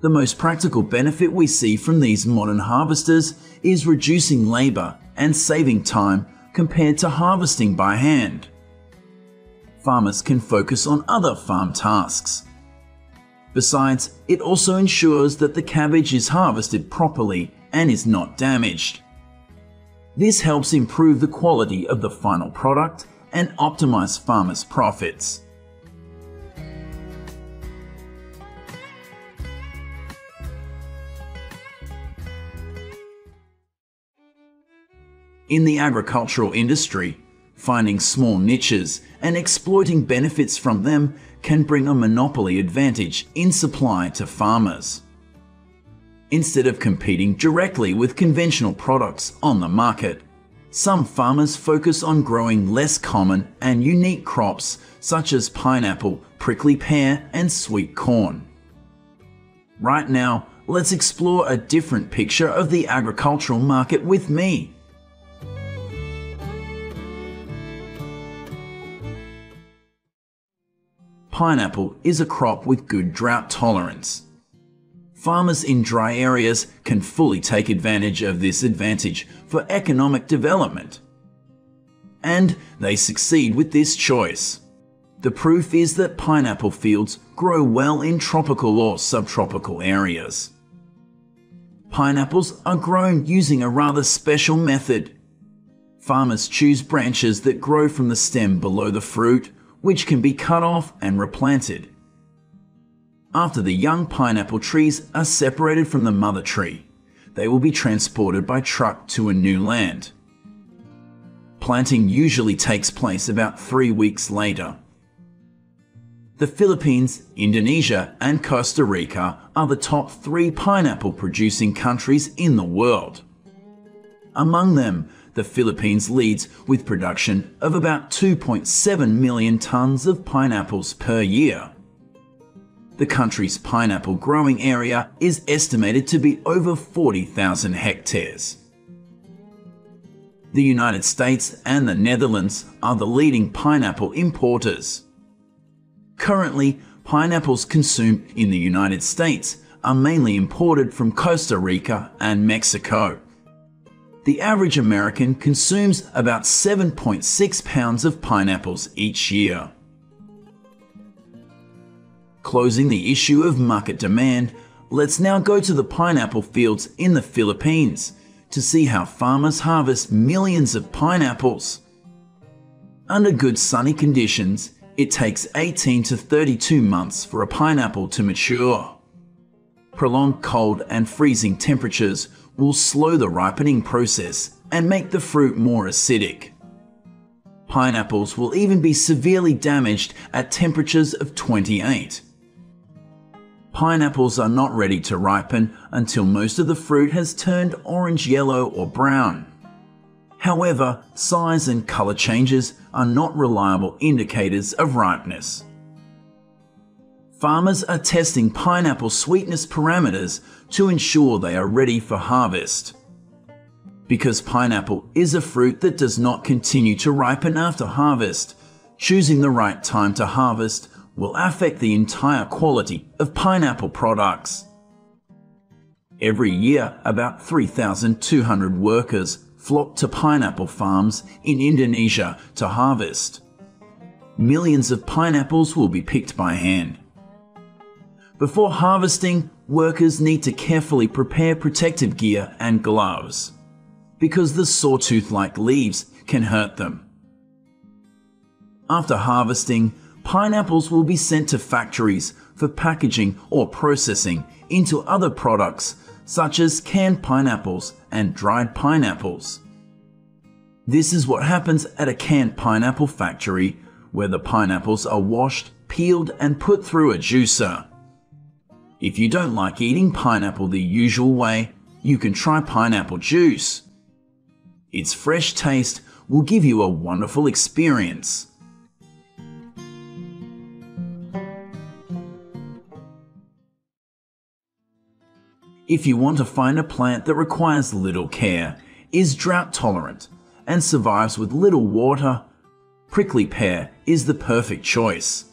The most practical benefit we see from these modern harvesters is reducing labor and saving time compared to harvesting by hand. Farmers can focus on other farm tasks. Besides, it also ensures that the cabbage is harvested properly and is not damaged. This helps improve the quality of the final product and optimize farmers' profits. In the agricultural industry, finding small niches and exploiting benefits from them can bring a monopoly advantage in supply to farmers. Instead of competing directly with conventional products on the market, some farmers focus on growing less common and unique crops such as pineapple, prickly pear, and sweet corn. Right now, let's explore a different picture of the agricultural market with me. Pineapple is a crop with good drought tolerance. Farmers in dry areas can fully take advantage of this advantage for economic development. And they succeed with this choice. The proof is that pineapple fields grow well in tropical or subtropical areas. Pineapples are grown using a rather special method. Farmers choose branches that grow from the stem below the fruit, which can be cut off and replanted. After the young pineapple trees are separated from the mother tree, they will be transported by truck to a new land. Planting usually takes place about 3 weeks later. The Philippines, Indonesia, and Costa Rica are the top 3 pineapple producing countries in the world. Among them, the Philippines leads with production of about 2.7 million tons of pineapples per year. The country's pineapple growing area is estimated to be over 40,000 hectares. The United States and the Netherlands are the leading pineapple importers. Currently, pineapples consumed in the United States are mainly imported from Costa Rica and Mexico. The average American consumes about 7.6 pounds of pineapples each year. Closing the issue of market demand, let's now go to the pineapple fields in the Philippines to see how farmers harvest millions of pineapples. Under good sunny conditions, it takes 18 to 32 months for a pineapple to mature. Prolonged cold and freezing temperatures will slow the ripening process and make the fruit more acidic. Pineapples will even be severely damaged at temperatures of 28. Pineapples are not ready to ripen until most of the fruit has turned orange, yellow, or brown. However, size and color changes are not reliable indicators of ripeness. Farmers are testing pineapple sweetness parameters to ensure they are ready for harvest. Because pineapple is a fruit that does not continue to ripen after harvest, choosing the right time to harvest will affect the entire quality of pineapple products. Every year, about 3,200 workers flock to pineapple farms in Indonesia to harvest. Millions of pineapples will be picked by hand. Before harvesting, workers need to carefully prepare protective gear and gloves, because the sawtooth-like leaves can hurt them. After harvesting, pineapples will be sent to factories for packaging or processing into other products such as canned pineapples and dried pineapples. This is what happens at a canned pineapple factory, where the pineapples are washed, peeled, and put through a juicer. If you don't like eating pineapple the usual way, you can try pineapple juice. Its fresh taste will give you a wonderful experience. If you want to find a plant that requires little care, is drought tolerant, and survives with little water, prickly pear is the perfect choice.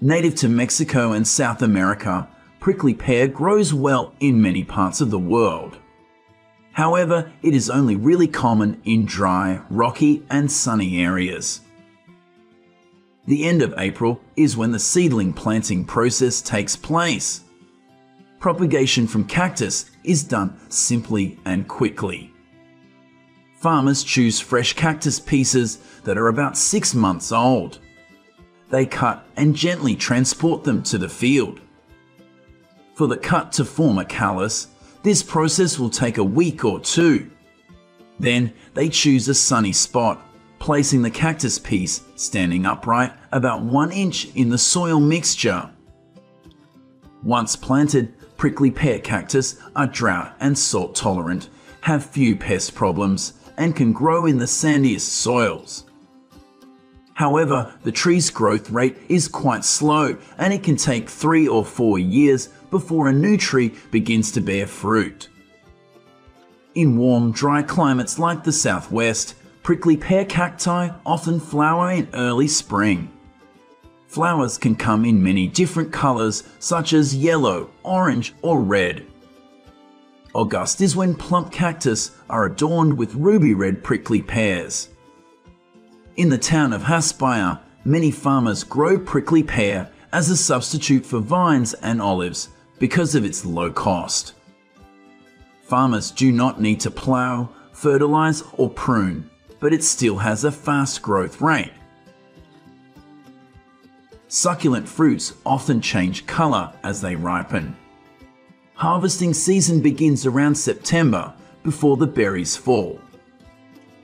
Native to Mexico and South America, prickly pear grows well in many parts of the world. However, it is only really common in dry, rocky, and sunny areas. The end of April is when the seedling planting process takes place. Propagation from cactus is done simply and quickly. Farmers choose fresh cactus pieces that are about 6 months old. They cut and gently transport them to the field. For the cut to form a callus, this process will take a week or two. Then they choose a sunny spot, placing the cactus piece standing upright about 1 inch in the soil mixture. Once planted, prickly pear cactus are drought and salt tolerant, have few pest problems, and can grow in the sandiest soils. However, the tree's growth rate is quite slow, and it can take 3 or 4 years before a new tree begins to bear fruit. In warm, dry climates like the southwest, prickly pear cacti often flower in early spring. Flowers can come in many different colors, such as yellow, orange, or red. August is when plump cactus are adorned with ruby red prickly pears. In the town of Haspaya, many farmers grow prickly pear as a substitute for vines and olives because of its low cost. Farmers do not need to plow, fertilize, or prune, but it still has a fast growth rate. Succulent fruits often change color as they ripen. Harvesting season begins around September, before the berries fall.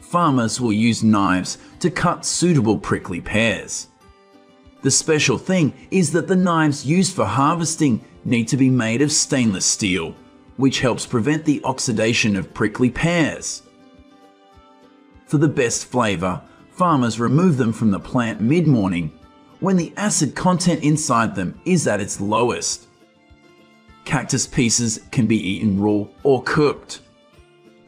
Farmers will use knives to cut suitable prickly pears. The special thing is that the knives used for harvesting need to be made of stainless steel, which helps prevent the oxidation of prickly pears. For the best flavor, farmers remove them from the plant mid-morning, when the acid content inside them is at its lowest. Cactus pieces can be eaten raw or cooked.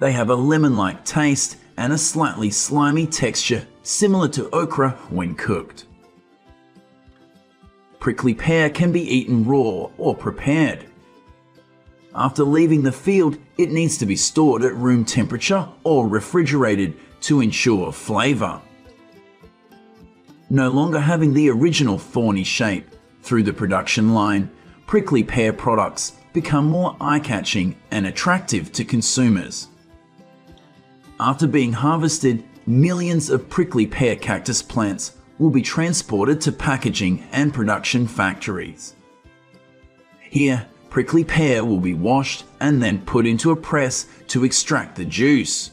They have a lemon-like taste and a slightly slimy texture similar to okra when cooked. Prickly pear can be eaten raw or prepared. After leaving the field, it needs to be stored at room temperature or refrigerated to ensure flavor. No longer having the original thorny shape, through the production line, prickly pear products become more eye-catching and attractive to consumers. After being harvested, millions of prickly pear cactus plants will be transported to packaging and production factories. Here, prickly pear will be washed and then put into a press to extract the juice.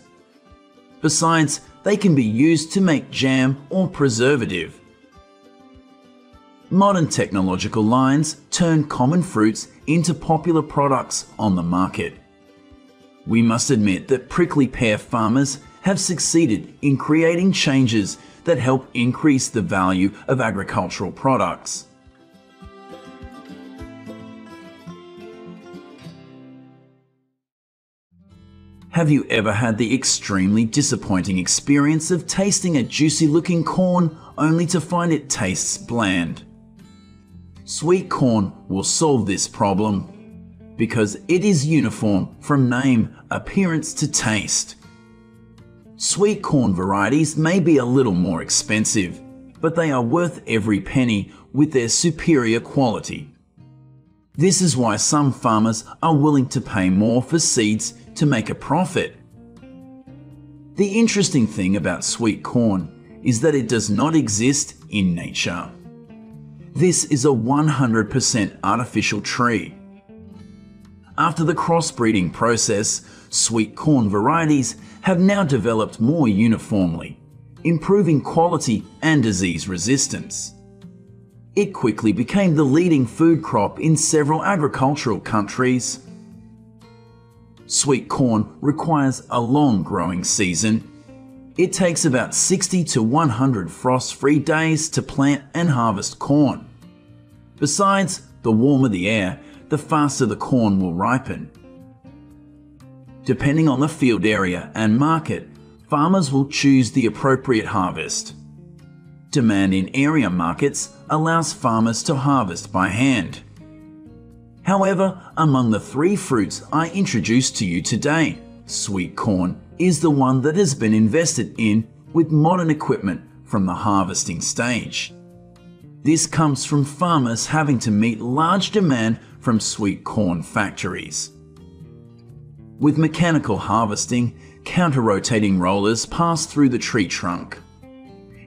Besides, They can be used to make jam or preservative. Modern technological lines turn common fruits into popular products on the market. We must admit that prickly pear farmers have succeeded in creating changes that help increase the value of agricultural products. Have you ever had the extremely disappointing experience of tasting a juicy-looking corn only to find it tastes bland? Sweet corn will solve this problem because it is uniform from name, appearance to taste. Sweet corn varieties may be a little more expensive, but they are worth every penny with their superior quality. This is why some farmers are willing to pay more for seeds to make a profit. The interesting thing about sweet corn is that it does not exist in nature. This is a 100% artificial tree. After the crossbreeding process, sweet corn varieties have now developed more uniformly, improving quality and disease resistance. It quickly became the leading food crop in several agricultural countries. Sweet corn requires a long growing season. It takes about 60 to 100 frost-free days to plant and harvest corn. Besides, the warmer the air, the faster the corn will ripen. Depending on the field area and market, farmers will choose the appropriate harvest. Demand in area markets allows farmers to harvest by hand. However, among the three fruits I introduced to you today, sweet corn is the one that has been invested in with modern equipment from the harvesting stage. This comes from farmers having to meet large demand from sweet corn factories. With mechanical harvesting, counter-rotating rollers pass through the tree trunk.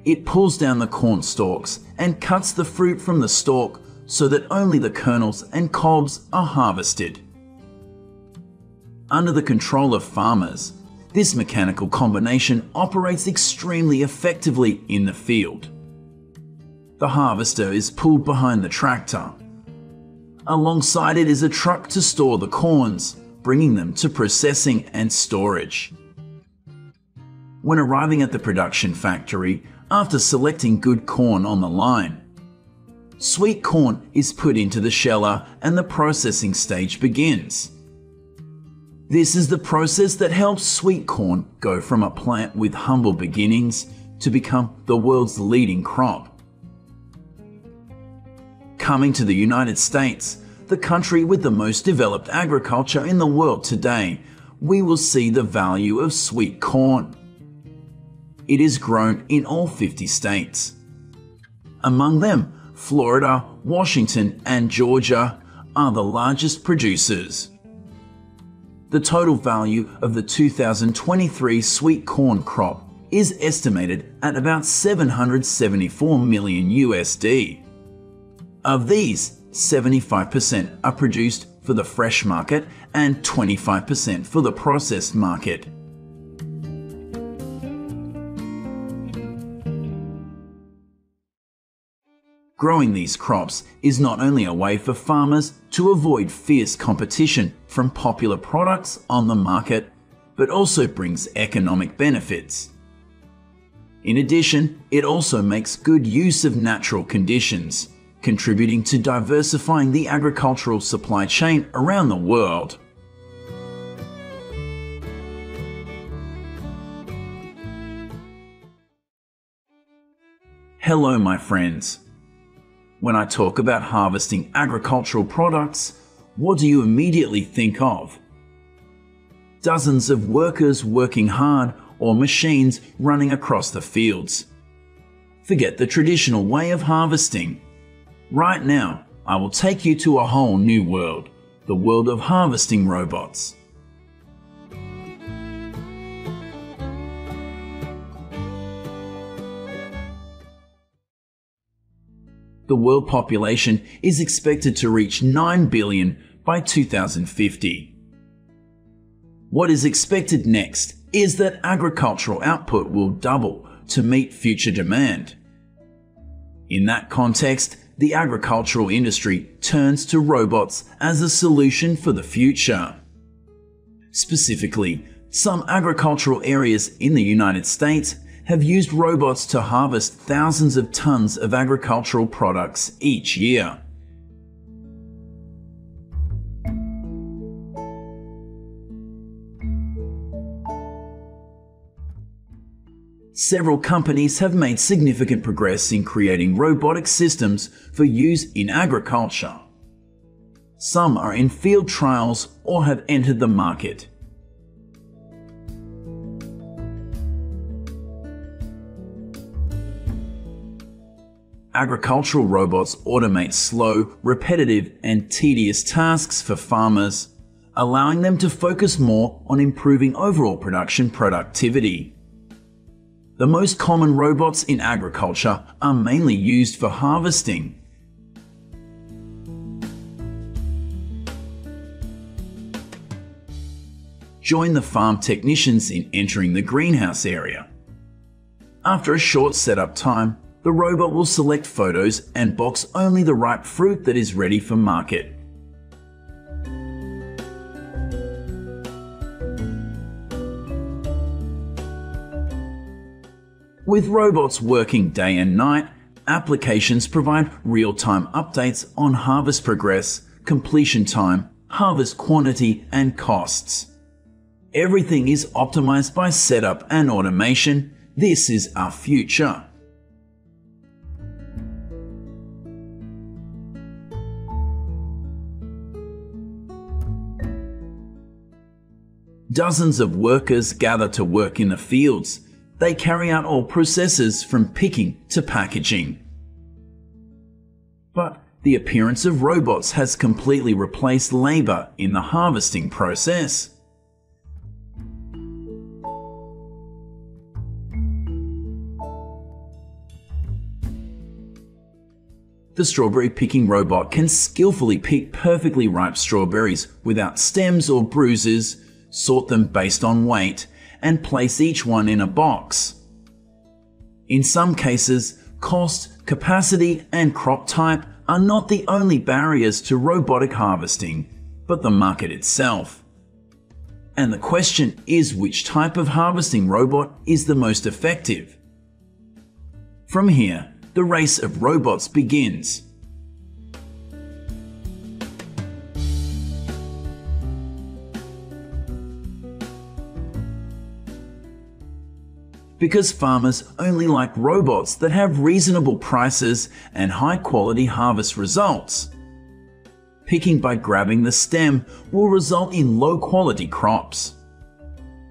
It pulls down the corn stalks and cuts the fruit from the stalk so that only the kernels and cobs are harvested. Under the control of farmers, this mechanical combination operates extremely effectively in the field. The harvester is pulled behind the tractor. Alongside it is a truck to store the corns, bringing them to processing and storage. When arriving at the production factory, after selecting good corn on the line, sweet corn is put into the sheller and the processing stage begins. This is the process that helps sweet corn go from a plant with humble beginnings to become the world's leading crop. Coming to the United States, the country with the most developed agriculture in the world today, we will see the value of sweet corn. It is grown in all 50 states. Among them, Florida, Washington, and Georgia are the largest producers. The total value of the 2023 sweet corn crop is estimated at about $774 million USD. Of these, 75% are produced for the fresh market and 25% for the processed market. Growing these crops is not only a way for farmers to avoid fierce competition from popular products on the market, but also brings economic benefits. In addition, it also makes good use of natural conditions, contributing to diversifying the agricultural supply chain around the world. Hello, my friends. When I talk about harvesting agricultural products, what do you immediately think of? Dozens of workers working hard or machines running across the fields. Forget the traditional way of harvesting. Right now, I will take you to a whole new world, the world of harvesting robots. The world population is expected to reach 9 billion by 2050. What is expected next is that agricultural output will double to meet future demand. In that context, the agricultural industry turns to robots as a solution for the future. Specifically, some agricultural areas in the United States have used robots to harvest thousands of tons of agricultural products each year. Several companies have made significant progress in creating robotic systems for use in agriculture. Some are in field trials or have entered the market. Agricultural robots automate slow, repetitive, and tedious tasks for farmers, allowing them to focus more on improving overall production productivity. The most common robots in agriculture are mainly used for harvesting. Join the farm technicians in entering the greenhouse area. After a short setup time, the robot will select photos and box only the ripe fruit that is ready for market. With robots working day and night, applications provide real-time updates on harvest progress, completion time, harvest quantity, and costs. Everything is optimized by setup and automation. This is our future. Dozens of workers gather to work in the fields. They carry out all processes from picking to packaging. But the appearance of robots has completely replaced labor in the harvesting process. The strawberry picking robot can skillfully pick perfectly ripe strawberries without stems or bruises, sort them based on weight, and place each one in a box. In some cases, cost, capacity, and crop type are not the only barriers to robotic harvesting, but the market itself. And the question is, which type of harvesting robot is the most effective? From here, the race of robots begins. Because farmers only like robots that have reasonable prices and high-quality harvest results. Picking by grabbing the stem will result in low-quality crops.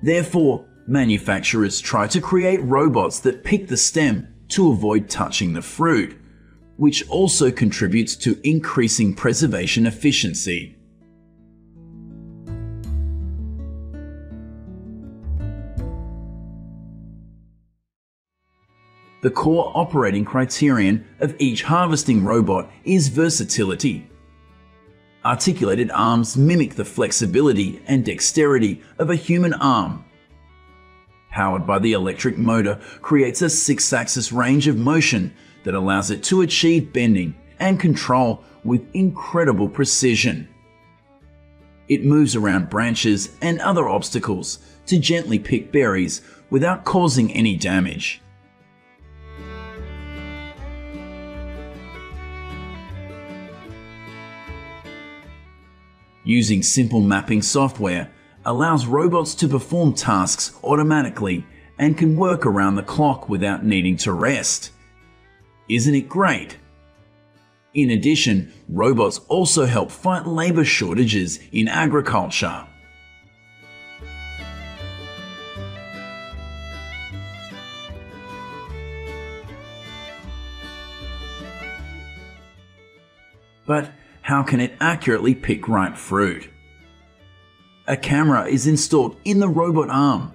Therefore, manufacturers try to create robots that pick the stem to avoid touching the fruit, which also contributes to increasing preservation efficiency. The core operating criterion of each harvesting robot is versatility. Articulated arms mimic the flexibility and dexterity of a human arm. Powered by the electric motor creates a six-axis range of motion that allows it to achieve bending and control with incredible precision. It moves around branches and other obstacles to gently pick berries without causing any damage. Using simple mapping software allows robots to perform tasks automatically and can work around the clock without needing to rest. Isn't it great? In addition, robots also help fight labor shortages in agriculture. But how can it accurately pick ripe fruit? A camera is installed in the robot arm.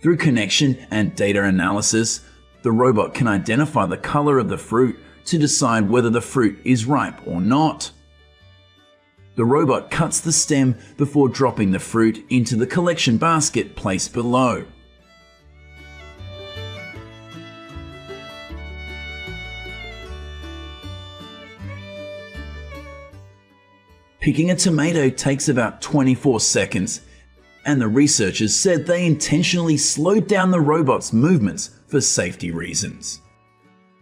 Through connection and data analysis, the robot can identify the color of the fruit to decide whether the fruit is ripe or not. The robot cuts the stem before dropping the fruit into the collection basket placed below. Picking a tomato takes about 24 seconds, and the researchers said they intentionally slowed down the robot's movements for safety reasons.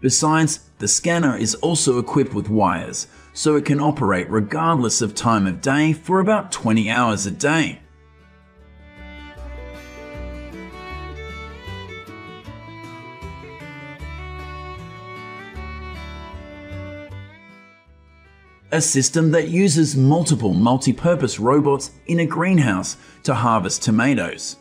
Besides, the scanner is also equipped with wires, so it can operate regardless of time of day for about 20 hours a day. A system that uses multiple multi-purpose robots in a greenhouse to harvest tomatoes.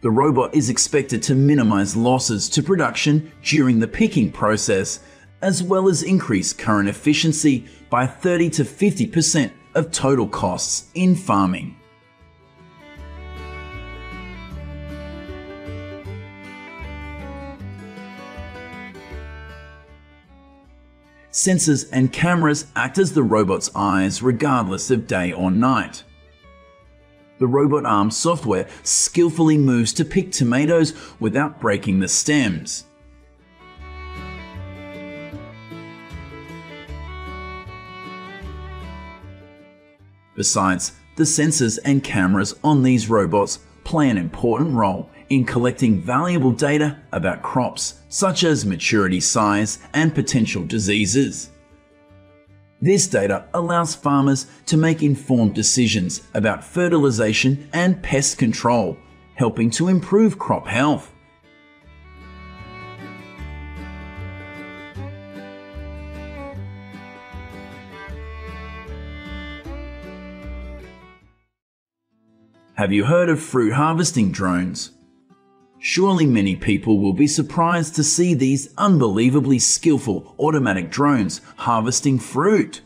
The robot is expected to minimize losses to production during the picking process, as well as increase current efficiency by 30 to 50% of total costs in farming. Sensors and cameras act as the robot's eyes regardless of day or night. The robot arm software skillfully moves to pick tomatoes without breaking the stems. Besides, the sensors and cameras on these robots play an important role in collecting valuable data about crops, such as maturity size and potential diseases. This data allows farmers to make informed decisions about fertilization and pest control, helping to improve crop health. Have you heard of fruit harvesting drones? Surely many people will be surprised to see these unbelievably skillful automatic drones harvesting fruit.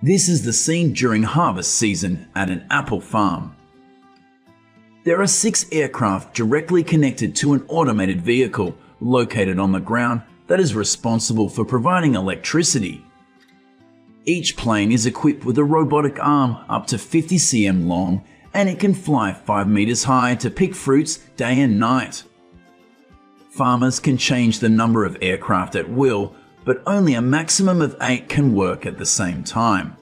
This is the scene during harvest season at an apple farm. There are 6 aircraft directly connected to an automated vehicle located on the ground that is responsible for providing electricity. Each plane is equipped with a robotic arm up to 50 cm long, and it can fly 5 meters high to pick fruits day and night. Farmers can change the number of aircraft at will, but only a maximum of 8 can work at the same time.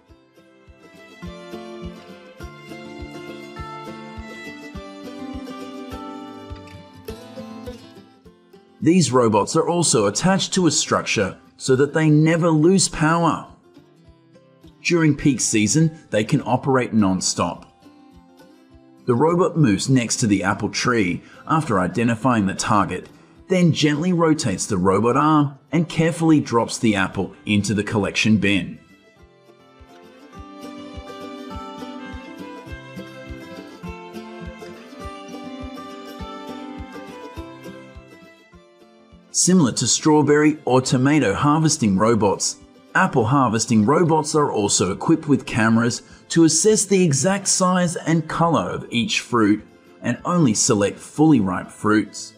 These robots are also attached to a structure so that they never lose power. During peak season, they can operate non-stop. The robot moves next to the apple tree after identifying the target, then gently rotates the robot arm and carefully drops the apple into the collection bin. Similar to strawberry or tomato harvesting robots, apple harvesting robots are also equipped with cameras to assess the exact size and color of each fruit and only select fully ripe fruits.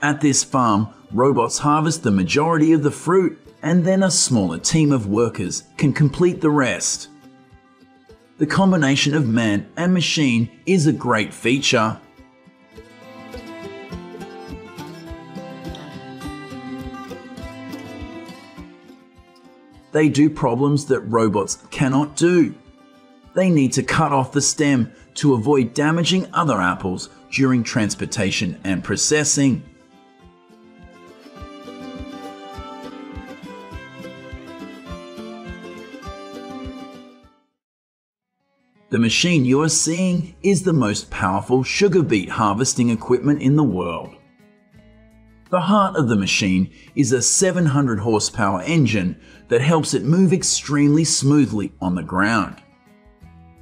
At this farm, robots harvest the majority of the fruit, and then a smaller team of workers can complete the rest. The combination of man and machine is a great feature. They do problems that robots cannot do. They need to cut off the stem to avoid damaging other apples during transportation and processing. The machine you are seeing is the most powerful sugar beet harvesting equipment in the world. The heart of the machine is a 700 horsepower engine that helps it move extremely smoothly on the ground.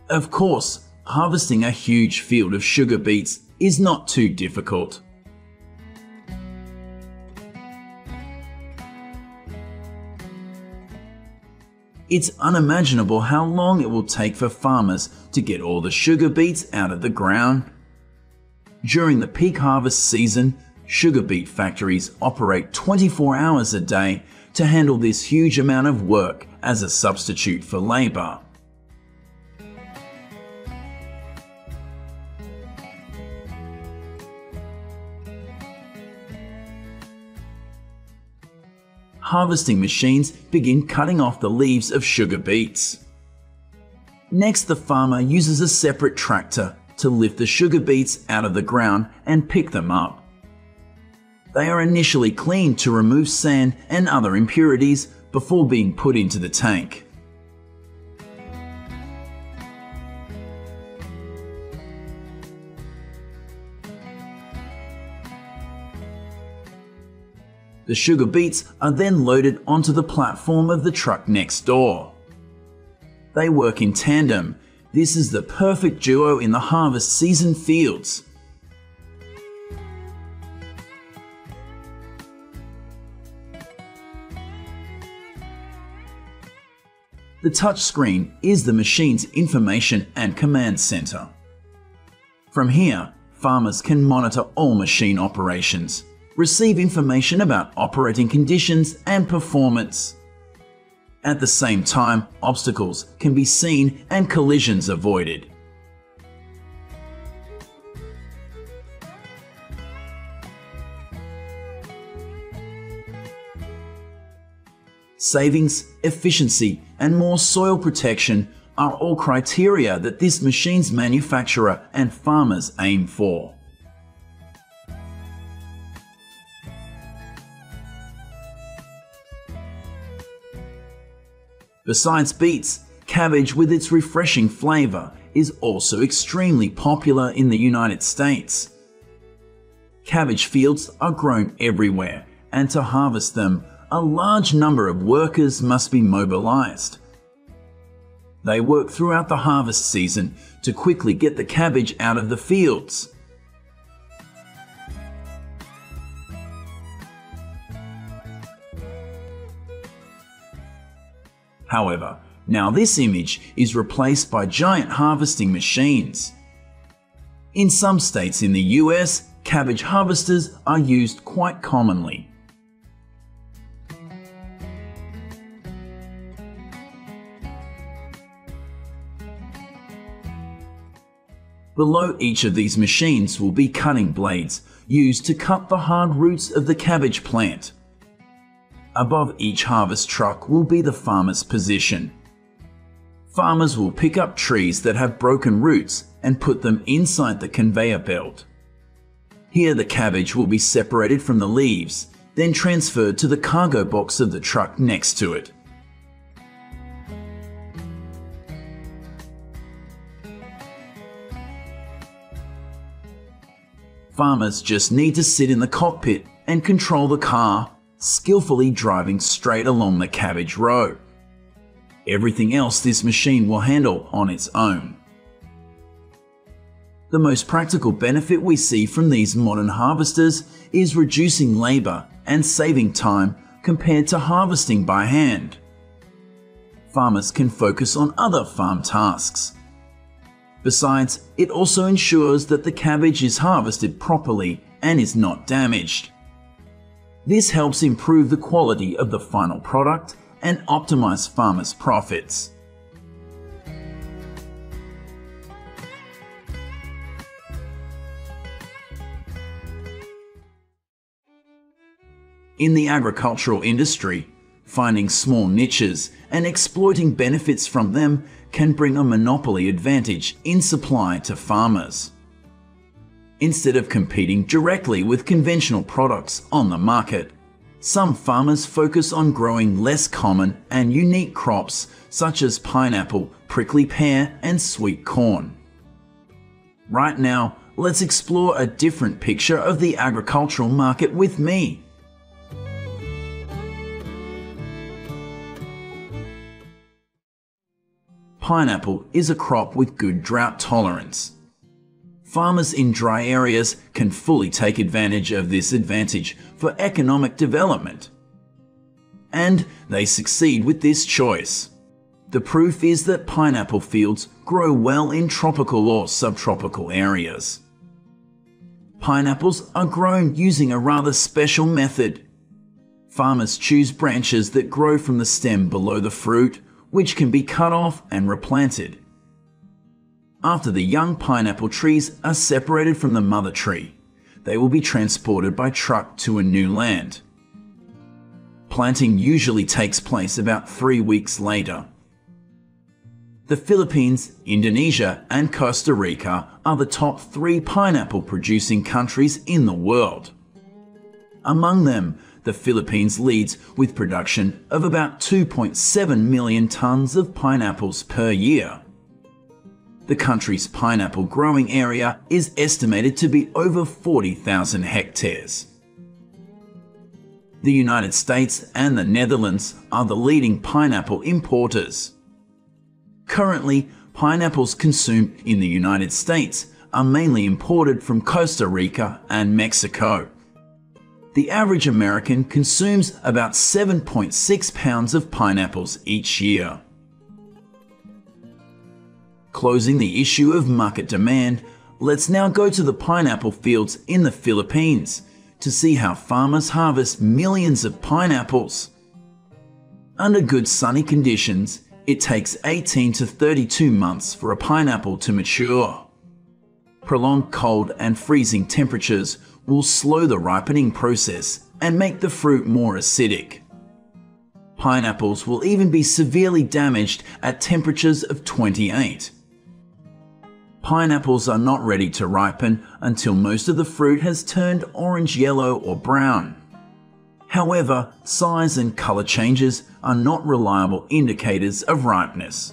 Of course, harvesting a huge field of sugar beets is not too difficult. It's unimaginable how long it will take for farmers to get all the sugar beets out of the ground. During the peak harvest season, sugar beet factories operate 24 hours a day to handle this huge amount of work as a substitute for labor. Harvesting machines begin cutting off the leaves of sugar beets. Next, the farmer uses a separate tractor to lift the sugar beets out of the ground and pick them up. They are initially cleaned to remove sand and other impurities before being put into the tank. The sugar beets are then loaded onto the platform of the truck next door. They work in tandem. This is the perfect duo in the harvest season fields. The touchscreen is the machine's information and command center. From here, farmers can monitor all machine operations, receive information about operating conditions and performance. At the same time, obstacles can be seen and collisions avoided. Savings, efficiency, and more soil protection are all criteria that this machine's manufacturer and farmers aim for. Besides beets, cabbage with its refreshing flavor is also extremely popular in the United States. Cabbage fields are grown everywhere, and to harvest them, a large number of workers must be mobilized. They work throughout the harvest season to quickly get the cabbage out of the fields. However, now this image is replaced by giant harvesting machines. In some states in the US, cabbage harvesters are used quite commonly. Below each of these machines will be cutting blades used to cut the hard roots of the cabbage plant. Above each harvest truck will be the farmer's position. Farmers will pick up trees that have broken roots and put them inside the conveyor belt. Here the cabbage will be separated from the leaves, then transferred to the cargo box of the truck next to it. Farmers just need to sit in the cockpit and control the car, skillfully driving straight along the cabbage row. Everything else this machine will handle on its own. The most practical benefit we see from these modern harvesters is reducing labor and saving time compared to harvesting by hand. Farmers can focus on other farm tasks. Besides, it also ensures that the cabbage is harvested properly and is not damaged. This helps improve the quality of the final product and optimize farmers' profits. In the agricultural industry, finding small niches and exploiting benefits from them can bring a monopoly advantage in supply to farmers. Instead of competing directly with conventional products on the market, some farmers focus on growing less common and unique crops such as pineapple, prickly pear, and sweet corn. Right now, let's explore a different picture of the agricultural market with me. Pineapple is a crop with good drought tolerance. Farmers in dry areas can fully take advantage of this advantage for economic development. And they succeed with this choice. The proof is that pineapple fields grow well in tropical or subtropical areas. Pineapples are grown using a rather special method. Farmers choose branches that grow from the stem below the fruit, which can be cut off and replanted. After the young pineapple trees are separated from the mother tree, they will be transported by truck to a new land. Planting usually takes place about 3 weeks later. The Philippines, Indonesia, and Costa Rica are the top 3 pineapple-producing countries in the world. Among them, the Philippines leads with production of about 2.7 million tons of pineapples per year. The country's pineapple growing area is estimated to be over 40,000 hectares. The United States and the Netherlands are the leading pineapple importers. Currently, pineapples consumed in the United States are mainly imported from Costa Rica and Mexico. The average American consumes about 7.6 pounds of pineapples each year. Closing the issue of market demand, let's now go to the pineapple fields in the Philippines to see how farmers harvest millions of pineapples. Under good sunny conditions, it takes 18 to 32 months for a pineapple to mature. Prolonged cold and freezing temperatures will slow the ripening process and make the fruit more acidic. Pineapples will even be severely damaged at temperatures of 28. Pineapples are not ready to ripen until most of the fruit has turned orange-yellow or brown. However, size and color changes are not reliable indicators of ripeness.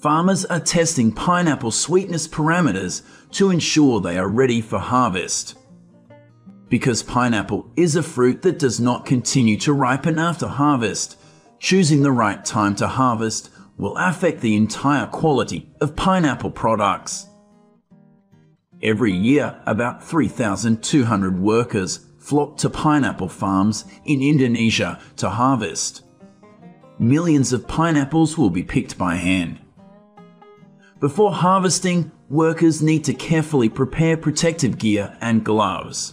Farmers are testing pineapple sweetness parameters to ensure they are ready for harvest. Because pineapple is a fruit that does not continue to ripen after harvest, choosing the right time to harvest will affect the entire quality of pineapple products. Every year, about 3,200 workers flock to pineapple farms in Indonesia to harvest. Millions of pineapples will be picked by hand. Before harvesting, workers need to carefully prepare protective gear and gloves,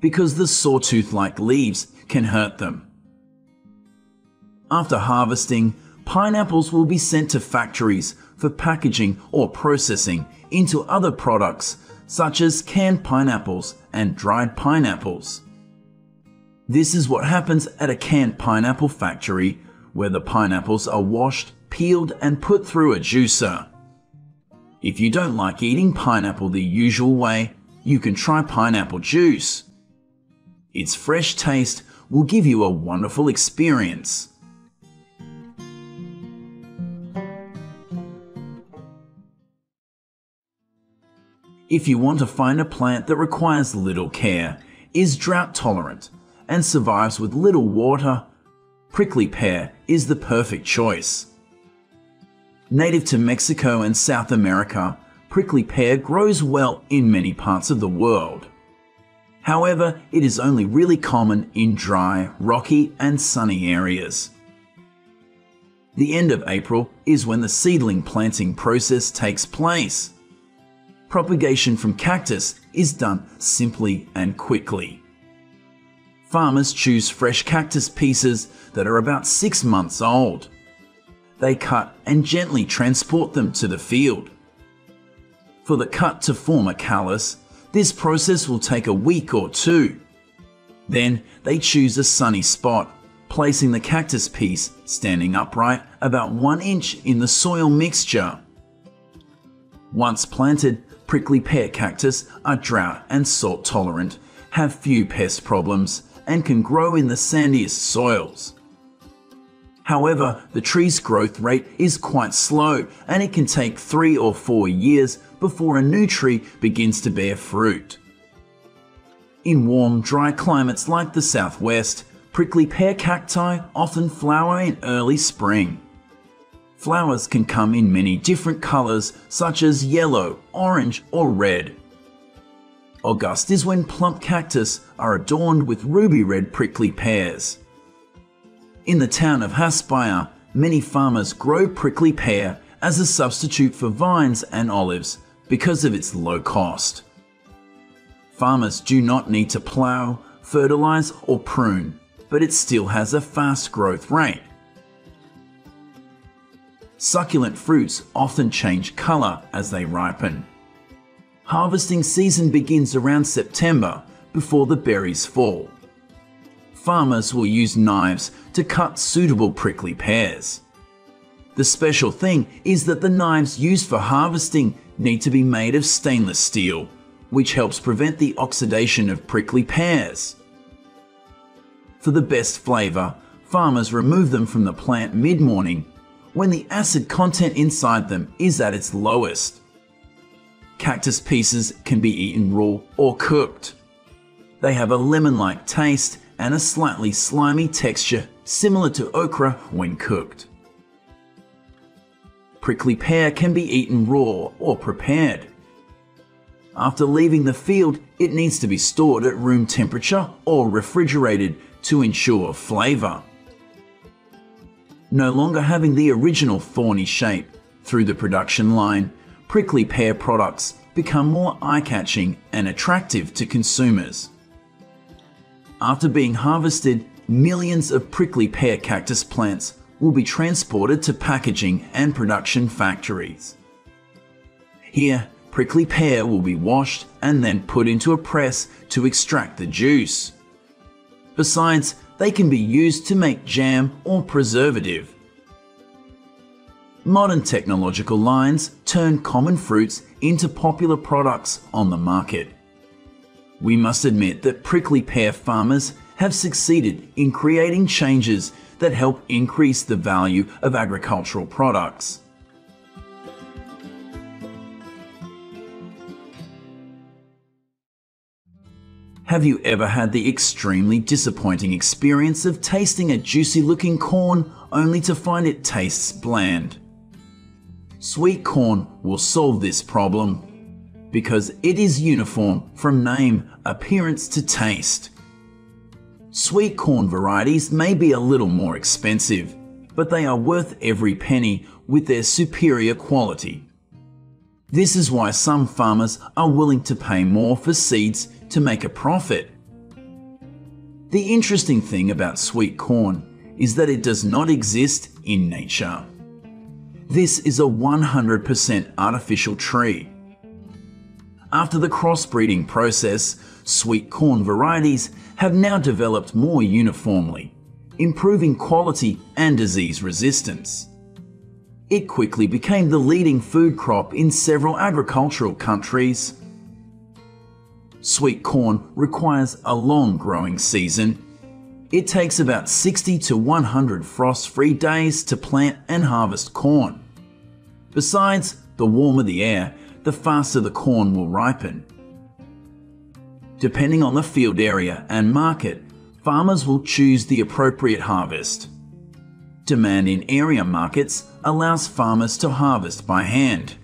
because the sawtooth-like leaves can hurt them. After harvesting, pineapples will be sent to factories for packaging or processing into other products such as canned pineapples and dried pineapples. This is what happens at a canned pineapple factory, where the pineapples are washed, peeled, and put through a juicer. If you don't like eating pineapple the usual way, you can try pineapple juice. Its fresh taste will give you a wonderful experience. If you want to find a plant that requires little care, is drought tolerant, and survives with little water, prickly pear is the perfect choice. Native to Mexico and South America, prickly pear grows well in many parts of the world. However, it is only really common in dry, rocky, and sunny areas. The end of April is when the seedling planting process takes place. Propagation from cactus is done simply and quickly. Farmers choose fresh cactus pieces that are about 6 months old. They cut and gently transport them to the field. For the cut to form a callus, this process will take a week or 2. Then they choose a sunny spot, placing the cactus piece standing upright about 1 inch in the soil mixture. Once planted, prickly pear cactus are drought and salt tolerant, have few pest problems, and can grow in the sandiest soils. However, the tree's growth rate is quite slow, and it can take 3 or 4 years before a new tree begins to bear fruit. In warm, dry climates like the Southwest, prickly pear cacti often flower in early spring. Flowers can come in many different colors, such as yellow, orange, or red. August is when plump cactus are adorned with ruby red prickly pears. In the town of Haspaya, Many farmers grow prickly pear as a substitute for vines and olives because of its low cost. Farmers do not need to plow, fertilize, or prune, but it still has a fast growth rate. Succulent fruits often change color as they ripen. Harvesting season begins around September before the berries fall. Farmers will use knives to cut suitable prickly pears. The special thing is that the knives used for harvesting need to be made of stainless steel, which helps prevent the oxidation of prickly pears. For the best flavor, farmers remove them from the plant mid-morning when the acid content inside them is at its lowest. Cactus pieces can be eaten raw or cooked. They have a lemon-like taste and a slightly slimy texture similar to okra when cooked. Prickly pear can be eaten raw or prepared. After leaving the field, it needs to be stored at room temperature or refrigerated to ensure flavor. No longer having the original thorny shape through the production line, prickly pear products become more eye-catching and attractive to consumers. After being harvested, millions of prickly pear cactus plants will be transported to packaging and production factories. Here, prickly pear will be washed and then put into a press to extract the juice. Besides, they can be used to make jam or preservative. Modern technological lines turn common fruits into popular products on the market. We must admit that prickly pear farmers have succeeded in creating changes that help increase the value of agricultural products. Have you ever had the extremely disappointing experience of tasting a juicy-looking corn only to find it tastes bland? Sweet corn will solve this problem because it is uniform from name, appearance to taste. Sweet corn varieties may be a little more expensive, but they are worth every penny with their superior quality. This is why some farmers are willing to pay more for seeds to make a profit. The interesting thing about sweet corn is that it does not exist in nature. This is a 100% artificial tree. After the crossbreeding process, sweet corn varieties have now developed more uniformly, improving quality and disease resistance. It quickly became the leading food crop in several agricultural countries. Sweet corn requires a long growing season. It takes about 60 to 100 frost-free days to plant and harvest corn. Besides, the warmer the air, the faster the corn will ripen. Depending on the field area and market, farmers will choose the appropriate harvest. Demand in area markets allows farmers to harvest by hand.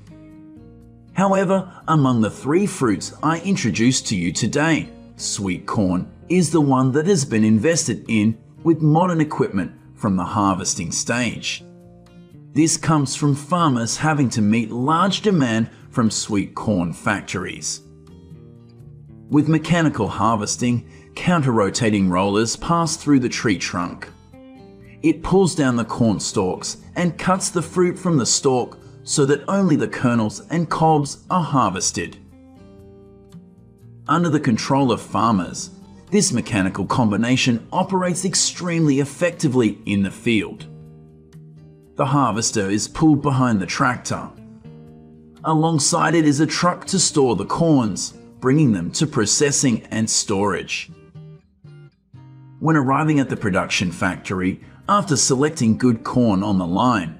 However, among the three fruits I introduced to you today, sweet corn is the one that has been invested in with modern equipment from the harvesting stage. This comes from farmers having to meet large demand from sweet corn factories. With mechanical harvesting, counter-rotating rollers pass through the tree trunk. It pulls down the corn stalks and cuts the fruit from the stalk so that only the kernels and cobs are harvested. Under the control of farmers, this mechanical combination operates extremely effectively in the field. The harvester is pulled behind the tractor. Alongside it is a truck to store the corns, bringing them to processing and storage. When arriving at the production factory, after selecting good corn on the line,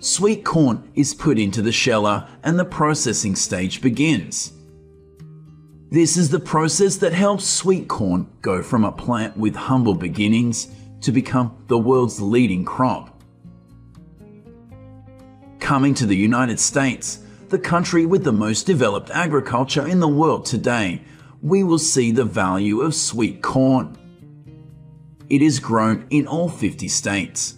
sweet corn is put into the sheller and the processing stage begins. This is the process that helps sweet corn go from a plant with humble beginnings to become the world's leading crop. Coming to the United States, the country with the most developed agriculture in the world today, we will see the value of sweet corn. It is grown in all 50 states.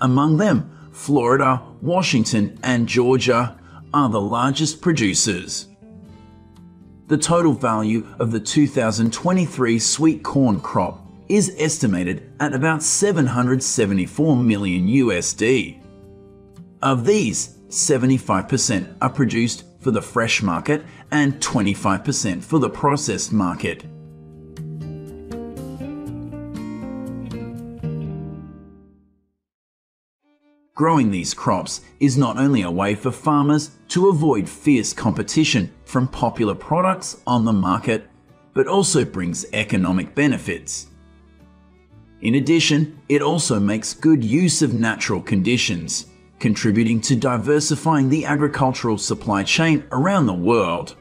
Among them, Florida, Washington, and Georgia are the largest producers. The total value of the 2023 sweet corn crop is estimated at about $774 million USD. Of these, 75% are produced for the fresh market and 25% for the processed market. Growing these crops is not only a way for farmers to avoid fierce competition from popular products on the market, but also brings economic benefits. In addition, it also makes good use of natural conditions, contributing to diversifying the agricultural supply chain around the world.